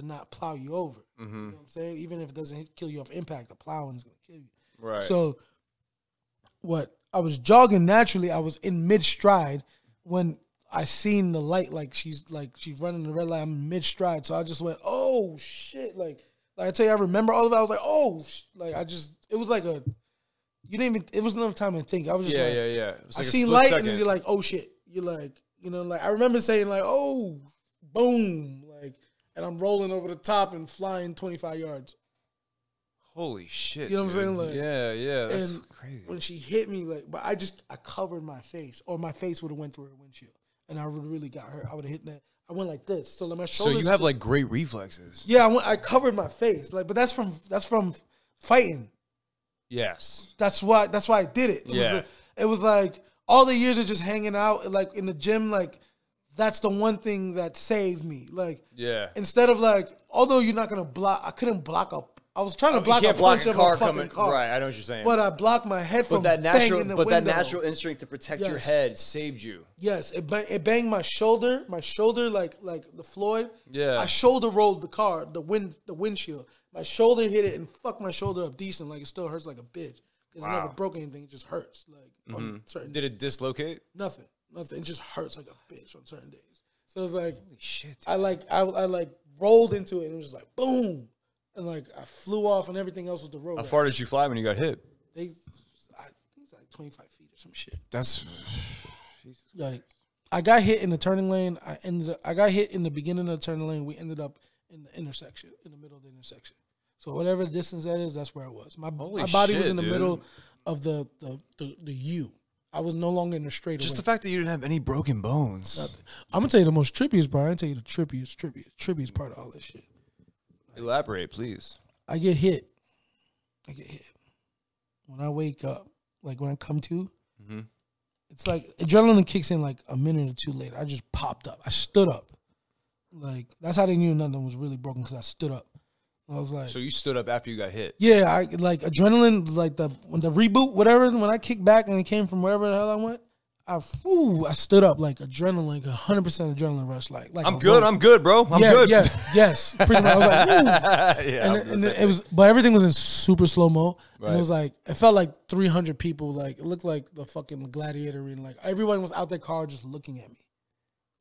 not plow you over. You know what I'm saying? Even if it doesn't kill you off impact, the plowing is going to kill you. Right. So, I was jogging naturally. I was in mid stride when I seen the light. Like she's running the red light. I'm mid stride, so I just went, "Oh shit!" Like I tell you, I remember all of it. I was like, "Oh, like I just." It was like a. You didn't even. It was enough time to think. I was just yeah. It was like I seen light, second. And you're like, "Oh shit!" You're like, you know, like I remember saying like, "Oh, boom!" Like, and I'm rolling over the top and flying 25 yards. Holy shit. You know what I'm saying? Like, yeah. That's crazy. When she hit me, like, but I covered my face, or my face would have went through her windshield, and I would have really got hurt. I would have hit that. I went like this. So like my shoulders. So you have like great reflexes. Yeah, I covered my face. Like, but that's from fighting. Yes. That's why I did it. It was like all the years of just hanging out, like in the gym, like that's the one thing that saved me. Like, yeah. Instead of like, although you're not gonna block, I couldn't block up. I was trying to block a punch of a fucking car. Right, I know what you're saying. But I blocked my head from banging in the window. But that natural instinct to protect your head saved you. Yes, it banged my shoulder. My shoulder, like the Floyd. Yeah. I shoulder rolled the car, the windshield. My shoulder hit it and fucked my shoulder up decent. Like it still hurts like a bitch. Because I never broke anything. It just hurts. Like on certain. Did it dislocate? Nothing. It just hurts like a bitch on certain days. So it's like holy shit. I rolled into it and it was just like boom. And like I flew off and everything else was the road. How far did you fly when you got hit? I think it's like 25 feet or some shit. That's like I got hit in the turning lane. I got hit in the beginning of the turning lane. We ended up in the intersection, in the middle of the intersection. So whatever distance that is, that's where I was. My body was in the middle of the U. I was no longer in the straight. Just the fact that you didn't have any broken bones. Nothing. I'm gonna tell you the most trippiest part. I didn't tell you the trippiest part of all this shit. Elaborate, please. I get hit. When I wake up, like when I come to, it's like adrenaline kicks in like a minute or two later. I just popped up. I stood up. Like, that's how they knew nothing was really broken because I stood up. I was like... So you stood up after you got hit? Yeah, like adrenaline, like when the reboot, whatever, when I kicked back and it came from wherever the hell I went, I stood up like adrenaline, 100% adrenaline rush. Like I'm good, bro. I'm good. Yeah, yes. Pretty much. I was like, woo. Yeah, and it was, but everything was in super slow mo, right. And it was like it felt like 300 people. Like it looked like the fucking gladiator arena. Like everyone was out their car just looking at me,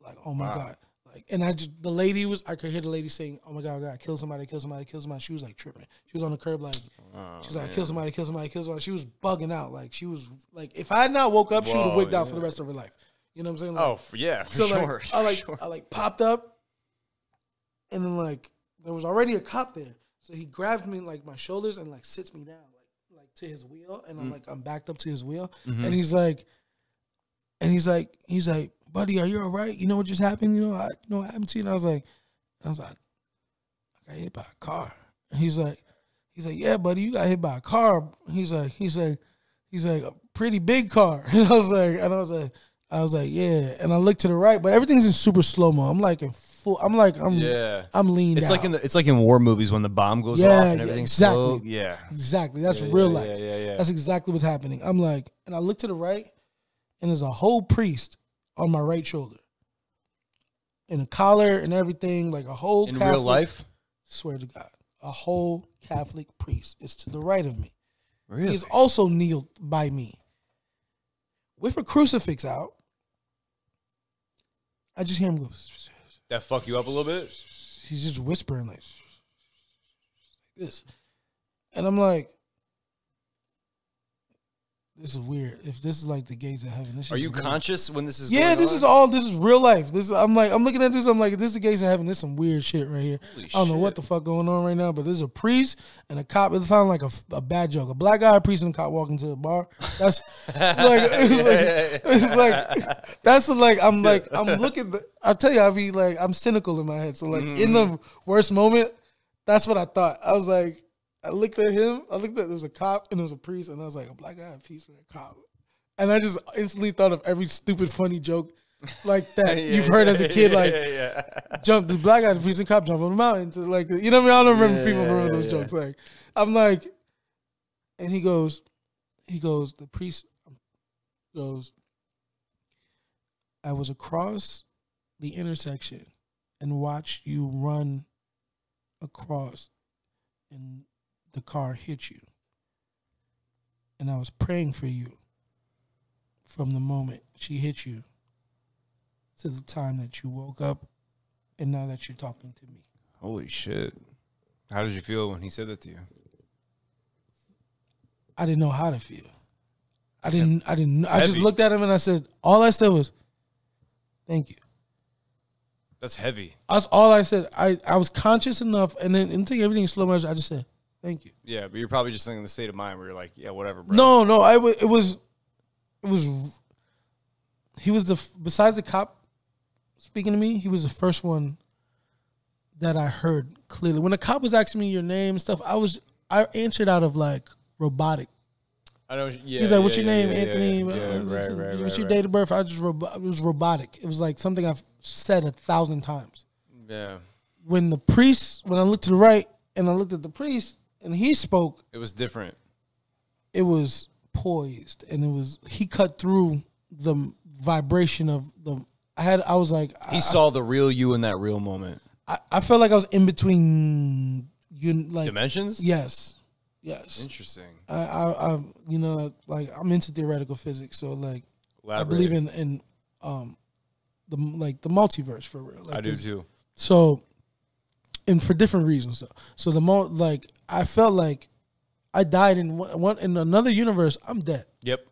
like oh my god. Like and I just, the lady was, I could hear the lady saying, "Oh my God, God, kill somebody, kill somebody, kill somebody." She was like tripping. She was on the curb like, oh, she was like, "Kill somebody, kill somebody, kill somebody." She was bugging out. Like she was like, if I had not woke up, she would have wigged out for the rest of her life. You know what I'm saying? Like, oh yeah, for so sure. Like, I popped up, and then like there was already a cop there, so he grabbed me like my shoulders and like sits me down like to his wheel, and I'm like, I'm backed up to his wheel, and he's like. And he's like, "Buddy, are you all right? You know what just happened? You know what happened to you?" And I was like, "I got hit by a car." And he's like, "Yeah, buddy, you got hit by a car." He's like, "A pretty big car." And I was like, "Yeah." And I looked to the right, but everything's in super slow mo. I'm leaned out. It's like in war movies when the bomb goes off and everything's slow. Yeah, exactly. That's real life. Yeah. That's exactly what's happening. I'm like, and I look to the right. And there's a whole priest on my right shoulder, in a collar and everything, like a whole Catholic, in real life. Swear to God, a whole Catholic priest is to the right of me. Really? He's also kneeled by me, with a crucifix out. I just hear him go. That fuck you up a little bit. He's just whispering like this, and I'm like. This is weird. If this is like the gates of heaven, this are you weird. Conscious when this is? Yeah, going on? This is real life. This is, I'm looking at this. I'm like, this is the gates of heaven. This is some weird shit right here. I don't know what the fuck going on right now, but there's a priest and a cop. It sounds like a bad joke. A black guy, a priest, and a cop walking to a bar. That's I'm looking. I tell you, I be like, I'm cynical in my head. So like in the worst moment, that's what I thought. I was like. I looked at him. I looked at, there was a cop and there was a priest, and I was like, a black guy, a priest, and a cop. And I just instantly thought of every stupid, funny joke like that you've heard as a kid. Jump, the black guy, the priest, and cop jump on the mountain. To like, you know what I mean? I don't remember people remember those jokes. Like, I'm like, and he goes, the priest goes, "I was across the intersection and watched you run across and the car hit you, and I was praying for you from the moment she hit you to the time that you woke up, and now that you're talking to me." Holy shit. How did you feel when he said that to you? I didn't know how to feel. I just looked at him and I said, all I said was, "Thank you." That's heavy. That's all I said. I was conscious enough, and then until everything slow motion, I just said, "Thank you." Yeah, but you're probably just thinking the state of mind where you're like, yeah, whatever, bro. No, it was. He was besides the cop speaking to me, he was the first one that I heard clearly. When the cop was asking me your name and stuff, I answered out of like robotic. I know. Yeah, he's like, "What's your name, Anthony? What's your date of birth?" It was robotic. It was like something I've said 1,000 times. Yeah. When I looked to the right. And I looked at the priest, and he spoke. It was different. It was poised, and he cut through the vibration of the. I was like, he saw the real you in that real moment. I felt like I was in between dimensions. Yes. Interesting. I you know, like I'm into theoretical physics, so like elaborate. I believe in the multiverse for real. Like I do too. So. And for different reasons, though. So the more, like, I felt like I died in one in another universe. I'm dead. Yep.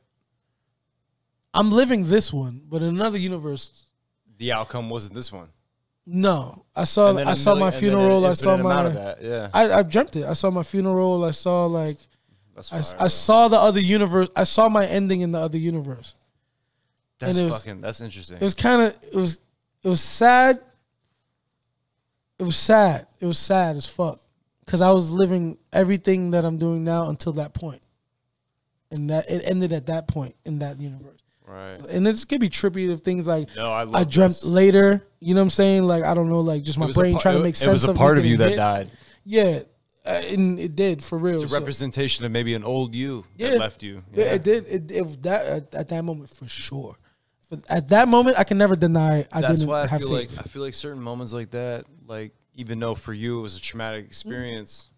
I'm living this one, but in another universe, the outcome wasn't this one. No, I saw my funeral. I saw my. Yeah. I've dreamt it. I saw my funeral. I saw like. That's fire, I saw the other universe. I saw my ending in the other universe. That's fucking. That's interesting. It was sad. It was sad as fuck. Because I was living everything that I'm doing now until that point. And that it ended at that point in that universe. Right. And it's could be trippy of things like I dreamt later. You know what I'm saying? Like, I don't know, like just my brain trying to make sense of it. It was a part of you that died. Yeah. And it did, for real. It's a representation of maybe an old you that left you. Yeah, it did. At that moment, for sure. At that moment, I can never deny I feel like certain moments like that, like even though for you it was a traumatic experience,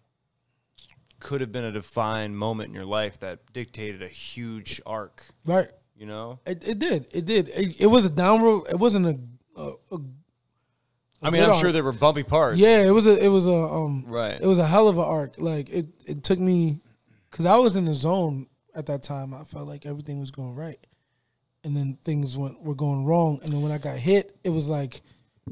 could have been a defined moment in your life that dictated a huge arc. Right. You know? It did. It did. It was a downward. It wasn't a I mean, I'm sure there were bumpy parts. Yeah, it was a hell of an arc. Like it took me, cause I was in the zone at that time. I felt like everything was going right, and then things were going wrong. And then when I got hit, it was like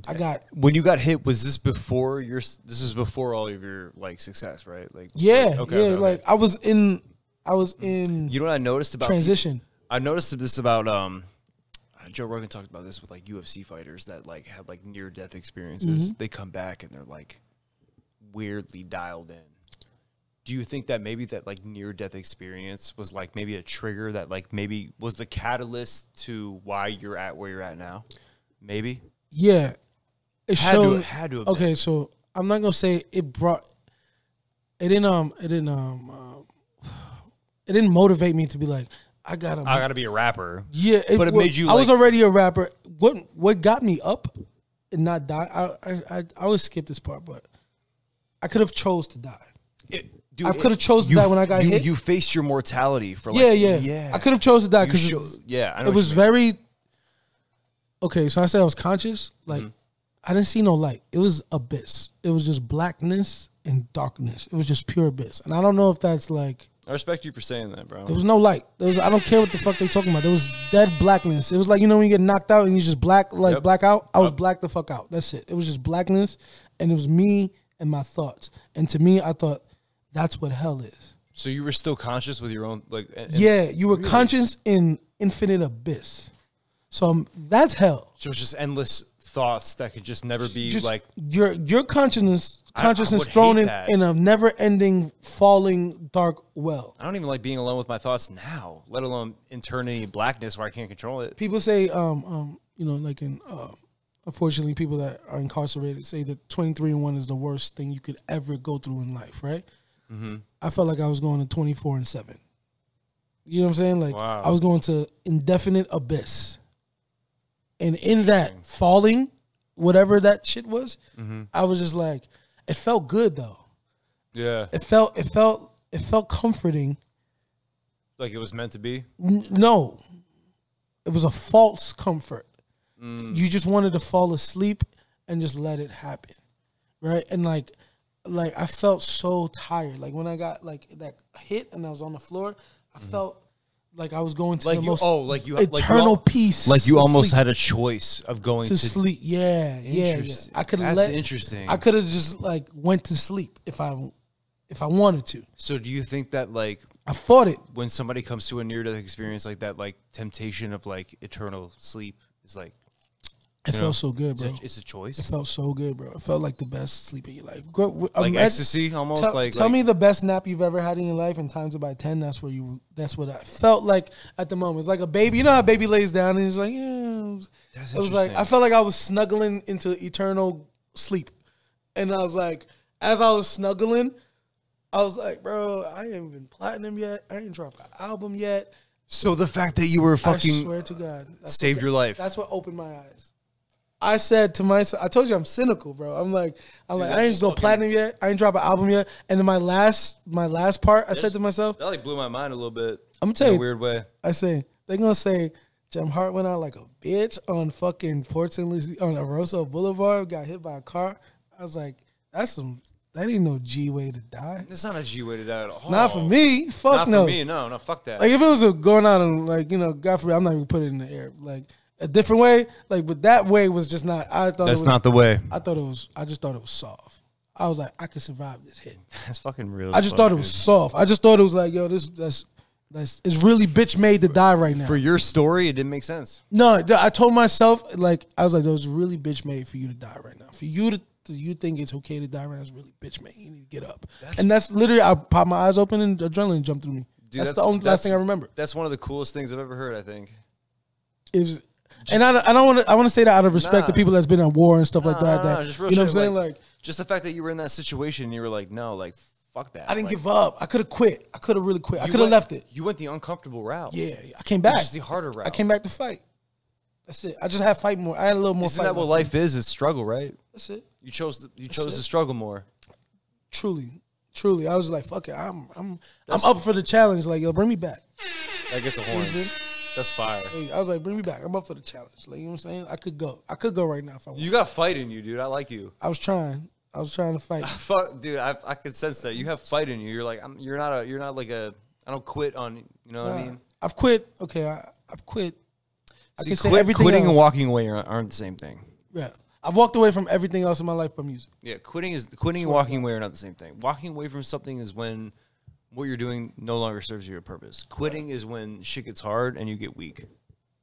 I got. When you got hit, was this before your? This is before all of your like success, right? Like yeah, okay, yeah. No, like okay. I was in. You know what I noticed about transition. I noticed this about Joe Rogan talked about this with like UFC fighters that like have like near death experiences. Mm-hmm. They come back and they're like weirdly dialed in. Do you think that maybe that like near death experience was like maybe a trigger that like maybe was the catalyst to why you're at where you're at now? Maybe. Yeah. It had to have okay, been. So I'm not gonna say it brought. It didn't motivate me to be like. I gotta be a rapper. Yeah, but it made you. I was already a rapper. What got me up and not die? I always skip this part, but I could have chose to die. I could have chose to die when I got hit. You faced your mortality for like yeah. I could have chose to die because I know it was very okay. So I said I was conscious. Like I didn't see no light. It was abyss. It was just blackness and darkness. It was just pure abyss. And I don't know if that's like. I respect you for saying that, bro. There was no light. I don't care what the fuck they talking about. There was dead blackness. It was like, you know, when you get knocked out and you just black out. I was black the fuck out. That's it. It was just blackness, and it was me and my thoughts. And to me, I thought that's what hell is. So you were still conscious with your own, like. Yeah, you were really? Conscious in infinite abyss. So that's hell. So it's just endless thoughts that could just never be just like your consciousness. Consciousness thrown in a never-ending, falling, dark well. I don't even like being alone with my thoughts now, let alone eternity blackness where I can't control it. People say, you know, like in, unfortunately, people that are incarcerated say that 23-1 is the worst thing you could ever go through in life, right? Mm-hmm. I felt like I was going to 24/7. You know what I'm saying? Like, wow. I was going to indefinite abyss. And in that falling, whatever that shit was, I was just like... It felt good though. Yeah. It felt comforting. Like it was meant to be? No. It was a false comfort. Mm. You just wanted to fall asleep and just let it happen. Right? And like I felt so tired. Like when I got like that hit and I was on the floor, I felt like I was going to like the you, most oh, like you, eternal like, peace. Like you almost sleep. Had a choice of going to sleep. Yeah, yeah. I could have let. That's interesting. I could have just like went to sleep if I wanted to. So do you think that like I fought it when somebody comes to a near death experience like that, like temptation of like eternal sleep is like. It felt so good, bro. It's a choice. It felt so good, bro. It felt like the best sleep of your life. Like ecstasy, almost. Tell me the best nap you've ever had in your life, and times it by 10. That's where you. That's what I felt like at the moment. It's like a baby. You know how a baby lays down and it's like, yeah. That's it was like I felt like I was snuggling into eternal sleep, and I was like, as I was snuggling, I was like, bro, I ain't been platinum yet. I ain't dropped an album yet. So the fact that you were fucking, I swear to God, saved your life. That's what opened my eyes. I said to myself, I told you I'm cynical, bro. I'm like, I ain't go platinum yet. I ain't drop an album yet. And then my last part, I said to myself, that like blew my mind a little bit. I'm telling you, in a weird way. I say they're gonna say Jem Hart went out like a bitch on fucking Port St. Lucie on Arosa Boulevard, got hit by a car. I was like, that ain't no G way to die. It's not a G way to die at all. Not for me. Fuck not no. Not for me. No, no. Fuck that. Like if it was going out and like you know, God forbid, I'm not even put it in the air. Like. A different way, like, but that way was just not. I thought that's it was, not the way. I thought it was. I just thought it was soft. I was like, I could survive this hit. That's fucking real. I just thought it was soft. I just thought it was like, yo, that's it's really bitch made to die right now. For your story, it didn't make sense. No, I told myself like I was like, that was really bitch made for you to die right now. For you to you think it's okay to die right now is really bitch made. You need to get up. And that's literally I popped my eyes open and adrenaline jumped through me. Dude, that's the only last thing I remember. That's one of the coolest things I've ever heard. I think. It was. Just, and I don't want to. I want to say that out of respect to people that's been at war and stuff like that. Just real you know what I'm saying? Like just the fact that you were in that situation, and you were like, no, like fuck that. I didn't give up. I could have quit. I could have really quit. I could have left it. You went the uncomfortable route. Yeah, I came back. It's the harder route. I came back to fight. That's it. I just had fight more. I had a little more. Isn't that what life is? It's struggle, right? That's it. You chose to struggle more. Truly, truly, I was like, fuck it. I'm up for the challenge. Like yo, bring me back. That gets a horn. That's fire. I was like, bring me back. I'm up for the challenge. Like, you know what I'm saying? I could go. I could go right now if I want. You got fight in you, dude. I like you. I was trying. I was trying to fight. Dude, I could sense that. You have fight in you. You're like, you're not like a, I don't quit on, you know what I mean? I've quit. Okay, I've quit. See, I can say everything quitting else. And walking away aren't the same thing. Yeah. I've walked away from everything else in my life but music. Yeah, quitting and walking away are not the same thing. Walking away from something is when what you're doing no longer serves your purpose. Quitting is when shit gets hard and you get weak.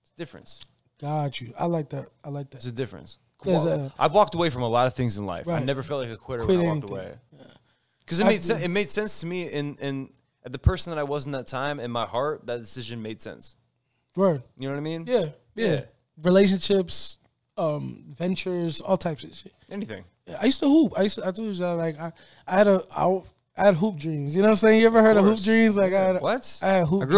It's a difference. Got you. I like that. I like that. It's a difference. I've walked away from a lot of things in life. I never felt like a quitter when I walked away. Because it made sense to me, and the person that I was in that time, in my heart, that decision made sense. Right. You know what I mean? Yeah. Yeah. Relationships, ventures, all types of shit. Anything. Yeah, I used to hoop. I told you, like, I had hoop dreams. You know what I'm saying? You ever heard of hoop dreams? Like, I grew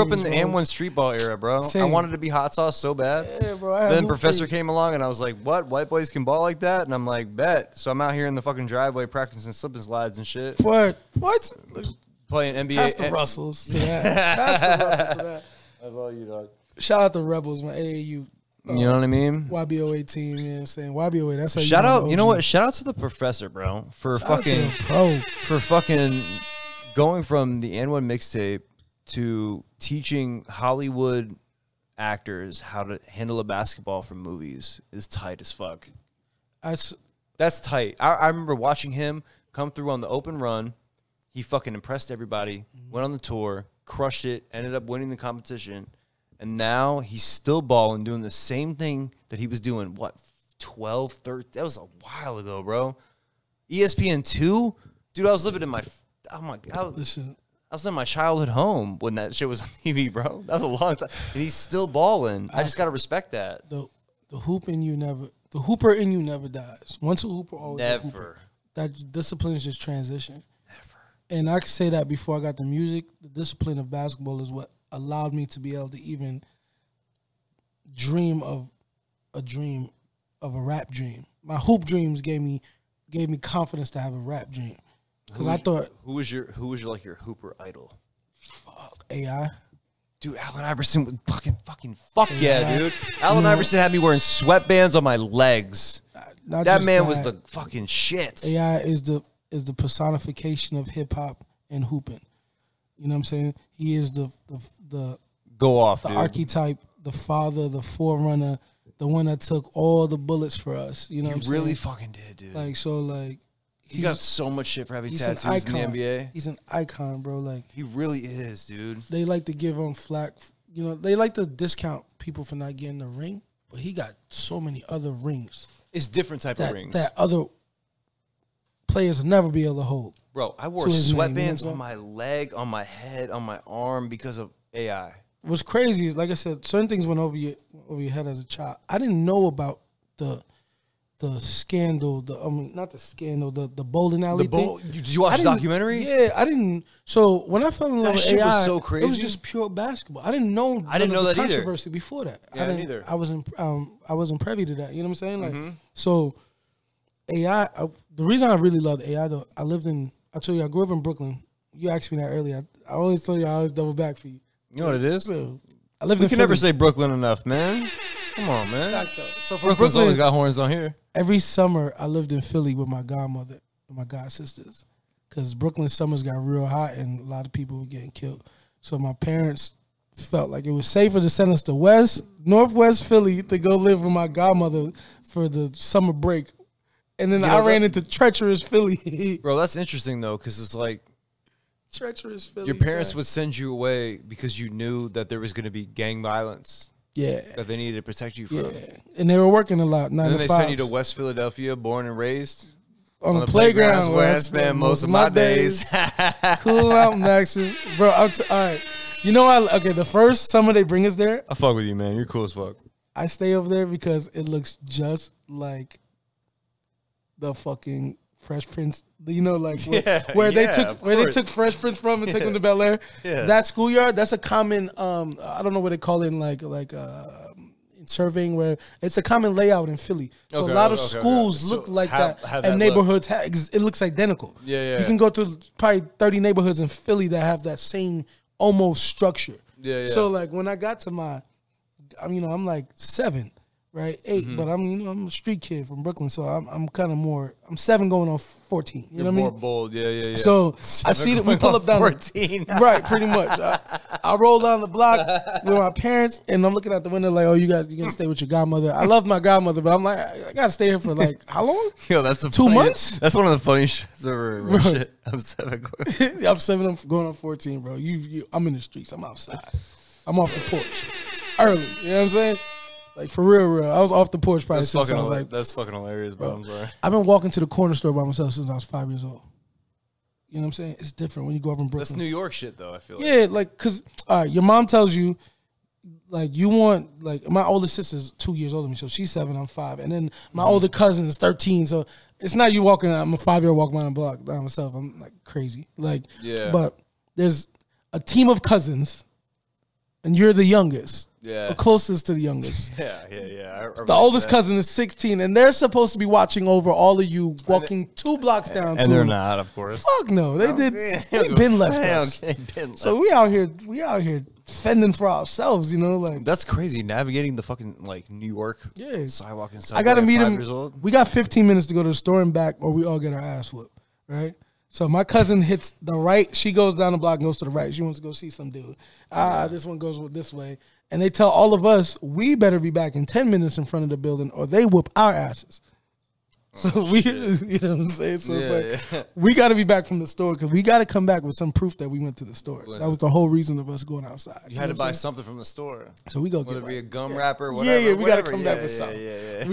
up in the M1 street ball era, bro. Same. I wanted to be hot sauce so bad. Yeah, bro. Then Professor came along, and I was like, what? White boys can ball like that? And I'm like, bet. So I'm out here in the fucking driveway practicing slip and slides and shit. What? Playing NBA. Pass the Russells to that. Pass the Russells to that. That's all you, dog. Shout out to Rebels, my AAU. You know what I mean? YBOA team, you know what I'm saying? YBOA, that's how you shout out, you know what? Shout out to the professor, bro, for fucking going from the N1 mixtape to teaching Hollywood actors how to handle a basketball from movies is tight as fuck. That's tight. I remember watching him come through on the open run. He fucking impressed everybody, went on the tour, crushed it, ended up winning the competition. And now he's still balling, doing the same thing that he was doing, what, 12, 13? That was a while ago, bro. ESPN 2? Dude, I was living in my, oh my God. Listen. I was in my childhood home when that shit was on TV, bro. That was a long time. And he's still balling. I just got to respect that. The hooper in you never dies. Once a hooper, always a hooper. That discipline is just transition. Never. And I could say that before I got the music, the discipline of basketball is what allowed me to be able to even dream of a rap dream. My hoop dreams gave me confidence to have a rap dream, because I thought, who was your like your hooper idol? AI. Dude, Allen Iverson was fuck yeah, dude. Allen Iverson had me wearing sweatbands on my legs. That man was the fucking shit. AI is the personification of hip hop and hooping. You know what I'm saying? He is the go off, the archetype, the father, the forerunner, the one that took all the bullets for us. You know what I'm saying? He really fucking did, dude. Like, so, like, he got so much shit for having tattoos in the NBA. He's an icon, bro. Like, he really is, dude. They like to give him flack. You know, they like to discount people for not getting the ring, but he got so many other rings. It's different type of rings that other players will never be able to hold. Bro, I wore sweatbands on my leg, on my head, on my arm because of AI. What's crazy is, like I said, certain things went over your head as a child. I didn't know about the scandal, the bowling alley thing. Did you watch the documentary? Yeah, I didn't. So when I fell in love with AI, that shit was so crazy. It was just pure basketball. I didn't know that either. Controversy before that. Yeah, I didn't either. I wasn't privy to that. You know what I'm saying? Like, so AI. The reason I really loved AI though, I told you I grew up in Brooklyn. You asked me that earlier. I always tell you I always double back for you. You know what it is? So, I live in Philly. We can never say Brooklyn enough, man. Come on, man. So Brooklyn's always got horns on here. Every summer, I lived in Philly with my godmother and my god sisters, because Brooklyn summers got real hot and a lot of people were getting killed. So my parents felt like it was safer to send us to Northwest Philly to go live with my godmother for the summer break. And then I ran into treacherous Philly. Bro, that's interesting, though, because it's like treacherous Philly. Your parents would send you away because you knew that there was going to be gang violence. Yeah. That they needed to protect you from. Yeah. And they were working a lot, 9 to 5. And then they sent you to West Philadelphia, born and raised. On the playground where I spent most of my days. Cool out, Maxie. Bro, all right. You know what? Okay, the first summer they bring us there. I fuck with you, man. You're cool as fuck. I stay over there because it looks just like the fucking Fresh Prince, you know, like where they took Fresh Prince from and took him to Bel Air. Yeah. That schoolyard, that's a common. I don't know what they call it in in surveying, where it's a common layout in Philly. So a lot of schools look like that, and neighborhoods it looks identical. Yeah. You can go to probably 30 neighborhoods in Philly that have that same almost structure. Yeah. So like when I got to my I'm like 7, right, 8, but I'm a street kid from Brooklyn, so I'm kind of more, I'm 7 going on 14. You know what I mean? More bold, yeah. So I see that we pull up down 14, right? Pretty much. I roll down the block with my parents, and I'm looking out the window like, oh, you gonna stay with your godmother? I love my godmother, but I'm like, I gotta stay here for like how long? Yo, that's a 2 months. That's one of the funniest shits ever. Shit. I'm 7. I'm 7. I'm going on 14, bro. I'm in the streets. I'm outside. I'm off the porch early. You know what I'm saying? Like, for real. I was off the porch probably since I was like... That's fucking hilarious, bro. I'm sorry. I've been walking to the corner store by myself since I was 5 years old. You know what I'm saying? It's different when you go up in Brooklyn. That's New York shit, though, I feel like. Yeah, like, because your mom tells you, like, you want... Like, my older sister's 2 years older than me, so she's 7, I'm 5. And then my older cousin is 13, so it's not you walking... I'm a 5-year-old walking around the block by myself. I'm, like, crazy. Like, yeah. But there's a team of cousins, and you're the youngest. Yeah. Or closest to the youngest. Yeah. The oldest cousin is 16, and they're supposed to be watching over all of you walking 2 blocks down. And they're not, of course. Fuck no. They've been left us. So we out here fending for ourselves, you know, like. That's crazy. Navigating the fucking like New York sidewalk and stuff. I gotta meet him. We got 15 minutes to go to the store and back, or we all get our ass whooped, right? So my cousin hits the right. She goes down the block and goes to the right. She wants to go see some dude. This one goes this way. And they tell all of us, we better be back in 10 minutes in front of the building or they whoop our asses. So you know what I'm saying? So it's like, we got to be back from the store because we got to come back with some proof that we went to the store. That was the whole reason of us going outside. You had to buy something from the store. So we go get it. Whether it be a gum wrapper, whatever. We got to come back with something.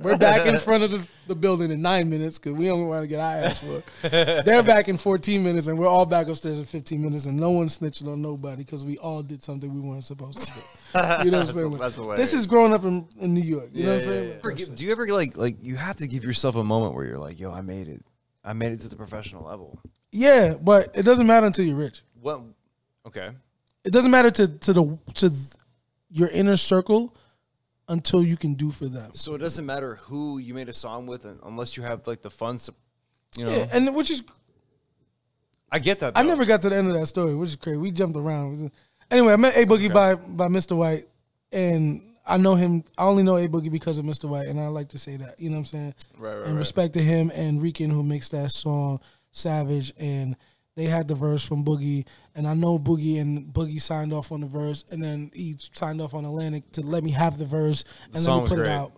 We're back in front of the building in 9 minutes because we only want to get our ass whooped. They're back in 14 minutes and we're all back upstairs in 15 minutes and no one snitching on nobody because we all did something we weren't supposed to do. You know what I'm saying? This is growing up in New York. You know what I'm saying? Do you ever like you have to give yourself a moment where you're like, yo, I made it. I made it to the professional level. Yeah, but it doesn't matter until you're rich. Well, okay. It doesn't matter to your inner circle until you can do for them. So it doesn't matter who you made a song with unless you have like the funds, you know. Yeah, and which is, I get that. Though. I never got to the end of that story, which is crazy. We jumped around. Anyway, I met A Boogie by Mr. White, and I know him. I only know A Boogie because of Mr. White, and I like to say that. You know what I'm saying? Right. Respect to him and Rican, who makes that song, Savage, and they had the verse from Boogie, and I know Boogie, and Boogie signed off on the verse, and then he signed off on Atlantic to let me have the verse, and let me put it out.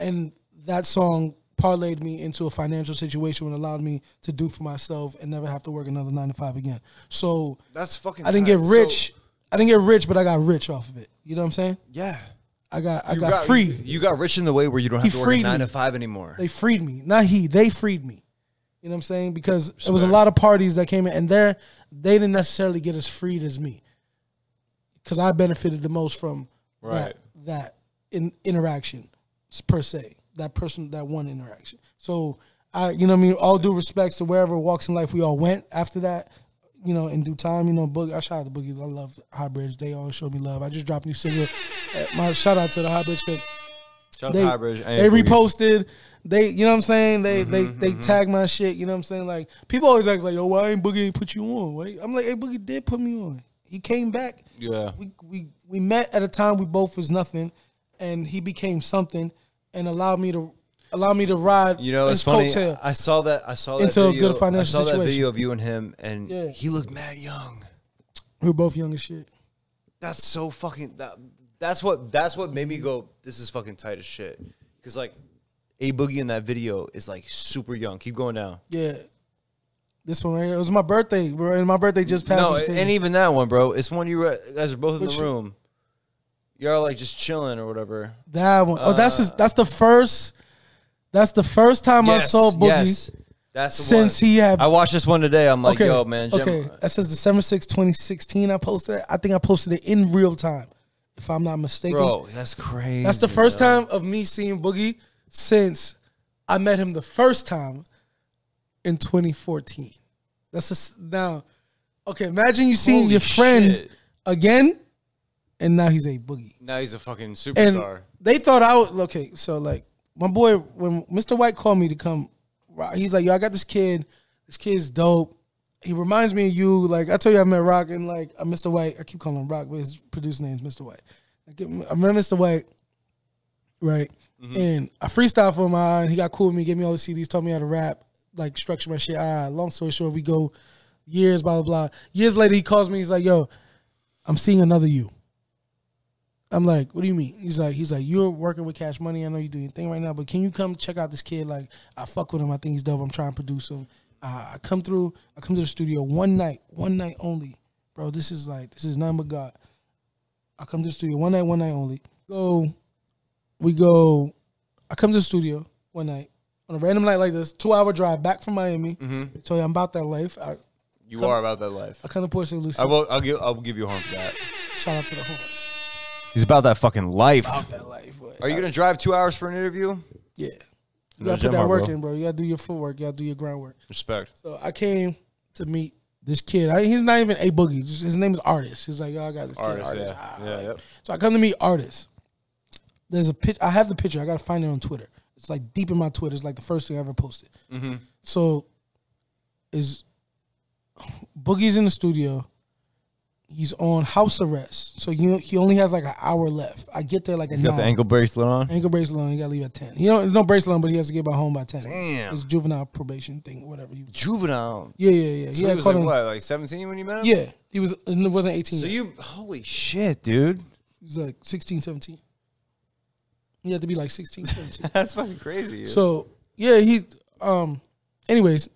And that song parlayed me into a financial situation and allowed me to do for myself and never have to work another 9 to 5 again. So that's fucking. I didn't get rich. I didn't get rich, but I got rich off of it. You know what I'm saying? Yeah. I got free. You got rich in the way where you don't have to work 9 to 5 anymore. They freed me. Not he. They freed me. You know what I'm saying? Because it was a lot of parties that came in, and they didn't necessarily get as freed as me. Because I benefited the most from that interaction, per se. That one interaction. So, you know what I mean? All due respects to wherever walks in life we all went after that. You know, in due time, you know, Boogie. I shout out to Boogie. I love High Bridge. They always show me love. I just dropped a new single. My shout out to the High Bridge. They reposted. They, you know what I'm saying? They tag my shit. You know what I'm saying? Like, people always ask, like, yo, why ain't Boogie put you on? Right? I'm like, hey, Boogie did put me on. He came back. Yeah. We met at a time we both was nothing, and he became something, and allowed me to ride. You know, it's funny. I saw that into video, a good financial situation. That video of you and him, and he looked mad young. We were both young as shit. That's so fucking. That's what made me go, this is fucking tight as shit. Because like, A Boogie in that video is like super young. Keep going down. Yeah, this one right here. It was my birthday, bro. And my birthday just passed. No, and even that one, bro. It's when you guys are both in the room. You're all like just chilling or whatever. That one. Oh, that's the first. That's the first time I saw Boogie since he had... I watched this one today. I'm like, yo, man. That says December 6, 2016 I posted it. I think I posted it in real time, if I'm not mistaken. Bro, that's crazy. That's the first time of me seeing Boogie since I met him the first time in 2014. Okay, imagine you seeing your friend again, and now he's A Boogie. Now he's a fucking superstar. And they thought I was... Okay, so like... My boy, when Mr. White called me to come, he's like, yo, I got this kid. This kid's dope. He reminds me of you. Like, I told you I met Rock and, like, Mr. White. I keep calling him Rock, but his producer name's Mr. White. I remember Mr. White, right? Mm-hmm. And I freestyled for my and he got cool with me, gave me all the CDs, taught me how to rap, like structure my shit. Long story short, we go years, blah, blah, blah. Years later, he calls me. He's like, yo, I'm seeing another you. I'm like, what do you mean? He's like, you're working with Cash Money. I know you're doing your thing right now, but can you come check out this kid? Like, I fuck with him. I think he's dope. I'm trying to produce him. I come to the studio one night only. Bro, this is nothing but God. I come to the studio one night only. I come to the studio one night, on a random night like this, 2-hour drive back from Miami. Mm-hmm. So yeah, I'm about that life. You are about that life. I come to Port St. Lucie. I'll give you a horn for that. Shout out to the horns. He's about that fucking life. About that life. Boy. Are you going to drive 2 hours for an interview? Yeah. You got to put that work in, bro. You got to do your footwork. You got to do your groundwork. Respect. So I came to meet this kid. He's not even A Boogie. Just, his name is Artist. He's like, oh, I got this kid. Artist. Yeah. So I come to meet Artist. There's a picture. I have the picture. I got to find it on Twitter. It's like deep in my Twitter. It's like the first thing I ever posted. Mm-hmm. So Boogie's in the studio. He's on house arrest, so he only has like an hour left. I get there like at 9. He's got the ankle bracelet on. Ankle bracelet on. He got to leave at 10. He don't, there's no bracelet on, but he has to get back home by 10. Damn. It's juvenile probation thing, whatever. Juvenile. Yeah. So he was like, what, like 17 when you met him? Yeah, he was. It wasn't 18. So yet. Holy shit, dude. He was like 16, 17. You had to be like 16, 17. That's fucking crazy. Dude. So yeah, anyways,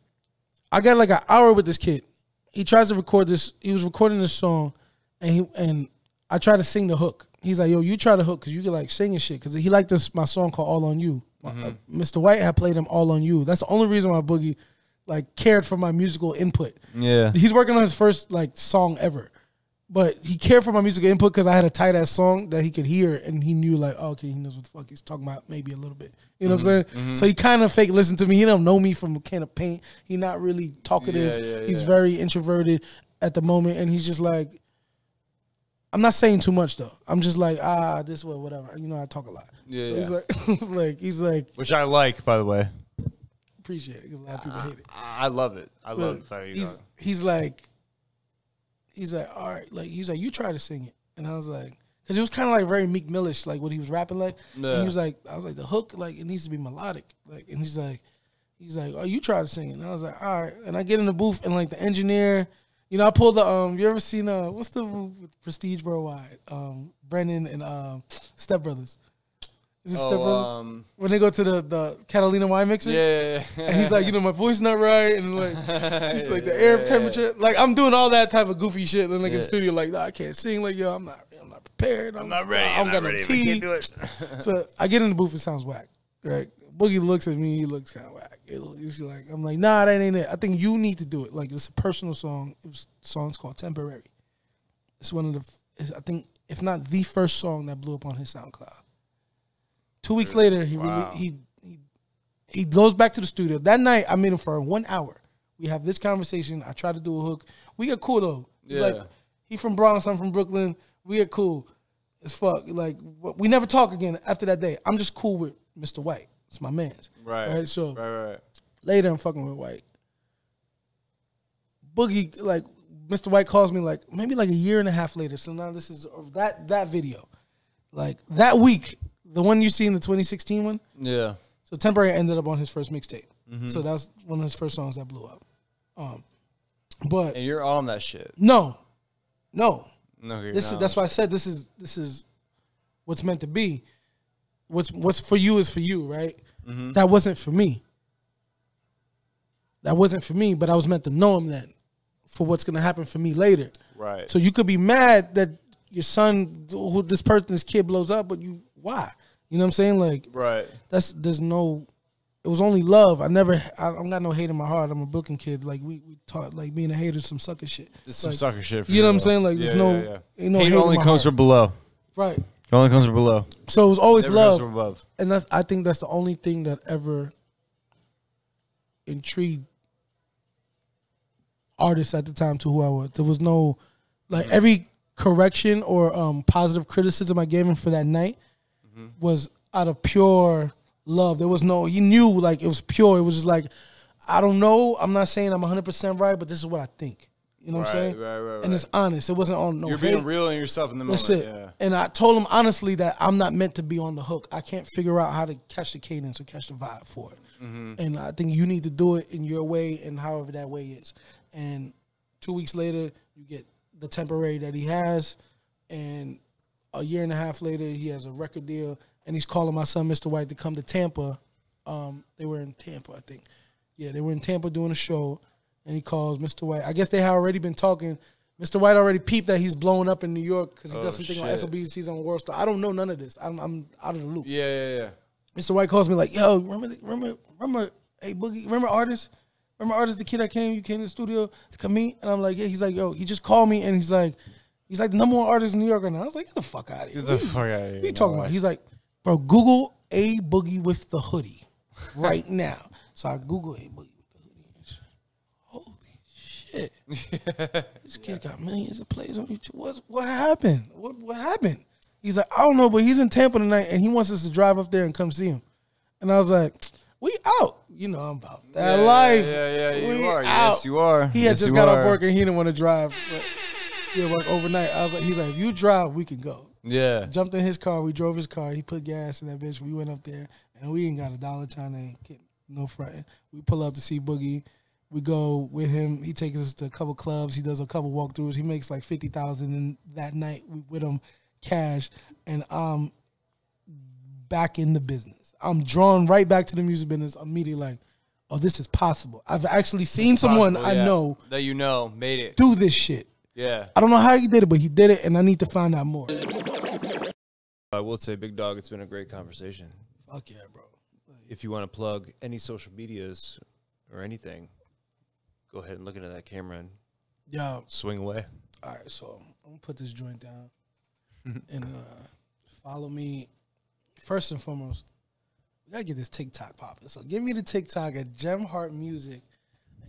I got like an hour with this kid. He tries to record this. He was recording this song, and I tried to sing the hook. He's like, yo, you try the hook because you can like sing and shit. Because he liked my song called All On You. Mm-hmm. Mr. White had played him All On You. That's the only reason why Boogie like cared for my musical input. Yeah. He's working on his first like song ever. But he cared for my musical input because I had a tight ass song that he could hear, and he knew like, oh, okay, he knows what the fuck he's talking about, maybe a little bit. You know what I'm saying? Mm-hmm. So he kind of fake listened to me. He don't know me from a can of paint. He's not really talkative. Yeah. He's very introverted at the moment, and he's just like, I'm not saying too much though. I'm just like, this way, whatever. You know, I talk a lot. Yeah. So he's like, which I like, by the way. Appreciate it. A lot of people hate it. I love it. I love the fact that he's like, all right, like he's like, you try to sing it, and I was like, because it was kind of like very Meek Millish, like what he was rapping like. Yeah. And he was like, I was like, the hook, like it needs to be melodic, like. And he's like, oh, you try to sing it, and I was like, all right. And I get in the booth, and like the engineer, you know, I pulled the you ever seen what's the Prestige Worldwide, Brennan and Step Brothers. Is it Step Brothers? When they go to the Catalina wine mixer? Yeah. And he's like, you know, my voice not right. And like, he's like, the air temperature. Like, I'm doing all that type of goofy shit. Then like in the studio, like, nah, I can't sing. Like, yo, I'm not prepared. I'm not ready. I'm not ready. I can't do it. So I get in the booth. It sounds whack, right? Boogie looks at me. He looks kind of whack. I'm like, nah, that ain't it. I think you need to do it. Like, it's a personal song. The song's called Temporary. It's one of the, I think, if not the first song that blew up on his SoundCloud. 2 weeks later, he goes back to the studio. That night, I made him for 1 hour. We have this conversation. I try to do a hook. We get cool, though. Yeah. Like, he from Bronx. I'm from Brooklyn. We get cool as fuck. Like, we never talk again after that day. I'm just cool with Mr. White. It's my man's. Right? So later, I'm fucking with White. Boogie, like, Mr. White calls me, like, maybe like a year and a half later. So now this is that video. Like, that week... The one you see in the 2016 one? Yeah. So Temporary ended up on his first mixtape. Mm-hmm. So that's one of his first songs that blew up. And you're on that shit. No, that's why I said this is what's meant to be. What's for you is for you, right? Mm-hmm. That wasn't for me. But I was meant to know him then for what's gonna happen for me later. Right. So you could be mad that your son, this kid blows up, but you why? You know what I'm saying? Like, right. It was only love. I don't got no hate in my heart. I'm a Brooklyn kid. Like, we taught, like, being a hater is some sucker shit. It's like, some sucker shit for you. You know what I'm saying? Like, ain't no hate. It only comes from below. Right. It only comes from below. So it was always love. From above. And I think that's the only thing that ever intrigued artists at the time to who I was. There was no, like, every correction or positive criticism I gave him for that night was out of pure love. There was no, he knew, like, it was pure. It was just like, I don't know. I'm not saying I'm 100% right, but this is what I think. You You know what I'm saying? Right. And it's honest. It wasn't on no You're being real in yourself in the moment. That's it. Yeah. And I told him honestly that I'm not meant to be on the hook. I can't figure out how to catch the cadence or catch the vibe for it. Mm-hmm. And I think you need to do it in your way and however that way is. And 2 weeks later, you get the temporary that he has. And a year and a half later, he has a record deal. And he's calling my son, Mr. White, to come to Tampa. They were in Tampa, I think. Yeah, they were in Tampa doing a show. And he calls Mr. White. I guess they had already been talking. Mr. White already peeped that he's blowing up in New York because he does something on SLBs. He's on World Star. I don't know none of this. I'm out of the loop. Yeah. Mr. White calls me like, yo, remember A Boogie? Remember Artist, the kid that came to the studio to come meet? And I'm like, yeah. He's like, yo, he just called me and he's like the #1 artist in New York right now. I was like, get the fuck out of here. What are you talking about? He's like, bro, Google A Boogie with the Hoodie right now. So I Google A Boogie. Shit. This kid got millions of plays on YouTube. What happened? What happened? He's like, I don't know, but he's in Tampa tonight and he wants us to drive up there and come see him. And I was like, we out. You know I'm about that life. Yeah, you are. Out. Yes, you are. He had just got off work and he didn't want to drive. He had work overnight. I was like, he's like, if you drive, we can go. Yeah. Jumped in his car. We drove his car. He put gas in that bitch. We went up there and we ain't got $1 trying to get no fronting. We pull up to see Boogie. We go with him. He takes us to a couple clubs. He does a couple walkthroughs. He makes like $50,000 that night with him, cash. And I'm back in the business. I'm drawn right back to the music business. I'm immediately like, oh, this is possible. I've actually seen someone I know that made it do this shit. Yeah. I don't know how he did it, but he did it, and I need to find out more. I will say, Big Dog, it's been a great conversation. Fuck yeah, bro. If you want to plug any social medias or anything, go ahead and look into that camera and swing away. All right, so I'm going to put this joint down and follow me. First and foremost, we got to get this TikTok popping. So give me the TikTok at Gemheart Music.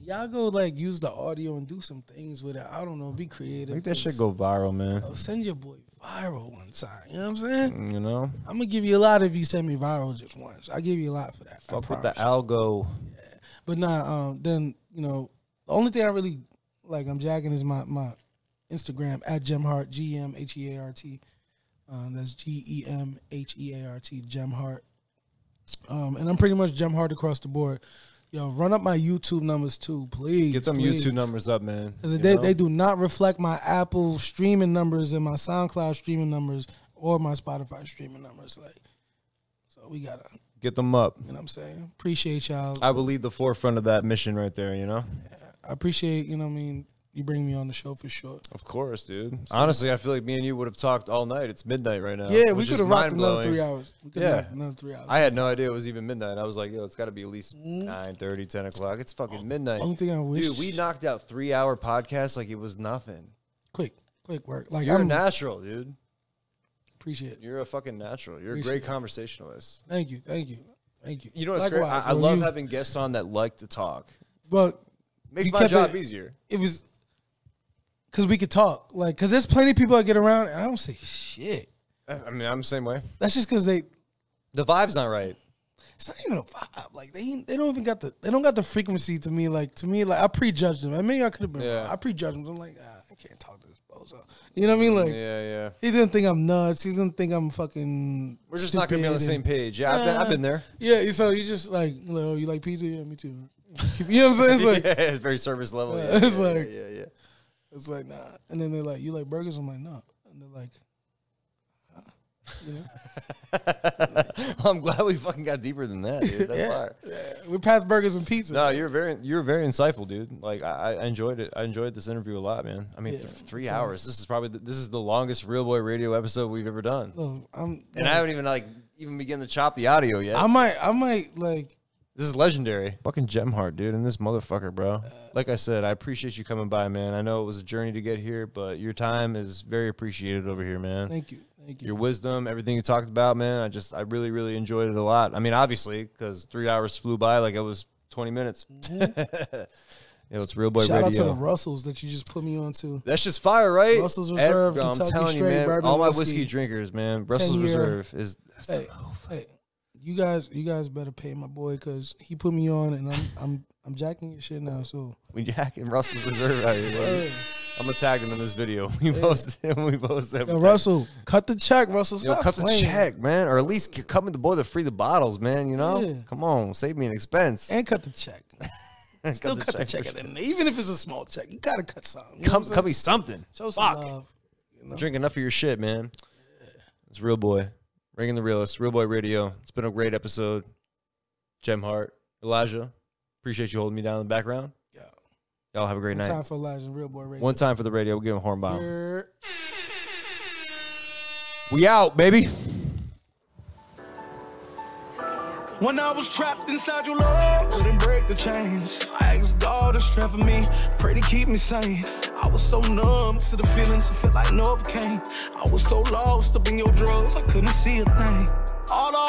Y'all go, like, use the audio and do some things with it. I don't know. Be creative. Make that shit go viral, man. Yo, send your boy viral one time. You know what I'm saying? You know? I'm going to give you a lot if you send me viral just once. I'll give you a lot for that. Fuck with the algo. Yeah. But nah, then, you know, the only thing I really like I'm jacking is my Instagram at Gemheart, G-M-H-E-A-R-T. That's G-E-M-H-E-A-R-T, Gemheart. And I'm pretty much Gemheart across the board. Yo, run up my YouTube numbers too, please. Get them YouTube numbers up, man. Because they do not reflect my Apple streaming numbers and my SoundCloud streaming numbers or my Spotify streaming numbers. Like, so we gotta get them up. You know what I'm saying? Appreciate y'all. I believe the forefront of that mission right there, you know? Yeah. I appreciate, you know what I mean, you bring me on the show for sure. Of course, dude. So, honestly, I feel like me and you would have talked all night. It's midnight right now. Yeah, we could have rocked another 3 hours. I had no idea it was even midnight. I was like, yo, it's got to be at least 9:30, 10 o'clock. It's fucking midnight. Only thing I wish. Dude, we knocked out 3-hour podcasts like it was nothing. Quick work. Like, you're a natural, dude. Appreciate it. You're a fucking natural. You're a great conversationalist. Thank you. You know what's great? I love having guests on that like to talk. But makes my job easier. It was because we could talk. Like, because there's plenty of people I get around and I don't say shit. I mean, I'm the same way. That's just because the vibe's not right. It's not even a vibe. Like, they don't even got the frequency to me. Like, I prejudged them. I mean, I could have been wrong. I prejudged them. I'm like, I can't talk to this bozo. You know what I mean? Like, yeah. He's gonna think I'm nuts. He's gonna think I'm fucking. We're just not gonna be on the same page. Yeah, I've been there. Yeah. So you just like, oh, you like pizza? Yeah, me too. You know what I'm saying? It's like, it's very service level. Yeah, it's like, yeah. It's like, nah. And then they're like, you like burgers? I'm like, no. And they're like, huh? You know? I'm glad we fucking got deeper than that, dude. That's fire. Yeah. We're past burgers and pizza. No, man. you're very insightful, dude. Like, I enjoyed it. I enjoyed this interview a lot, man. I mean, 3 hours. This is probably the longest Real Boy Radio episode we've ever done. Look, I haven't even begun to chop the audio yet. I might like. This is legendary. Fucking Gemheart, dude, and this motherfucker, bro. Like I said, I appreciate you coming by, man. I know it was a journey to get here, but your time is very appreciated over here, man. Thank you. Your wisdom, everything you talked about, man, I really, really enjoyed it a lot. I mean, obviously, because 3 hours flew by like it was 20 minutes. Mm-hmm. Yo, it's Real Boy Radio. Shout out to the Russells that you just put me on to. That's just fire, right? Russells Reserve, Kentucky Straight, man, all my whiskey drinkers, man. Russells Reserve is... Hey. You guys better pay my boy because he put me on and I'm jacking your shit now. So we jacking Russell's Reserve out here, buddy. I'm gonna tag him in this video. We post him. We post him. Yo, Russell, cut the check, Russell. Yo, cut the check, man. Or at least come with the boy to free the bottles, man. You know, come on, save me an expense. And cut the check. Still cut the check, even if it's a small check. You gotta cut something. Cut me something. Show some love. You know? Drink enough of your shit, man. It's Real Boy, Ringing the Realest, Real Boy Radio. It's been a great episode. Gem Hart, Elijah, appreciate you holding me down in the background. Y'all have a great night. One time for Elijah and Real Boy Radio. One time for the radio. We'll give him a horn bomb. We out, baby. When I was trapped inside your love, couldn't break the chains. I asked God to strengthen me, pray to keep me sane. I was so numb to the feelings, I felt like Novocaine. I was so lost up in your drugs, I couldn't see a thing. All